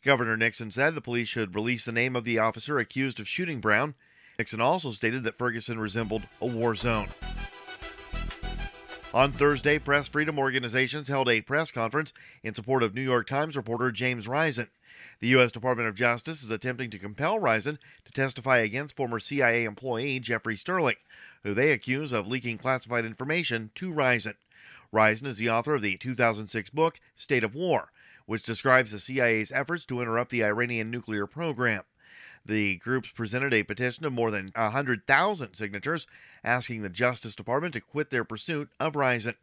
Governor Nixon said the police should release the name of the officer accused of shooting Brown. Nixon also stated that Ferguson resembled a war zone. On Thursday, press freedom organizations held a press conference in support of New York Times reporter James Risen. The U.S. Department of Justice is attempting to compel Risen to testify against former CIA employee Jeffrey Sterling, who they accuse of leaking classified information to Risen. Risen is the author of the 2006 book, State of War, which describes the CIA's efforts to interrupt the Iranian nuclear program. The groups presented a petition of more than 100,000 signatures asking the Justice Department to quit their pursuit of Risen.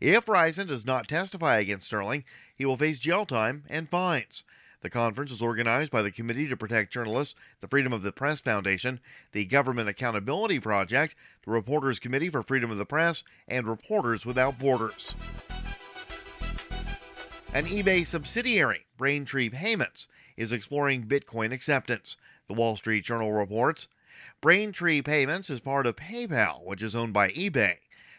If Risen does not testify against Sterling, he will face jail time and fines. The conference was organized by the Committee to Protect Journalists, the Freedom of the Press Foundation, the Government Accountability Project, the Reporters Committee for Freedom of the Press, and Reporters Without Borders. An eBay subsidiary, Braintree Payments, is exploring Bitcoin acceptance. The Wall Street Journal reports, Braintree Payments is part of PayPal, which is owned by eBay.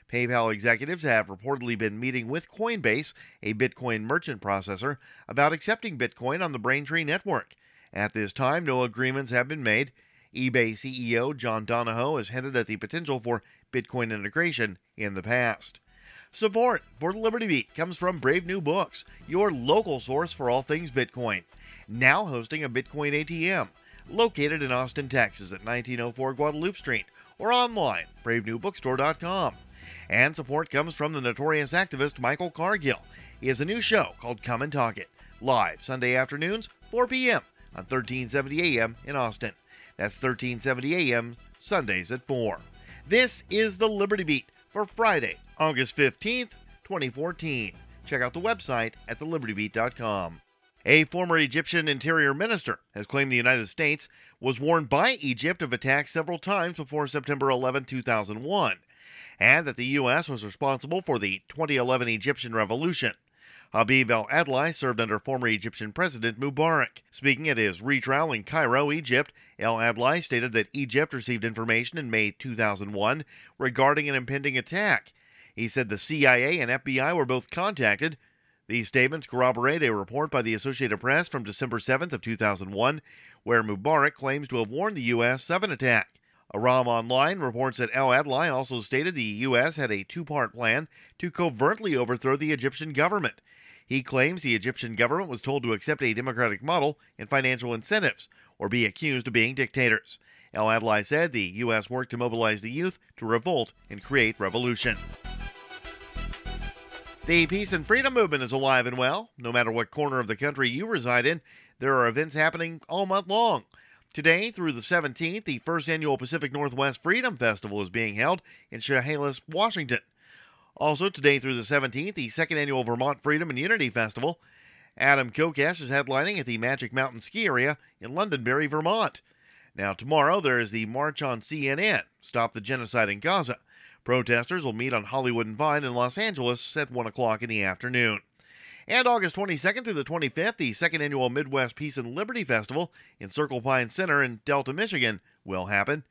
PayPal executives have reportedly been meeting with Coinbase, a Bitcoin merchant processor, about accepting Bitcoin on the Braintree network. At this time, no agreements have been made. eBay CEO John Donahoe has hinted at the potential for Bitcoin integration in the past. Support for the Liberty Beat comes from Brave New Books, your local source for all things Bitcoin. Now hosting a Bitcoin ATM, located in Austin, Texas at 1904 Guadalupe Street, or online, bravenewbookstore.com. And support comes from the notorious activist Michael Cargill. He has a new show called Come and Talk It, live Sunday afternoons, 4 p.m. on 1370 a.m. in Austin. That's 1370 a.m. Sundays at 4. This is the Liberty Beat for Friday, August 15th, 2014. Check out the website at thelibertybeat.com. A former Egyptian interior minister has claimed the United States was warned by Egypt of attacks several times before September 11, 2001, and that the U.S. was responsible for the 2011 Egyptian revolution. Habib El Adli served under former Egyptian President Mubarak. Speaking at his retrial in Cairo, Egypt, El Adli stated that Egypt received information in May 2001 regarding an impending attack. He said the CIA and FBI were both contacted. These statements corroborate a report by the Associated Press from December 7th of 2001, where Mubarak claims to have warned the U.S. of an attack. Aram Online reports that El Adli also stated the U.S. had a two-part plan to covertly overthrow the Egyptian government. He claims the Egyptian government was told to accept a democratic model and financial incentives, or be accused of being dictators. El Adli said the U.S. worked to mobilize the youth to revolt and create revolution. The peace and freedom movement is alive and well. No matter what corner of the country you reside in, there are events happening all month long. Today through the 17th, the first annual Pacific Northwest Freedom Festival is being held in Chehalis, Washington. Also today through the 17th, the second annual Vermont Freedom and Unity Festival. Adam Kokesh is headlining at the Magic Mountain Ski Area in Londonderry, Vermont. Now tomorrow there is the March on CNN, Stop the Genocide in Gaza. Protesters will meet on Hollywood and Vine in Los Angeles at 1 o'clock in the afternoon. And August 22nd through the 25th, the second annual Midwest Peace and Liberty Festival in Circle Pine Center in Delta, Michigan will happen.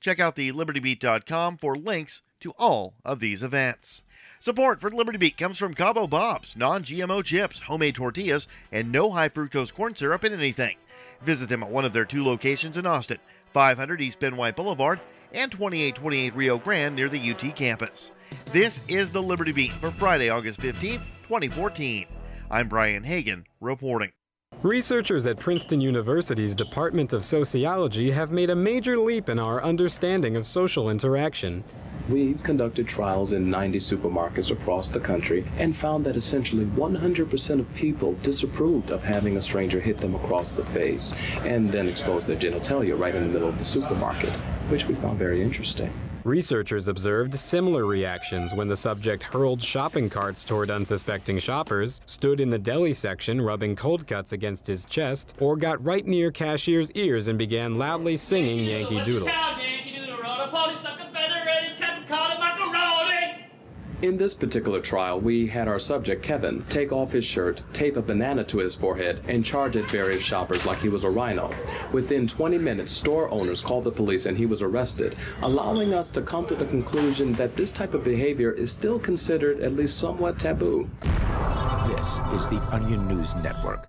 Check out thelibertybeat.com for links to all of these events. Support for Liberty Beat comes from Cabo Bob's, non-GMO chips, homemade tortillas, and no high fructose corn syrup in anything. Visit them at one of their two locations in Austin, 500 East Ben White Boulevard, and 2828 Rio Grande near the UT campus. This is the Liberty Beat for Friday, August 15th, 2014. I'm Brian Hagan reporting. Researchers at Princeton University's Department of Sociology have made a major leap in our understanding of social interaction. We conducted trials in 90 supermarkets across the country and found that essentially 100% of people disapproved of having a stranger hit them across the face and then expose their genitalia right in the middle of the supermarket, which we found very interesting. Researchers observed similar reactions when the subject hurled shopping carts toward unsuspecting shoppers, stood in the deli section rubbing cold cuts against his chest, or got right near cashiers' ears and began loudly singing Yankee Doodle. In this particular trial, we had our subject, Kevin, take off his shirt, tape a banana to his forehead, and charge at various shoppers like he was a rhino. Within 20 minutes, store owners called the police and he was arrested, allowing us to come to the conclusion that this type of behavior is still considered at least somewhat taboo. This is the Onion News Network.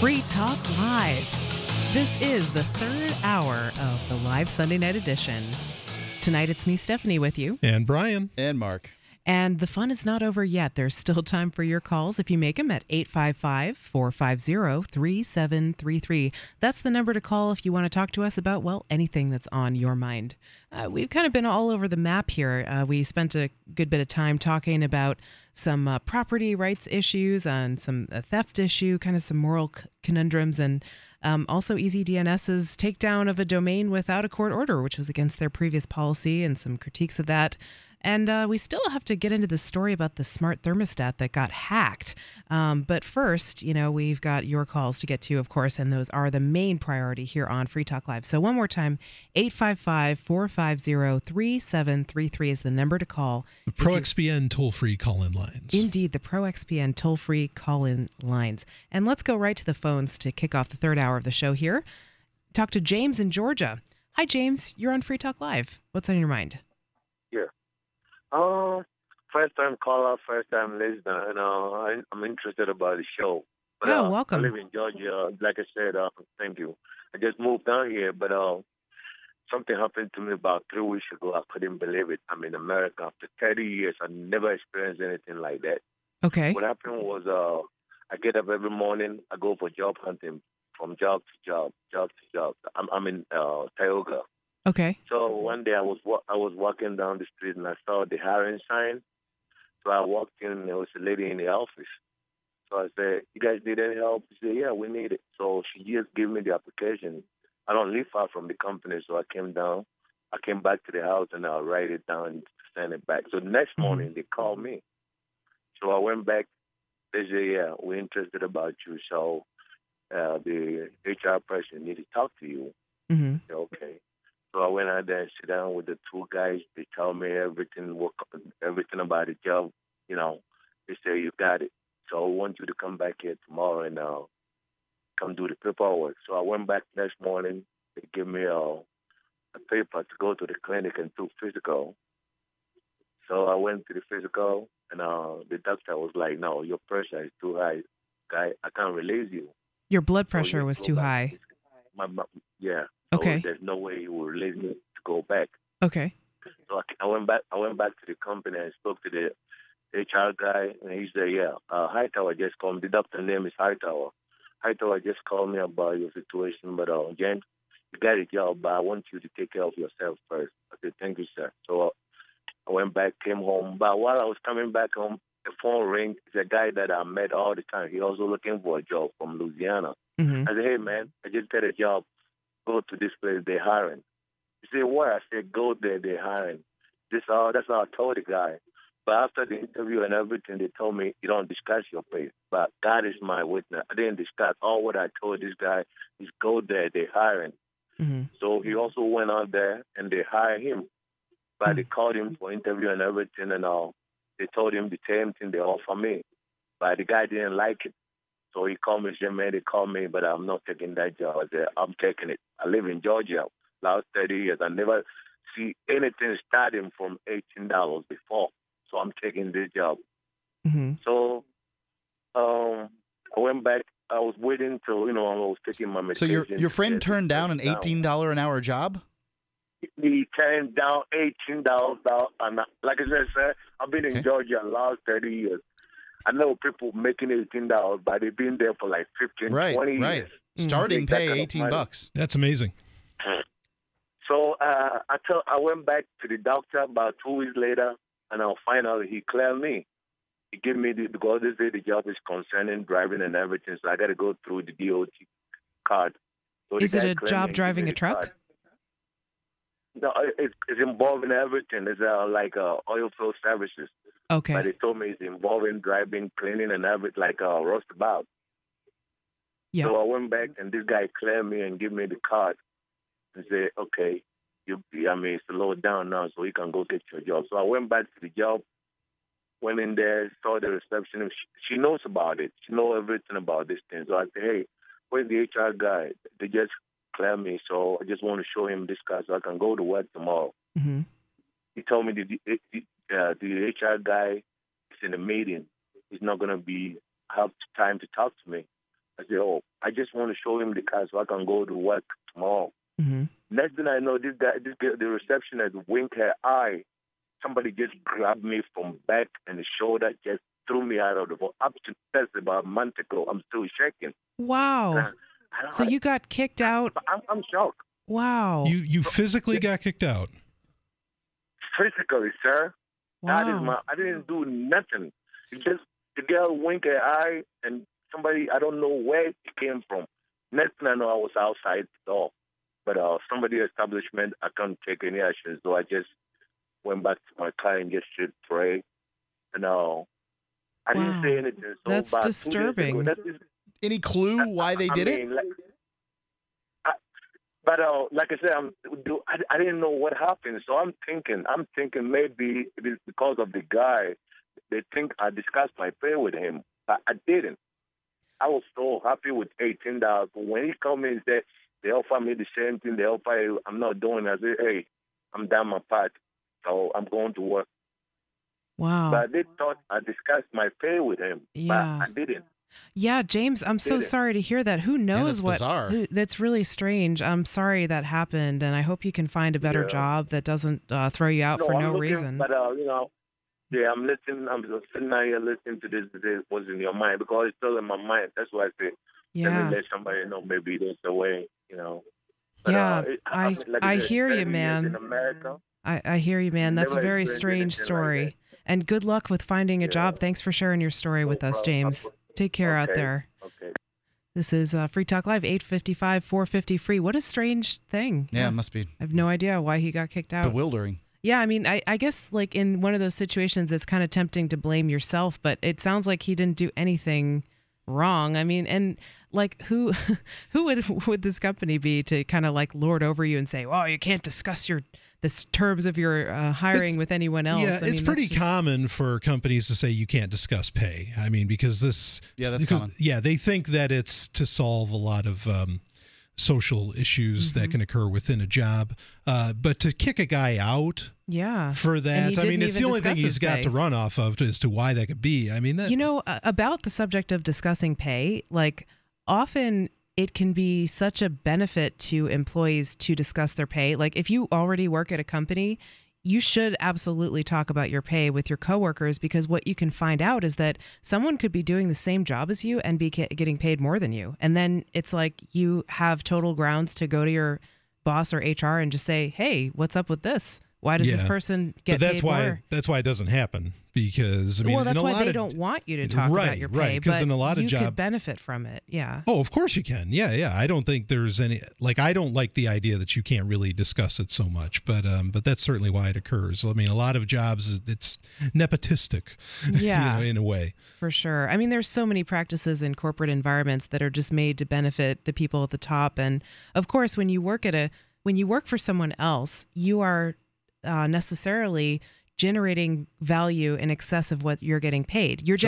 Free Talk Live. This is the third hour of the live Sunday night edition. Tonight it's me, Stephanie, with you. And Brian. And Mark. And the fun is not over yet. There's still time for your calls if you make them at 855-450-3733. That's the number to call if you want to talk to us about, well, anything that's on your mind. We've kind of been all over the map here. We spent a good bit of time talking about some property rights issues and some theft issue, kind of some moral conundrums, and also EasyDNS's takedown of a domain without a court order, which was against their previous policy, and some critiques of that. And we still have to get into the story about the smart thermostat that got hacked. But first, you know, we've got your calls to get to, of course, and those are the main priority here on Free Talk Live. So one more time, 855-450-3733 is the number to call. The ProXPN toll-free call-in lines. Indeed, the ProXPN toll-free call-in lines. And let's go right to the phones to kick off the third hour of the show here. Talk to James in Georgia. Hi, James. You're on Free Talk Live. What's on your mind? Yeah. First-time caller, first-time listener. You know, I'm interested about the show. But, welcome. I live in Georgia. Like I said, thank you. I just moved down here, but something happened to me about 3 weeks ago. I couldn't believe it. I'm in America after 30 years. I never experienced anything like that. Okay. What happened was I get up every morning. I go for job hunting from job to job, job to job. I'm in Tioga. Okay. So one day I was walking down the street and I saw the hiring sign. So I walked in and there was a lady in the office. So I said, "You guys need any help?" She said, "Yeah, we need it." So she just gave me the application. I don't live far from the company, so I came down. I came back to the house and I write it down and send it back. So next morning they called me. So I went back. They said, "Yeah, we're interested about you. So the HR person need to talk to you." Mm-hmm. I said, okay. So I went out there and sit down with the two guys. They tell me everything about the job. You know, they say, "You got it. So I want you to come back here tomorrow and come do the paperwork." So I went back next morning. They gave me a paper to go to the clinic and do physical. So I went to the physical, and the doctor was like, "No, your pressure is too high, guy. I can't release you." Your blood pressure was too high. Yeah. Okay. So there's no way you will release me to go back. Okay. So I went back. I went back to the company and spoke to the HR guy, and he said, "Yeah, Hightower just called me. The doctor's name is Hightower. Hightower just called me about your situation, but James, you got a job, but I want you to take care of yourself first." I said, "Thank you, sir." So I went back, came home. But while I was coming back home, the phone rang. It's a guy that I met all the time. He also looking for a job from Louisiana. Mm-hmm. I said, "Hey, man, I just got a job. Go to this place. They're hiring." He said, "What?" I said, "Go there. They're hiring." That's how I told the guy. But after the interview and everything, they told me, "You don't discuss your pay." But God is my witness. I didn't discuss. All what I told this guy is go there. They're hiring. Mm-hmm. So he also went out there, and they hired him. But they called him for interview and everything and all. They told him the same thing they offered me. But the guy didn't like it. So he called me and said, "Man, they called me, but I'm not taking that job." I said, "I'm taking it. I live in Georgia. Last 30 years, I never see anything starting from $18 before. So I'm taking this job." Mm-hmm. So I went back. I was waiting till, I was taking my medication. So your friend turned down an $18 an hour job? He turned down $18. And like I said, sir, I've been in Georgia the last 30 years. I know people making $18, but they've been there for like 15, 20 years. Starting pay, $18. That's amazing. So I went back to the doctor about 2 weeks later, and finally he cleared me. He gave me because they say the job is concerning driving and everything, so I got to go through the DOT card. So is it a job driving a truck? Card. No, it's involving everything. It's like oil field services. Okay. But they told me it's involving driving, cleaning, and everything, like roundabout. Yeah. So I went back, and this guy cleared me and gave me the card and said, "Okay, slow down now so you can go get your job." So I went back to the job, went in there, saw the receptionist. She knows about it. She knows everything about this thing. So I said, "Hey, where's the HR guy? They just cleared me, so I just want to show him this card so I can go to work tomorrow." Mm-hmm. He told me the HR guy is in a meeting. He's not going to have time to talk to me. I said, "Oh, I just want to show him the card so I can go to work tomorrow." Mm-hmm. Next thing I know, the receptionist winked her eye. Somebody just grabbed me from back and the shoulder, just threw me out of the boat. Up to test about a month ago, I'm still shaking. Wow. So you got kicked out? I'm shocked. Wow. You physically got kicked out? Physically, sir. Wow. That is I didn't do nothing. It's just the girl winked her eye, and somebody, I don't know where it came from. Next thing I know, I was outside the door. But somebody establishment, I can't take any action, so I just went back to my car and just should pray. And I didn't say anything. So that's disturbing. Any clue why they did it? Like I said, I didn't know what happened. So I'm thinking maybe it is because of the guy. They think I discussed my pay with him. But I didn't. I was so happy with $18. But when he called me and said, They offer me the same thing they offer you. I'm not doing it. I say, hey, I'm done my part, so I'm going to work. Wow. But they thought I discussed my pay with him, but I didn't. Yeah, James, I'm so sorry to hear that. Who knows what? That's really strange. I'm sorry that happened, and I hope you can find a better job that doesn't throw you out for no reason. But I'm listening. I'm sitting out here listening to this. What's in your mind? Because it's still in my mind. That's why I say, let me let somebody know. Maybe there's a way. But, I hear you, man. I hear you, man. That's a very strange story. Like, and good luck with finding a job. Thanks for sharing your story with us, James. Take care out there. Okay. This is Free Talk Live, 855-450-FREE. What a strange thing. Yeah, it must be. I have no idea why he got kicked out. Bewildering. Yeah, I mean, I guess like in one of those situations, it's kind of tempting to blame yourself, but it sounds like he didn't do anything wrong. I mean, and like who would this company be to kind of like lord over you and say, oh, you can't discuss your... the terms of your hiring with anyone else. Yeah, I mean, it's pretty common for companies to say you can't discuss pay. I mean, because this... Yeah, that's common. Yeah, they think that it's to solve a lot of social issues that can occur within a job. But to kick a guy out... Yeah. For that, I mean, it's the only thing he's got to run off of as to why that could be. I mean, that... You know, about the subject of discussing pay, like, often... it can be such a benefit to employees to discuss their pay. Like if you already work at a company, you should absolutely talk about your pay with your coworkers, because what you can find out is that someone could be doing the same job as you and be getting paid more than you. And then it's like you have total grounds to go to your boss or HR and just say, hey, what's up with this? Why does this person get paid more? That's why it doesn't happen, because I mean, well, that's why they don't want you to talk about your pay. Right, because in a lot of jobs, you could benefit from it. Yeah. Oh, of course you can. Yeah, yeah. I don't think there's any I don't like the idea that you can't really discuss it so much, but that's certainly why it occurs. I mean, a lot of jobs, it's nepotistic. Yeah, in a way. For sure. I mean, there's so many practices in corporate environments that are just made to benefit the people at the top, and of course, when you work for someone else, you are necessarily generating value in excess of what you're getting paid. You're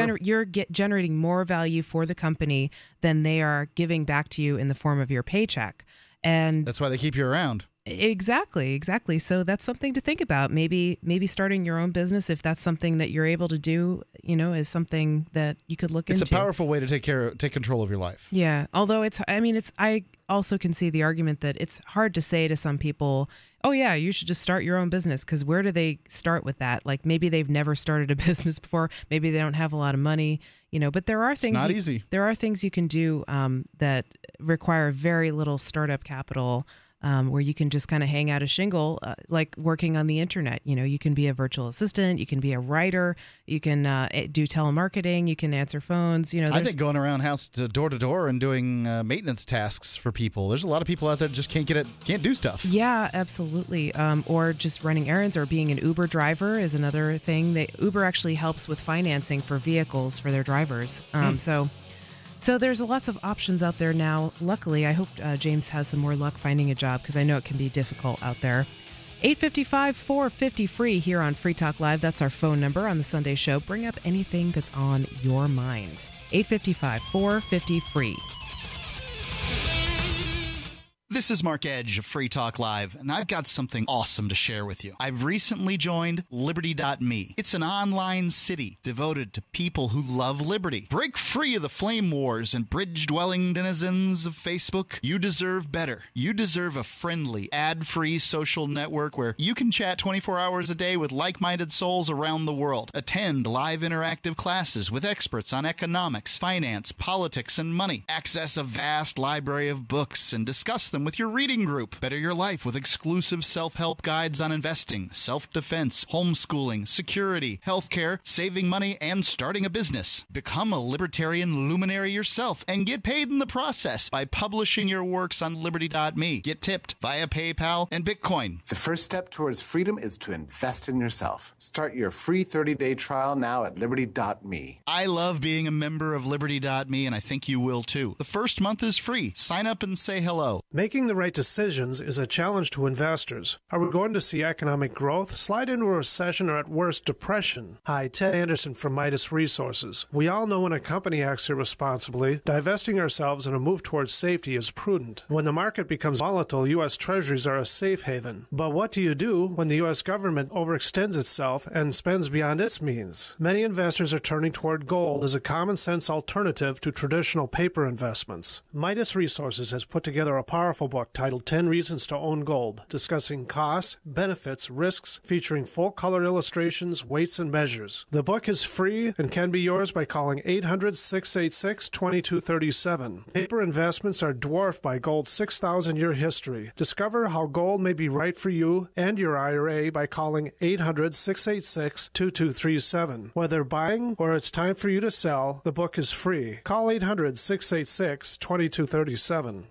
generating more value for the company than they are giving back to you in the form of your paycheck, and that's why they keep you around. Exactly. So that's something to think about. Maybe starting your own business, if that's something that you're able to do, is something that you could look into. It's a powerful way to take control of your life. Yeah. Although I also can see the argument that it's hard to say to some people, oh yeah, you should just start your own business, because where do they start with that? Like maybe they've never started a business before. Maybe they don't have a lot of money, but there are things There are things you can do that require very little startup capital, where you can just kind of hang out a shingle, like working on the internet. You can be a virtual assistant, you can be a writer, you can do telemarketing, you can answer phones. I think going around house to door and doing maintenance tasks for people. There's a lot of people out there that just can't do stuff. Yeah, absolutely. Or just running errands, or being an Uber driver is another thing. Uber actually helps with financing for vehicles for their drivers. So there's lots of options out there now. Luckily, I hope James has some more luck finding a job, because I know it can be difficult out there. 855-450-FREE here on Free Talk Live. That's our phone number on the Sunday show. Bring up anything that's on your mind. 855-450-FREE. This is Mark Edge of Free Talk Live, and I've got something awesome to share with you. I've recently joined Liberty.me. It's an online city devoted to people who love liberty. Break free of the flame wars and bridge-dwelling denizens of Facebook. You deserve better. You deserve a friendly, ad-free social network where you can chat 24 hours a day with like-minded souls around the world. Attend live interactive classes with experts on economics, finance, politics, and money. Access a vast library of books and discuss them with your reading group. Better your life with exclusive self-help guides on investing, self-defense, homeschooling, security, healthcare, saving money, and starting a business. Become a libertarian luminary yourself and get paid in the process by publishing your works on Liberty.me. Get tipped via PayPal and Bitcoin. The first step towards freedom is to invest in yourself. Start your free 30-day trial now at Liberty.me. I love being a member of Liberty.me, and I think you will too. The first month is free. Sign up and say hello. Make Making the right decisions is a challenge to investors. Are we going to see economic growth slide into a recession or at worst depression? Hi, Ted Anderson from Midas Resources. We all know when a company acts irresponsibly, divesting ourselves in a move towards safety is prudent. When the market becomes volatile, U.S. Treasuries are a safe haven. But what do you do when the U.S. government overextends itself and spends beyond its means? Many investors are turning toward gold as a common sense alternative to traditional paper investments. Midas Resources has put together a powerful book titled 10 Reasons to Own Gold, discussing costs, benefits, risks, featuring full-color illustrations, weights, and measures. The book is free and can be yours by calling 800-686-2237. Paper investments are dwarfed by gold's 6,000-year history. Discover how gold may be right for you and your IRA by calling 800-686-2237. Whether buying or it's time for you to sell, the book is free. Call 800-686-2237.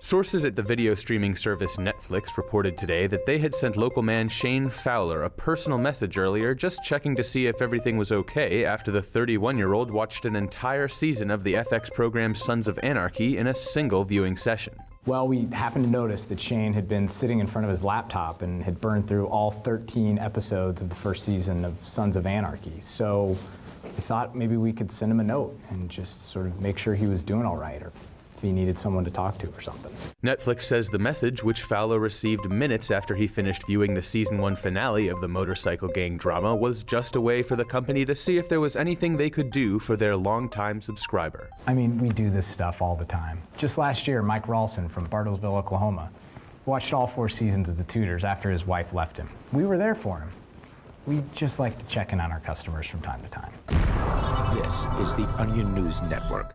Sources at the video streaming service Netflix reported today that they had sent local man Shane Fowler a personal message earlier just checking to see if everything was okay after the 31-year-old watched an entire season of the FX program Sons of Anarchy in a single viewing session. Well, we happened to notice that Shane had been sitting in front of his laptop and had burned through all 13 episodes of the first season of Sons of Anarchy. So we thought maybe we could send him a note and just sort of make sure he was doing all right, or he needed someone to talk to or something. Netflix says the message, which Fowler received minutes after he finished viewing the season 1 finale of the motorcycle gang drama, was just a way for the company to see if there was anything they could do for their longtime subscriber. I mean, we do this stuff all the time. Just last year, Mike Ralston from Bartlesville, Oklahoma, watched all 4 seasons of The Tudors after his wife left him. We were there for him. We just like to check in on our customers from time to time. This is the Onion News Network.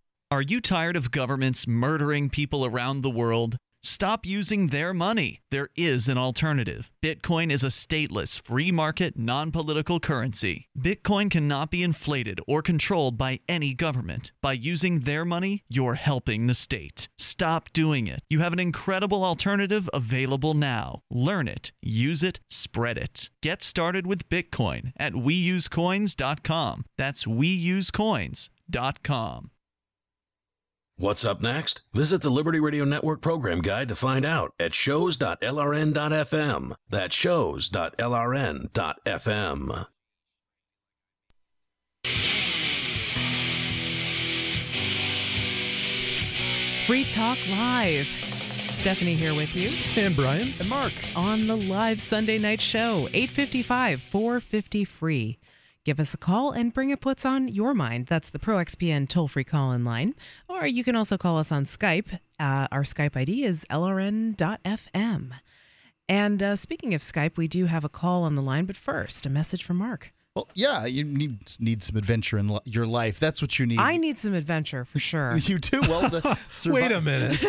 Are you tired of governments murdering people around the world? Stop using their money. There is an alternative. Bitcoin is a stateless, free market, non-political currency. Bitcoin cannot be inflated or controlled by any government. By using their money, you're helping the state. Stop doing it. You have an incredible alternative available now. Learn it, use it, spread it. Get started with Bitcoin at weusecoins.com. That's weusecoins.com. What's up next? Visit the Liberty Radio Network program guide to find out at shows.lrn.fm. That's shows.lrn.fm. Free Talk Live. Stephanie here with you. And Brian. And Mark. On the live Sunday night show, 855-450-FREE. Give us a call and bring up what's on your mind. That's the ProXPN toll-free call-in line. Or you can also call us on Skype. Our Skype ID is LRN.FM. And speaking of Skype, we do have a call on the line. But first, a message from Mark. Well, yeah, you need some adventure in your life. That's what you need. I need some adventure, for sure. You do? Well, wait a minute.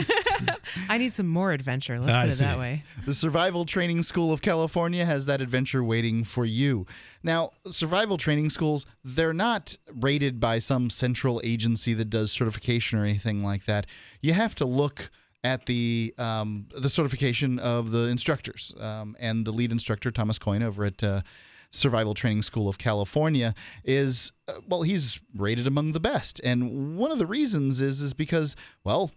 I need some more adventure. Let's put it that way. The Survival Training School of California has that adventure waiting for you. Now, survival training schools, they're not rated by some central agency that does certification or anything like that. You have to look at the certification of the instructors. And the lead instructor, Thomas Coyne, over at Survival Training School of California is, well, he's rated among the best. And one of the reasons is because, well,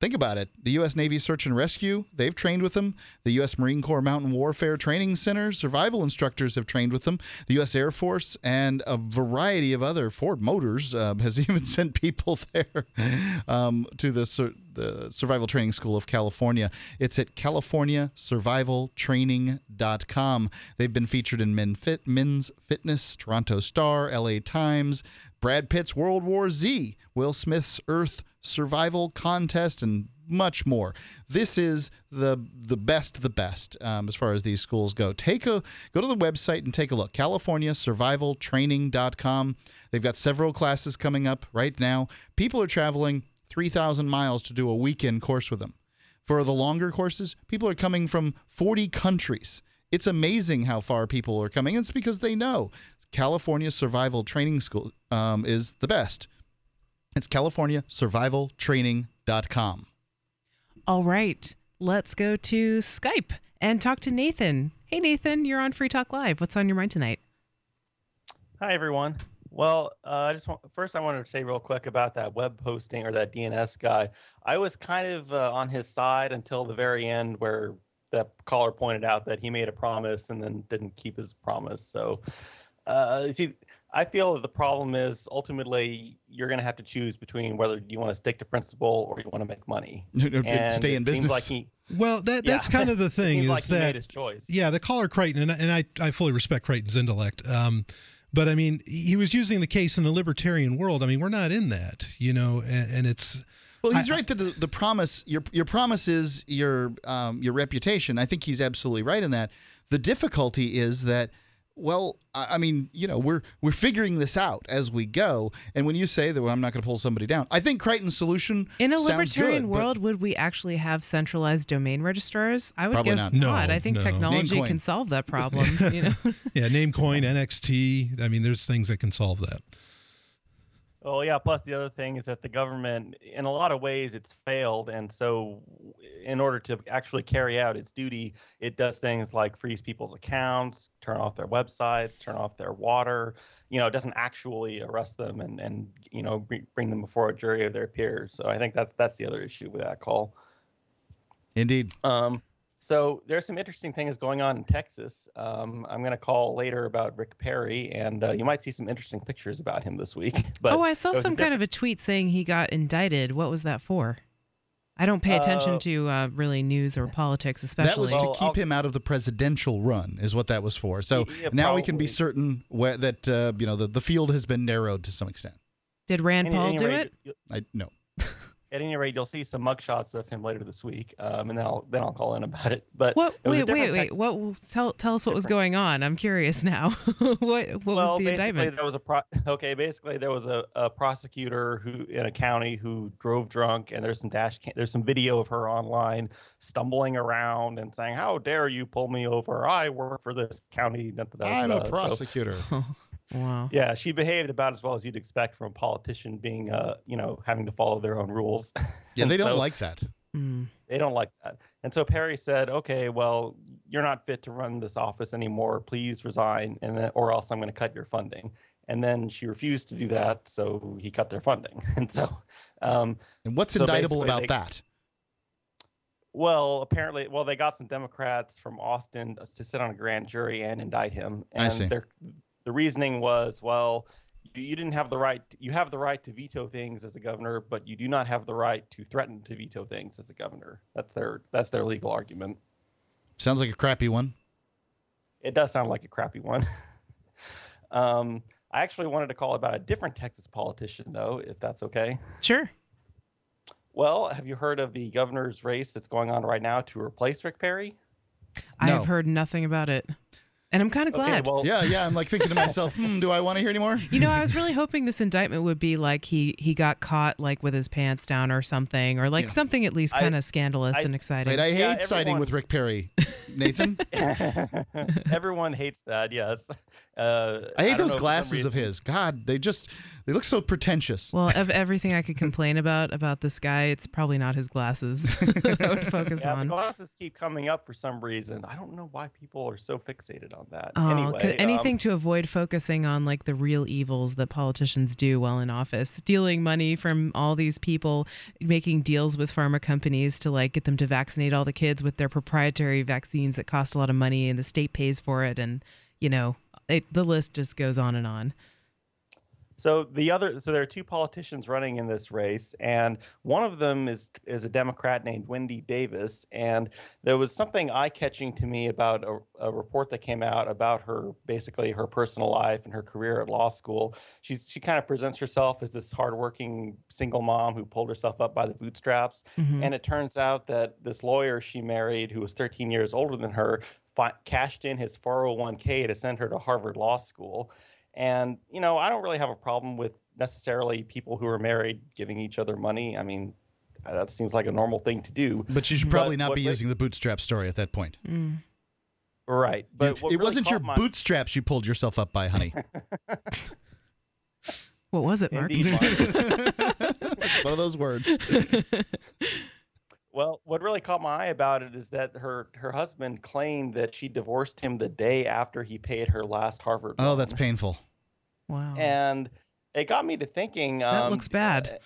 think about it. The U.S. Navy Search and Rescue, they've trained with them. The U.S. Marine Corps Mountain Warfare Training Center, survival instructors have trained with them. The U.S. Air Force and a variety of other, Ford Motors has even sent people there to the Survival Training School of California. It's at californiasurvivaltraining.com. They've been featured in Men's Fitness, Toronto Star, LA Times, Brad Pitt's World War Z, Will Smith's Earth survival contest, and much more. This is the best as far as these schools go. Go to the website and take a look. CaliforniaSurvivalTraining.com. They've got several classes coming up right now. People are traveling 3,000 miles to do a weekend course with them. For the longer courses, people are coming from 40 countries. It's amazing how far people are coming. It's because they know California Survival Training School is the best. It's CaliforniaSurvivalTraining.com. All right, let's go to Skype and talk to Nathan. Hey, Nathan, you're on Free Talk Live. What's on your mind tonight? Hi, everyone. Well, I wanted to say real quick about that web hosting or that DNS guy. I was kind of on his side until the very end where that caller pointed out that he made a promise and then didn't keep his promise. So, you see, I feel that the problem is ultimately you're going to have to choose between whether you want to stick to principle or you want to make money. And stay in business. Like that's kind of the thing. Is like he made his choice. Yeah, the caller Creighton, and I fully respect Creighton's intellect. But, I mean, he was using the case in the libertarian world. I mean, we're not in that, you know, and it's... Well, he's right that the promise, your promise is your reputation. I think he's absolutely right in that. The difficulty is that... Well, I mean, you know, we're figuring this out as we go. And when you say that, well, I'm not going to pull somebody down, I think Creighton's solution in a libertarian world, would we actually have centralized domain registrars? I would guess not. I think technology can solve that problem. You know? Yeah, Namecoin, NXT. I mean, there's things that can solve that. Well, yeah. Plus, the other thing is that the government, in a lot of ways, it's failed. And so in order to actually carry out its duty, it does things like freeze people's accounts, turn off their websites, turn off their water. You know, it doesn't actually arrest them and you know, bring them before a jury of their peers. So I think that's the other issue with that call. Indeed. So there's some interesting things going on in Texas. I'm going to call later about Rick Perry, and you might see some interesting pictures about him this week. But I saw some kind of a tweet saying he got indicted. What was that for? I don't pay attention to really news or politics, especially. That was to keep him out of the presidential run, is what that was for. So yeah, now we can be certain that you know, the field has been narrowed to some extent. Did Rand Paul do it? No. At any rate, you'll see some mugshots of him later this week, and then I'll call in about it. But wait! Tell us what was going on. I'm curious now. What was the indictment? There was a prosecutor who in a county who drove drunk, and there's some video of her online stumbling around and saying, "How dare you pull me over? I work for this county." I'm a prosecutor. So, wow. Yeah, she behaved about as well as you'd expect from a politician being, you know, having to follow their own rules. Yeah, they don't like that. They don't like that. And so Perry said, okay, well, you're not fit to run this office anymore. Please resign, or else I'm going to cut your funding. And then she refused to do that, so he cut their funding. And so... and what's indictable about that? Well, apparently, they got some Democrats from Austin to sit on a grand jury and indict him. And I see. The reasoning was, well, you didn't have the right. You have the right to veto things as a governor, but you do not have the right to threaten to veto things as a governor. That's their legal argument. Sounds like a crappy one. It does sound like a crappy one. I actually wanted to call about a different Texas politician, though, if that's okay. Sure. Well, have you heard of the governor's race that's going on right now to replace Rick Perry? No. I've heard nothing about it. And I'm kind of glad. Okay, well, yeah. I'm like thinking to myself, do I want to hear any more? You know, I was really hoping this indictment would be like he got caught like with his pants down or something, or like something at least kind of scandalous and exciting. Right, I hate siding with Rick Perry, Nathan. Everyone hates that, yes. I hate those glasses of his. God, they look so pretentious. Well, of everything I could complain about this guy, it's probably not his glasses that I would focus on. The glasses keep coming up for some reason. I don't know why people are so fixated on that. Oh, anyway, anything to avoid focusing on like the real evils that politicians do while in office, stealing money from all these people, making deals with pharma companies to like get them to vaccinate all the kids with their proprietary vaccines that cost a lot of money and the state pays for it, and you know, the list just goes on and on. So there are two politicians running in this race, and one of them is a Democrat named Wendy Davis. And there was something eye-catching to me about a report that came out about her, basically her personal life and her career at law school. She kind of presents herself as this hardworking single mom who pulled herself up by the bootstraps. Mm-hmm. And it turns out that this lawyer she married, who was 13 years older than her, cashed in his 401k to send her to Harvard Law School. And, you know, I don't really have a problem with necessarily people who are married giving each other money. I mean, that seems like a normal thing to do. But you should probably not be using the bootstrap story at that point. Mm. Right. But it wasn't your bootstraps you pulled yourself up by, honey. What was it, Mark? Indeed, Mark. That's one of those words. Well, what really caught my eye about it is that her husband claimed that she divorced him the day after he paid her last Harvard loan. Oh, that's painful. Wow. And it got me to thinking. That looks bad.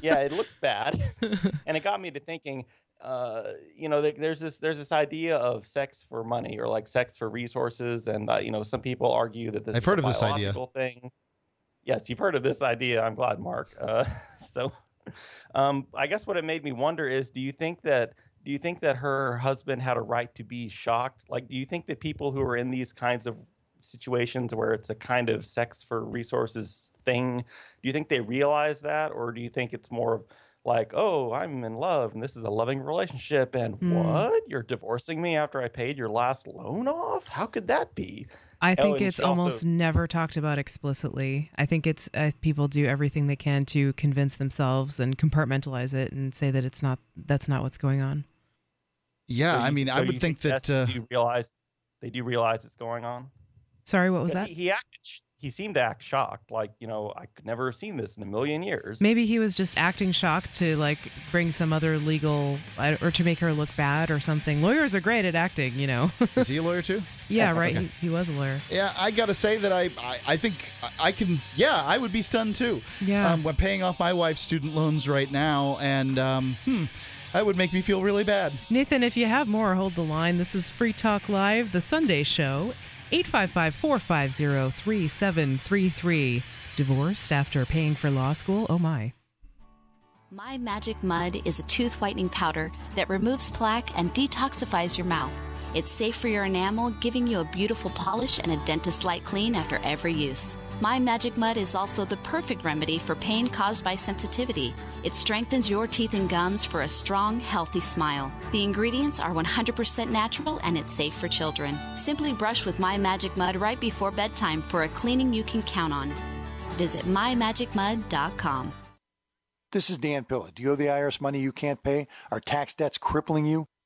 Yeah, it looks bad. And it got me to thinking, you know, there's this idea of sex for money, or like sex for resources. And, you know, some people argue that this is a biological thing. Yes, you've heard of this idea. I'm glad, Mark. I guess what it made me wonder is, do you think that her husband had a right to be shocked? Like, do you think that people who are in these kinds of situations where it's a kind of sex for resources thing, do you think they realize that? Or do you think it's more of like, oh, I'm in love and this is a loving relationship, and what? You're divorcing me after I paid your last loan off? How could that be? I think it's almost never talked about explicitly. I think it's people do everything they can to convince themselves and compartmentalize it and say that that's not what's going on. Yeah, I mean, I would think that they do realize it's going on. Sorry, what was that? He seemed to act shocked, like, you know, I could never have seen this in a million years. Maybe he was just acting shocked to, like, bring some other legal, or to make her look bad or something. Lawyers are great at acting, you know. Is he a lawyer too? Yeah, right. Okay. He was a lawyer. Yeah, I gotta say that I think I can. Yeah, I would be stunned too. Yeah, we're paying off my wife's student loans right now, and that would make me feel really bad. Nathan, if you have more, hold the line. This is Free Talk Live, the Sunday show. 855-450-3733. Divorced after paying for law school? Oh my. My Magic Mud is a tooth whitening powder that removes plaque and detoxifies your mouth. It's safe for your enamel, giving you a beautiful polish and a dentist-like clean after every use. My Magic Mud is also the perfect remedy for pain caused by sensitivity. It strengthens your teeth and gums for a strong, healthy smile. The ingredients are 100% natural, and it's safe for children. Simply brush with My Magic Mud right before bedtime for a cleaning you can count on. Visit MyMagicMud.com. This is Dan Pilla. Do you owe the IRS money you can't pay? Are tax debts crippling you?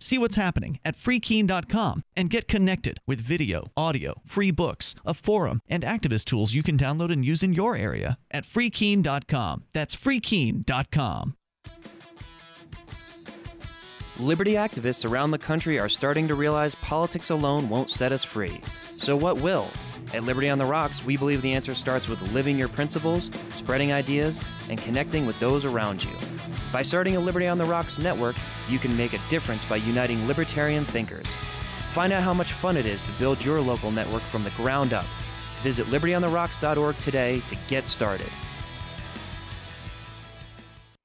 See what's happening at freekeene.com and get connected with video, audio, free books, a forum, and activist tools you can download and use in your area at freekeene.com. That's freekeene.com. Liberty activists around the country are starting to realize politics alone won't set us free. So what will? At Liberty on the Rocks, we believe the answer starts with living your principles, spreading ideas, and connecting with those around you. By starting a Liberty on the Rocks network, you can make a difference by uniting libertarian thinkers. Find out how much fun it is to build your local network from the ground up. Visit libertyontherocks.org today to get started.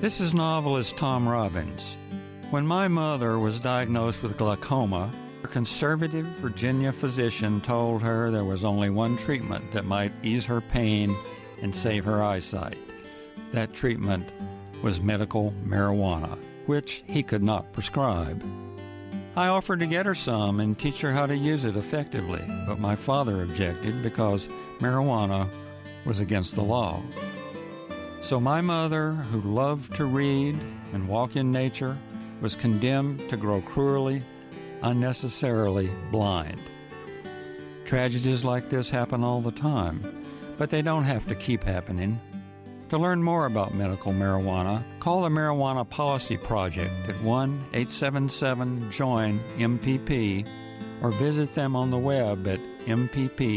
This is novelist Tom Robbins. When my mother was diagnosed with glaucoma, a conservative Virginia physician told her there was only one treatment that might ease her pain and save her eyesight. That treatment was medical marijuana, which he could not prescribe. I offered to get her some and teach her how to use it effectively, but my father objected because marijuana was against the law. So my mother, who loved to read and walk in nature, was condemned to grow cruelly, unnecessarily blind. Tragedies like this happen all the time, but they don't have to keep happening. To learn more about medical marijuana, call the Marijuana Policy Project at 1-877-JOIN-MPP or visit them on the web at mpp.org.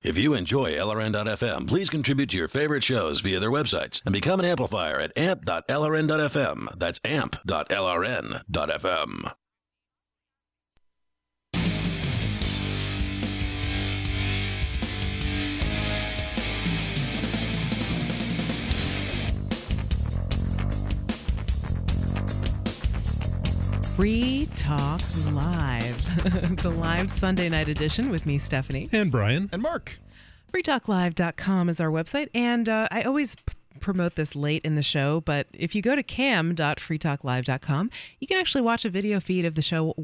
If you enjoy LRN.FM, please contribute to your favorite shows via their websites and become an amplifier at amp.lrn.fm. That's amp.lrn.fm. Free Talk Live, the live Sunday night edition with me, Stephanie. And Brian. And Mark. freetalklive.com is our website, and I always promote this late in the show, but if you go to cam.freetalklive.com, you can actually watch a video feed of the show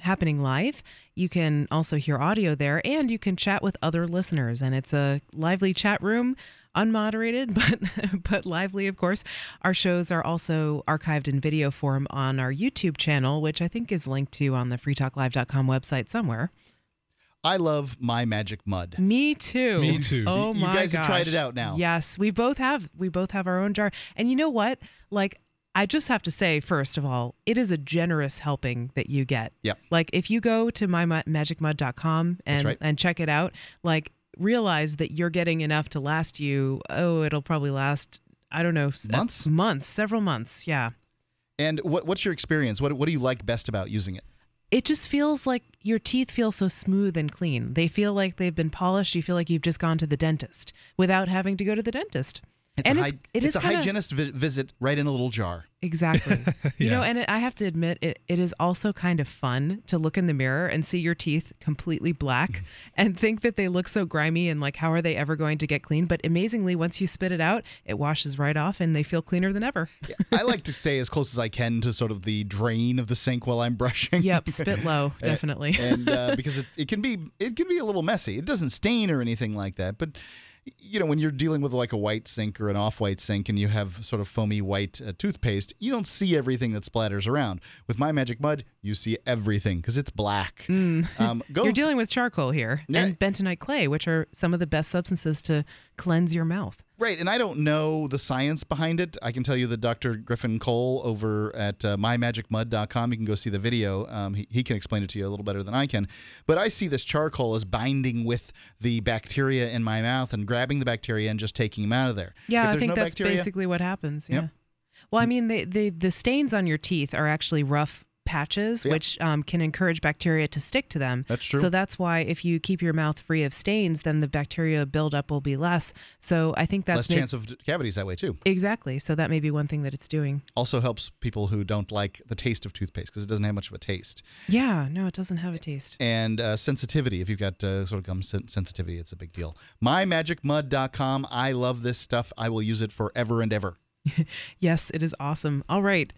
happening live. You can also hear audio there, and you can chat with other listeners, and it's a lively chat room. Unmoderated, but lively, of course. Our shows are also archived in video form on our YouTube channel, which I think is linked to on the freetalklive.com website somewhere. I love my magic mud. Me too. Me too. Oh my gosh. You guys have tried it out now. Yes, we both have. We both have our own jar. And you know what? Like, I just have to say, first of all, it is a generous helping that you get. Yep. Like, if you go to mymagicmud.com and check it out, like, realize that you're getting enough to last you. Oh, it'll probably last, I don't know, months? Months, several months, yeah. And what's your experience? What do you like best about using it? It just feels like your teeth feel so smooth and clean. They feel like they've been polished. You feel like you've just gone to the dentist without having to go to the dentist. It's a hygienist visit right in a little jar. Exactly. Yeah. You know, and I have to admit, it is also kind of fun to look in the mirror and see your teeth completely black and think that they look so grimy and like, how are they ever going to get clean? But amazingly, once you spit it out, it washes right off and they feel cleaner than ever. Yeah, I like to stay as close as I can to sort of the drain of the sink while I'm brushing. Yep, spit low, definitely. and because it can be a little messy. It doesn't stain or anything like that, but you know, when you're dealing with like a white sink or an off-white sink and you have sort of foamy white toothpaste, you don't see everything that splatters around. With my magic mud, you see everything because it's black. Mm. You're dealing with charcoal here and bentonite clay, which are some of the best substances to cleanse your mouth. Right, and I don't know the science behind it. I can tell you that Dr. Griffin Cole over at mymagicmud.com, you can go see the video. He can explain it to you a little better than I can. But I see this charcoal as binding with the bacteria in my mouth and grabbing the bacteria and just taking them out of there. Yeah, I think that's basically what happens. Yeah. Yep. Well, I mean, the stains on your teeth are actually rough patches, yep, which can encourage bacteria to stick to them. That's true. So that's why if you keep your mouth free of stains, then the bacteria buildup will be less. So I think that's less chance of cavities that way too. Exactly. So that may be one thing that it's doing. Also helps people who don't like the taste of toothpaste because it doesn't have much of a taste. Yeah, no, it doesn't have a taste. And sensitivity, if you've got sort of gum sensitivity, it's a big deal. MyMagicMud.com. I love this stuff. I will use it forever and ever. Yes, it is awesome. All right.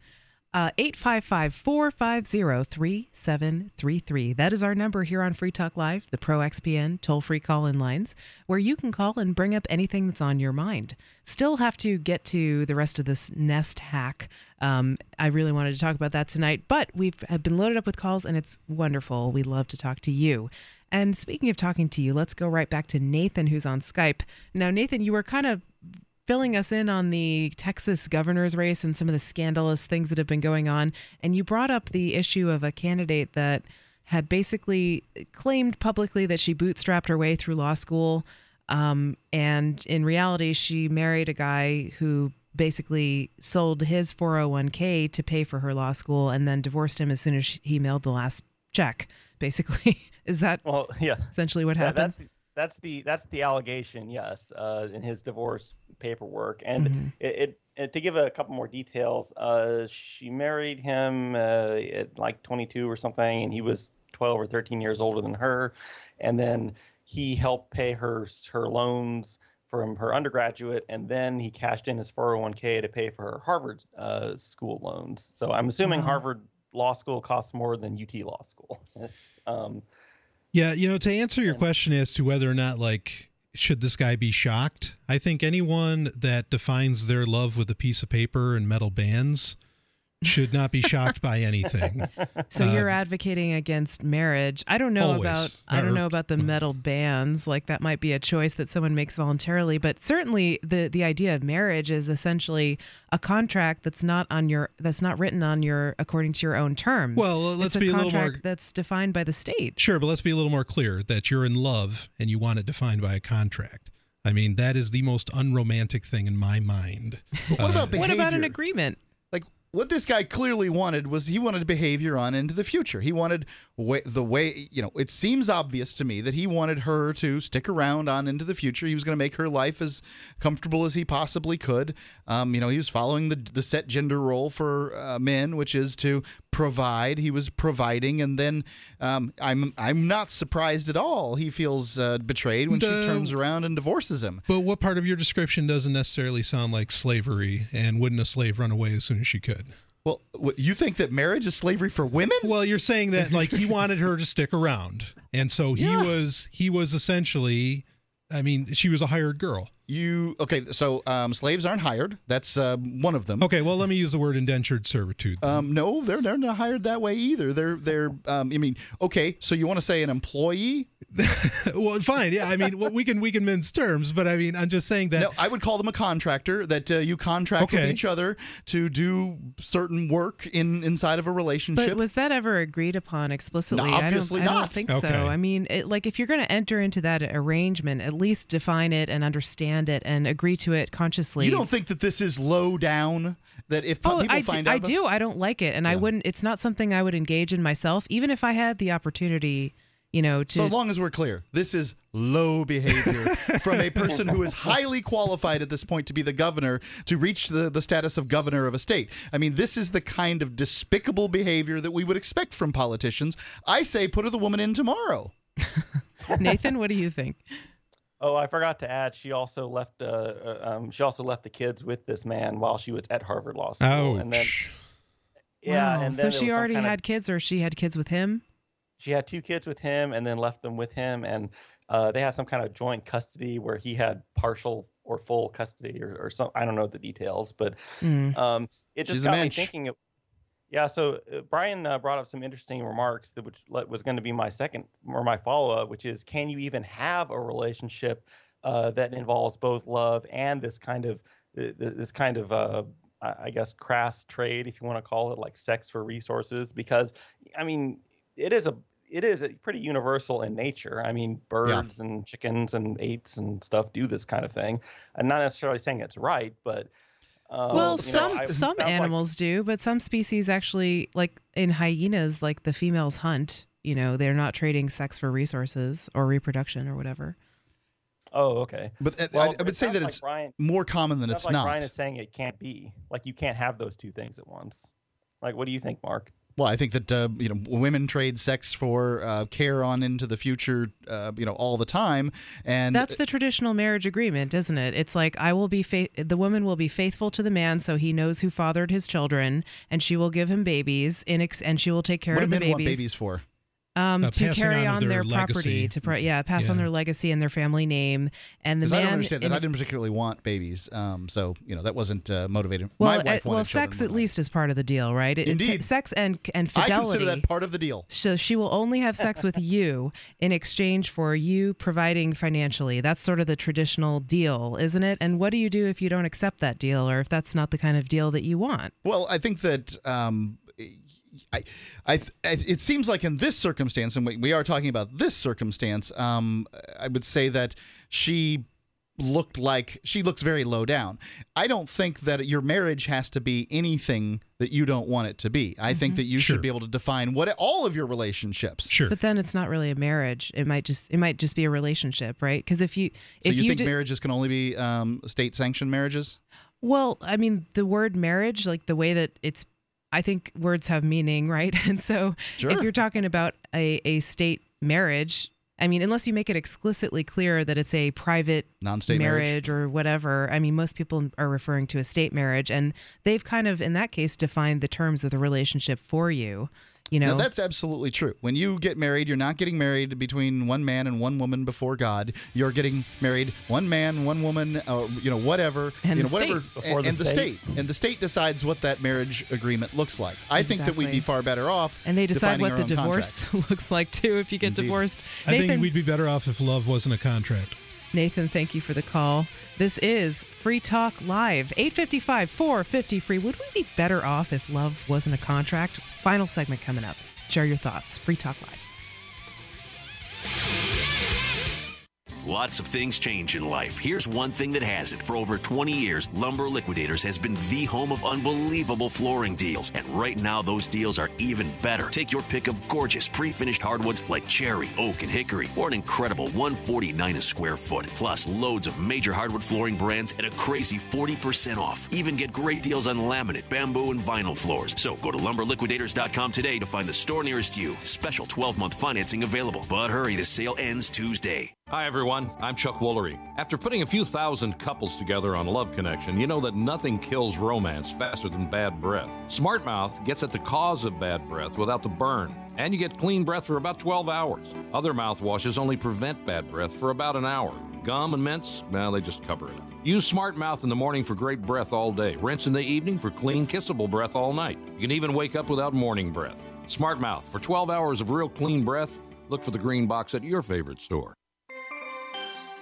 855-450-3733. That is our number here on Free Talk Live, the ProXPN toll-free call-in lines, where you can call and bring up anything that's on your mind. Still have to get to the rest of this Nest hack. I really wanted to talk about that tonight, but we've been loaded up with calls, and it's wonderful. We love to talk to you. And speaking of talking to you, let's go right back to Nathan, who's on Skype. Now, Nathan, you were kind of filling us in on the Texas governor's race and some of the scandalous things that have been going on. And you brought up the issue of a candidate that had basically claimed publicly that she bootstrapped her way through law school. And in reality, she married a guy who basically sold his 401k to pay for her law school and then divorced him as soon as he mailed the last check, basically. Is that essentially what happened? That's the allegation, yes, in his divorce paperwork. And to give a couple more details, she married him at like 22 or something, and he was 12 or 13 years older than her. And then he helped pay her loans from her undergraduate, and then he cashed in his 401k to pay for her Harvard school loans. So I'm assuming Harvard law school costs more than UT law school. Yeah, you know, to answer your question as to whether or not, like, should this guy be shocked, I think anyone that defines their love with a piece of paper and metal bands should not be shocked by anything. So you're advocating against marriage. I don't know about the metal bands. Like, that might be a choice that someone makes voluntarily, but certainly the idea of marriage is essentially a contract that's not on your according to your own terms. Well, let's be a little more. That's defined by the state. Sure, but let's be a little more clear that you're in love and you want it defined by a contract. I mean, that is the most unromantic thing in my mind. What about an agreement? What this guy clearly wanted was he wanted behavior on into the future. He wanted it seems obvious to me that he wanted her to stick around on into the future. He was going to make her life as comfortable as he possibly could. He was following the set gender role for men, which is to provide. He was providing, and then I'm not surprised at all. He feels betrayed when she turns around and divorces him. But what part of your description doesn't necessarily sound like slavery? And wouldn't a slave run away as soon as she could? Well, what, you think that marriage is slavery for women? Well, you're saying that, like, he wanted her to stick around, and so he was essentially, I mean, she was a hired girl. Slaves aren't hired. That's one of them. Okay, well, let me use the word indentured servitude. No, they're not hired that way either. So you want to say an employee? Well, fine. Yeah, I mean, well, we can mince terms, but I mean, I'm just saying that. No, I would call them a contractor. That you contract with each other to do certain work inside of a relationship. But was that ever agreed upon explicitly? No, obviously not. I don't think so. I mean, if you're going to enter into that arrangement, at least define it and understand it and agree to it consciously. You don't think that this is low down? That if people find out, I do. I don't like it, and I wouldn't. It's not something I would engage in myself, even if I had the opportunity. So long as we're clear, this is low behavior from a person who is highly qualified at this point to be the governor, to reach the status of governor of a state. I mean, this is the kind of despicable behavior that we would expect from politicians. I say, put the woman in tomorrow. Nathan, what do you think? Oh, I forgot to add. She also left. She also left the kids with this man while she was at Harvard Law School. Ouch. And then, yeah. Wow. And then so she already had kids, or she had kids with him. She had two kids with him, and then left them with him. And they had some kind of joint custody where he had partial or full custody, or some. I don't know the details, but it just got me thinking. Yeah, so Brian brought up some interesting remarks that was going to be my second or my follow-up, which is, can you even have a relationship that involves both love and this kind of I guess crass trade, if you want to call it, like sex for resources? Because I mean, it is pretty universal in nature. I mean, birds and chickens and apes and stuff do this kind of thing. I'm not necessarily saying it's right, but some animals do, but some species actually, like in hyenas, like the females hunt. You know, they're not trading sex for resources or reproduction or whatever. Oh, okay. But I would say that it's more common than it's not. Brian is saying it can't be. Like, you can't have those two things at once. Like, what do you think, Mark? Well, I think that women trade sex for care on into the future, all the time, and that's the traditional marriage agreement, isn't it? It's like the woman will be faithful to the man, so he knows who fathered his children, and she will give him babies, and she will take care of the babies. What do men want babies for? To carry on their property, to pass on their legacy and their family name, and the man. I don't understand that. I didn't particularly want babies, so that wasn't motivated. Well, my wife wanted sex at least is part of the deal, right? Indeed, sex and fidelity. I consider that part of the deal. So she will only have sex with you in exchange for you providing financially. That's sort of the traditional deal, isn't it? And what do you do if you don't accept that deal, or if that's not the kind of deal that you want? Well, I think that. It seems like in this circumstance, and we are talking about this circumstance, I would say that she looks very low down. I don't think that your marriage has to be anything that you don't want it to be. I think that you should be able to define all of your relationships. Sure. But then it's not really a marriage. It might just be a relationship, right? Because you think marriages can only be state-sanctioned marriages? Well, I mean, the word marriage, like the way that it's. I think words have meaning, right? And so if you're talking about a state marriage, I mean, unless you make it explicitly clear that it's a private non-state marriage or whatever, I mean, most people are referring to a state marriage, and they've kind of, in that case, defined the terms of the relationship for you. You know? Now, that's absolutely true. When you get married, you're not getting married between one man and one woman before God. You're getting married one man, one woman, whatever, and you know, whatever, and the state, and the state decides what that marriage agreement looks like. I think that we'd be far better off. And they decide what the divorce looks like too. If you get divorced, Nathan, I think we'd be better off if love wasn't a contract. Nathan, thank you for the call. This is Free Talk Live, 855-450-FREE. Would we be better off if love wasn't a contract? Final segment coming up. Share your thoughts. Free Talk Live. Lots of things change in life. Here's one thing that hasn't. For over 20 years, Lumber Liquidators has been the home of unbelievable flooring deals. And right now, those deals are even better. Take your pick of gorgeous pre-finished hardwoods like cherry, oak, and hickory, or an incredible $149 a square foot. Plus, loads of major hardwood flooring brands at a crazy 40% off. Even get great deals on laminate, bamboo, and vinyl floors. So go to LumberLiquidators.com today to find the store nearest you. Special 12-month financing available. But hurry, the sale ends Tuesday. Hi, everyone. I'm Chuck Woolery. After putting a few thousand couples together on Love Connection, you know that nothing kills romance faster than bad breath. Smart Mouth gets at the cause of bad breath without the burn. And you get clean breath for about 12 hours. Other mouthwashes only prevent bad breath for about an hour. Gum and mints? No, they just cover it up. Use Smart Mouth in the morning for great breath all day. Rinse in the evening for clean, kissable breath all night. You can even wake up without morning breath. Smart Mouth. For 12 hours of real clean breath, look for the green box at your favorite store.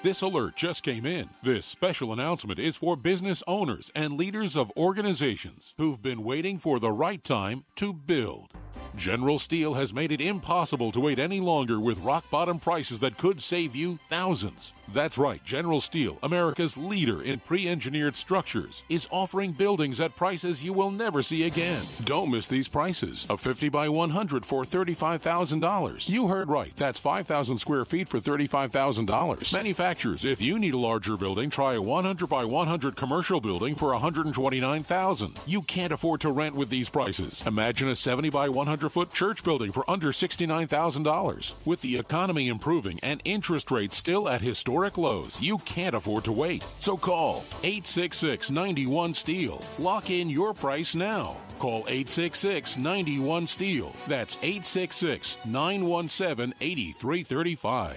This alert just came in. This special announcement is for business owners and leaders of organizations who've been waiting for the right time to build. General Steel has made it impossible to wait any longer with rock-bottom prices that could save you thousands. That's right, General Steel, America's leader in pre-engineered structures, is offering buildings at prices you will never see again. Don't miss these prices. A 50 by 100 for $35,000. You heard right. That's 5,000 square feet for $35,000. Manufacturers, if you need a larger building, try a 100 by 100 commercial building for $129,000. You can't afford to rent with these prices. Imagine a 70 by 100 foot church building for under $69,000. With the economy improving and interest rates still at historic lows, you can't afford to wait. So call 866-91-STEEL. Lock in your price now. Call 866-91-STEEL. That's 866-917-8335.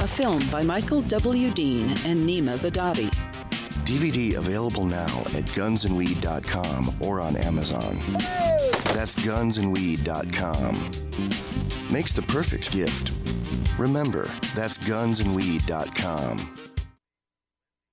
A film by Michael W. Dean and Nima Vadadi. DVD available now at gunsandweed.com or on Amazon. Hey! That's gunsandweed.com. Makes the perfect gift. Remember, that's gunsandweed.com.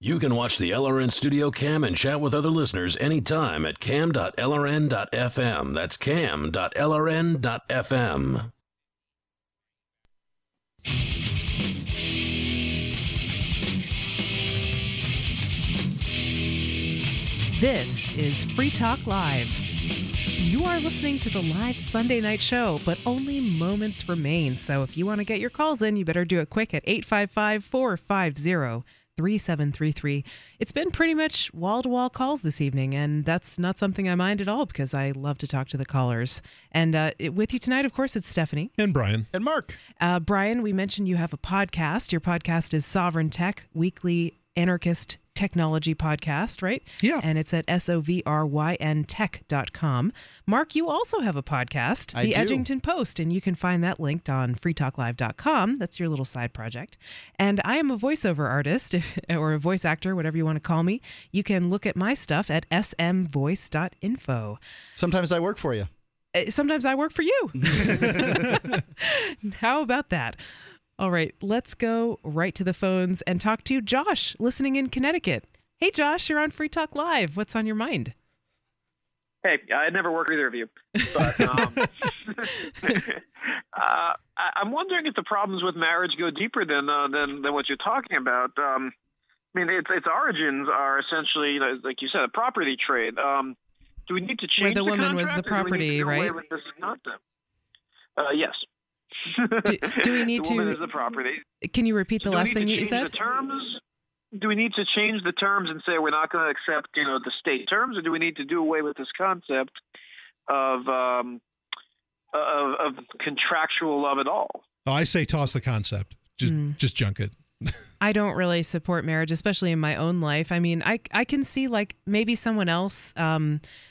You can watch the LRN Studio Cam and chat with other listeners anytime at cam.lrn.fm. That's cam.lrn.fm. This is Free Talk Live. You are listening to the live Sunday night show, but only moments remain. So if you want to get your calls in, you better do it quick at 855-450. 3733. It's been pretty much wall-to-wall calls this evening, and that's not something I mind at all because I love to talk to the callers. And with you tonight, of course, it's Stephanie. And Brian. And Mark. Brian, we mentioned you have a podcast. Your podcast is Sovereign Tech, weekly anarchist technology podcast, right? Yeah. And it's at sovryn.tech.com. Mark, you also have a podcast, The Edgington Post, and you can find that linked on freetalklive.com. That's your little side project. And I am a voiceover artist or a voice actor, whatever you want to call me. You can look at my stuff at smvoice.info. Sometimes I work for you. Sometimes I work for you. How about that? All right, let's go right to the phones and talk to Josh, listening in Connecticut. Hey, Josh, you're on Free Talk Live. What's on your mind? Hey, I'd never work with either of you. But, I'm wondering if the problems with marriage go deeper than what you're talking about. I mean, its origins are essentially, you know, like you said, a property trade. Do we need to change the woman was the property, right? Yes. Do we need to? Is the property. Can you repeat the last thing you said? The terms. Do we need to change the terms and say we're not going to accept, you know, the state terms, or do we need to do away with this concept of contractual love at all? Oh, I say toss the concept. Just junk it. I don't really support marriage, especially in my own life. I mean, I can see, like, maybe someone else,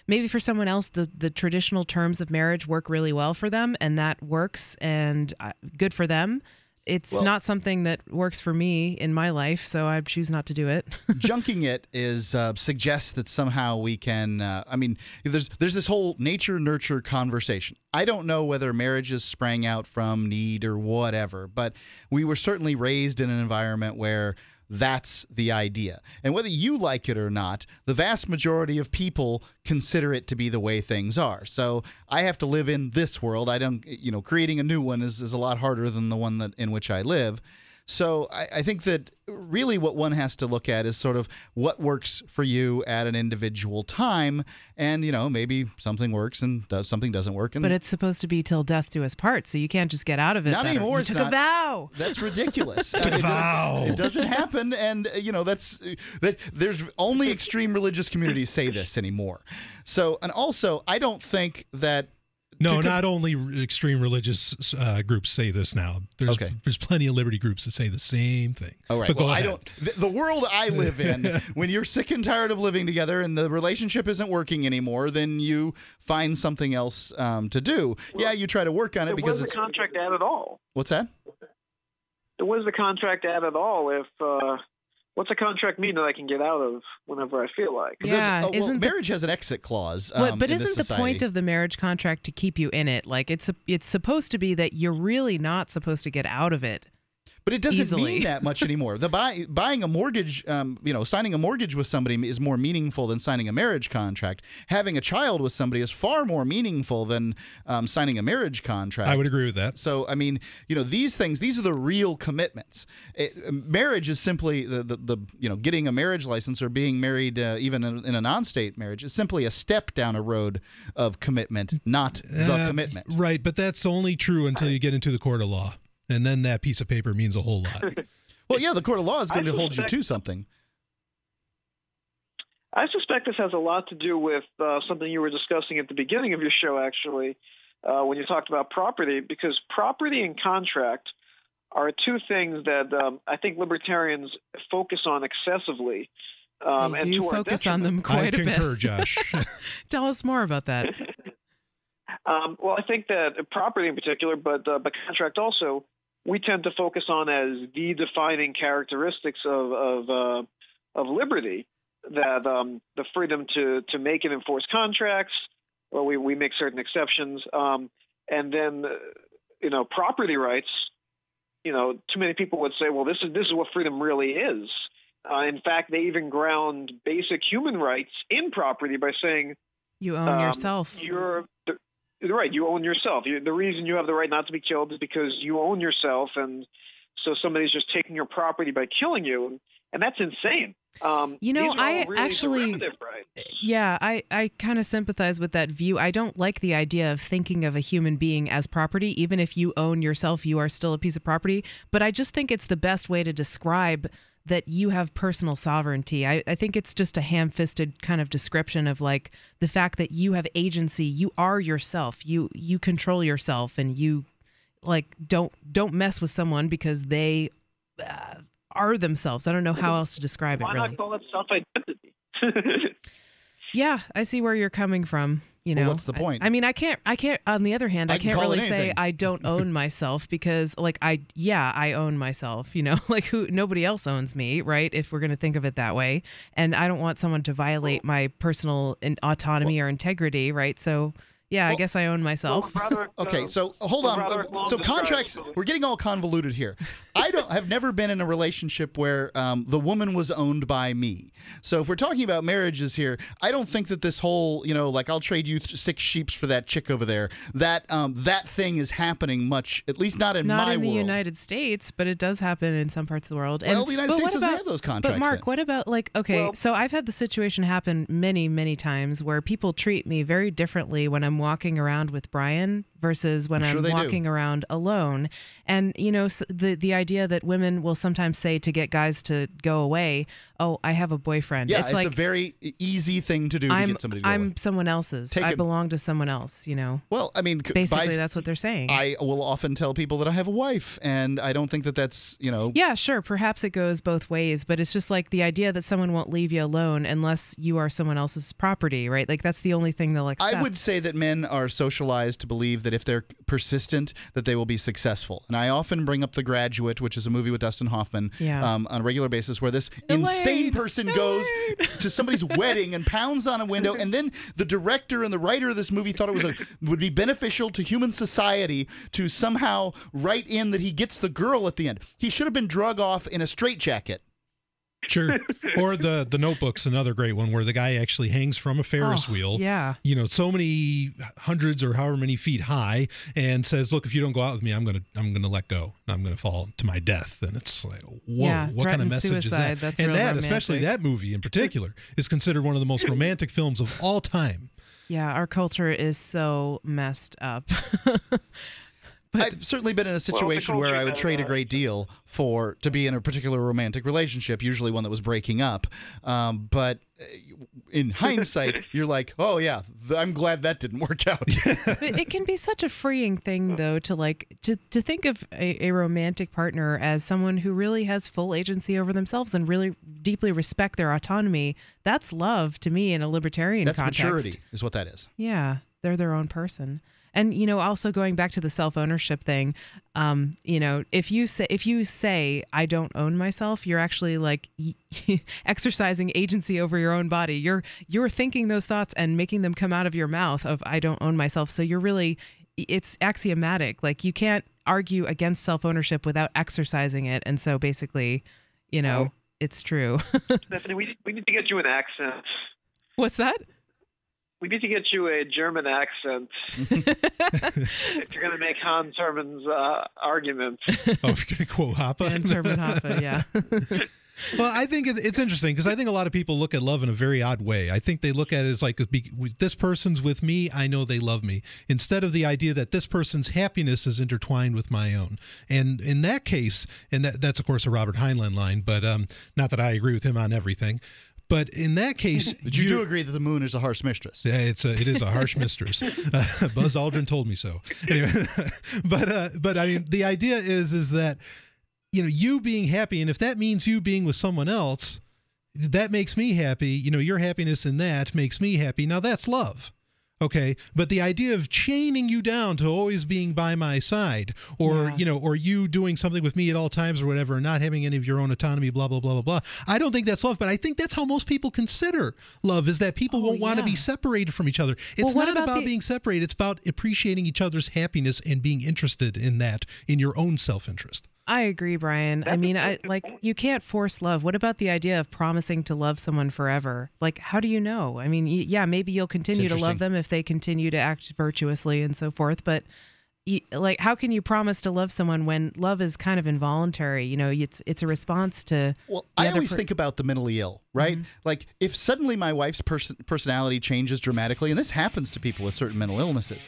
maybe for someone else, the traditional terms of marriage work really well for them, and that works, and good for them. It's not something that works for me in my life, so I choose not to do it. Junking it is suggests that somehow we can. I mean, there's this whole nature-nurture conversation. I don't know whether marriages sprang out from need or whatever, but we were certainly raised in an environment where that's the idea. And whether you like it or not, the vast majority of people consider it to be the way things are. So I have to live in this world. I don't, you know, creating a new one is a lot harder than the one that in which I live. So I think that really what one has to look at is sort of what works for you at an individual time. And, you know, maybe something works and something doesn't work. And but it's supposed to be till death do us part, so you can't just get out of it. Not anymore. You took a vow. That's ridiculous. Took a vow. It doesn't happen. And, you know, there's only extreme religious communities say this anymore. So, and also, I don't think that. No, not only extreme religious groups say this now. There's plenty of liberty groups that say the same thing. All right. But well, the world I live in, when you're sick and tired of living together and the relationship isn't working anymore, then you find something else to do. Well, yeah, you try to work on it because it's... There wasn't a contract at all. What's that? There wasn't a contract at all if... What's a contract mean that I can get out of whenever I feel like? Yeah, marriage has an exit clause. But isn't the point of the marriage contract to keep you in it? Like it's supposed to be that you're really not supposed to get out of it. But it doesn't mean that much anymore. The buying a mortgage, you know, signing a mortgage with somebody is more meaningful than signing a marriage contract. Having a child with somebody is far more meaningful than signing a marriage contract. I would agree with that. So, I mean, you know, these things, these are the real commitments. Marriage is simply the you know, getting a marriage license or being married, even in a non-state marriage, is simply a step down a road of commitment, not the commitment. Right, but that's only true until you get into the court of law. And then that piece of paper means a whole lot. Well, yeah, the court of law is going to hold you to something. I suspect this has a lot to do with something you were discussing at the beginning of your show, actually, when you talked about property, because property and contract are two things that I think libertarians focus on excessively. And you focus on them quite a bit. I concur, Josh. Tell us more about that. Well, I think that property in particular, but contract also, we tend to focus on as the defining characteristics of liberty, that the freedom to make and enforce contracts. Well, we make certain exceptions, and then you know, property rights. You know, too many people would say, well, this is what freedom really is. In fact, they even ground basic human rights in property by saying you own yourself. Right, you own yourself. The reason you have the right not to be killed is because you own yourself, and so somebody's just taking your property by killing you, and that's insane. You know, I really actually, yeah, I kind of sympathize with that view. I don't like the idea of thinking of a human being as property. Even if you own yourself, you are still a piece of property. But I just think it's the best way to describe that you have personal sovereignty. I think it's just a ham-fisted kind of description of like the fact that you have agency, you are yourself, you control yourself, and you like don't mess with someone because they are themselves. I don't know how else to describe it, really. Why not call it self-identity? Yeah, I see where you're coming from. You know, well, what's the point? I mean, I can't. On the other hand, I can't really say I don't own myself, because, like, I own myself. You know, like nobody else owns me, right? If we're going to think of it that way, and I don't want someone to violate my personal autonomy or integrity, right? So, yeah, I guess I own myself. Okay, so hold on. So contracts, we're getting all convoluted here. I've never been in a relationship where the woman was owned by me. So if we're talking about marriages here, I don't think that this whole, you know, like I'll trade you 6 sheep for that chick over there, that that thing is happening much, at least not in my world. Not in the United States, but it does happen in some parts of the world. Well, the United States doesn't have those contracts. But Mark, what about like, okay, so I've had the situation happen many, many times where people treat me very differently when I'm walking around with Brian versus when I'm walking around alone. And, you know, the idea that women will sometimes say to get guys to go away, oh, I have a boyfriend. Yeah, it's like, a very easy thing to do to get somebody to go away. I'm someone else's. I belong to someone else, you know. Well, I mean, basically that's what they're saying. I will often tell people that I have a wife, and I don't think that that's, you know. Yeah, sure. Perhaps it goes both ways, but it's just like the idea that someone won't leave you alone unless you are someone else's property, right? Like that's the only thing they'll accept. I would say that men are socialized to believe that if they're persistent, that they will be successful. And I often bring up The Graduate, which is a movie with Dustin Hoffman, on a regular basis, where this insane person goes to somebody's wedding and pounds on a window, and then the director and the writer of this movie thought it was would be beneficial to human society to somehow write in that he gets the girl at the end. He should have been drug off in a straitjacket. Sure. Or the Notebook's another great one, where the guy actually hangs from a Ferris wheel. Yeah. You know, so many hundreds or however many feet high, and says, "Look, if you don't go out with me, I'm gonna let go, and I'm gonna fall to my death." And it's like, whoa, yeah, what kind of message is that? That's and that, romantic. Especially that movie in particular, is considered one of the most romantic films of all time. Yeah, our culture is so messed up. I've certainly been in a situation where I would trade a great deal to be in a particular romantic relationship, usually one that was breaking up. But in hindsight, you're like, oh, yeah, I'm glad that didn't work out. But it can be such a freeing thing, though, to like to think of a romantic partner as someone who really has full agency over themselves and really deeply respect their autonomy. That's love to me in a libertarian context. That's maturity is what that is. Yeah, they're their own person. And, you know, also going back to the self-ownership thing, you know, if you say I don't own myself, you're actually like exercising agency over your own body. You're thinking those thoughts and making them come out of your mouth of I don't own myself. So you're really, it's axiomatic. Like you can't argue against self-ownership without exercising it. And so basically, you know, it's true. Stephanie, we need to get you an accent. What's that? We need to get you a German accent if you're going to make Hans Herman's argument. Oh, if you're going to quote Hoppe? Hans Herman Hoppe, yeah. Well, I think it's interesting because I think a lot of people look at love in a very odd way. I think they look at it as like, this person's with me, I know they love me, instead of the idea that this person's happiness is intertwined with my own. And in that case, and that's, of course, a Robert Heinlein line, but not that I agree with him on everything. But in that case, but you do agree that the moon is a harsh mistress. Yeah, it is a harsh mistress. Buzz Aldrin told me so. Anyway, but I mean, the idea is that, you know, you being happy, and if that means you being with someone else, that makes me happy. You know, your happiness in that makes me happy. Now that's love. Okay, but the idea of chaining you down to always being by my side, or you know, or you doing something with me at all times, or whatever, and not having any of your own autonomy, blah blah blah blah blah. I don't think that's love, but I think that's how most people consider love: is that people won't want to be separated from each other. It's not about being separated; it's about appreciating each other's happiness and being interested in that, in your own self-interest. I agree, Brian. I mean, like, you can't force love. What about the idea of promising to love someone forever? Like, how do you know? I mean, yeah, maybe you'll continue to love them if they continue to act virtuously and so forth. But, like, how can you promise to love someone when love is kind of involuntary? You know, it's a response to... Well, I always think about the mentally ill, right? Mm-hmm. Like, if suddenly my wife's personality changes dramatically, and this happens to people with certain mental illnesses,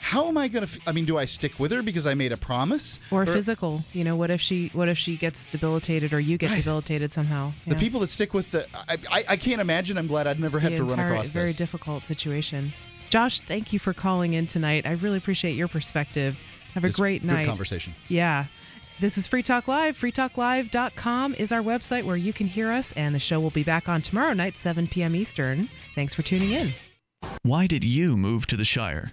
how am I going to, I mean, do I stick with her because I made a promise? Or physical, you know, what if she gets debilitated or you get debilitated somehow? Yeah. The people that stick with the, I can't imagine, I'm glad I'd never had to run across this. It's a very difficult situation. Josh, thank you for calling in tonight. I really appreciate your perspective. Have a great night. Good conversation. Yeah. This is Free Talk Live. freetalklive.com is our website where you can hear us, and the show will be back on tomorrow night, 7 p.m. Eastern. Thanks for tuning in. Why did you move to the Shire?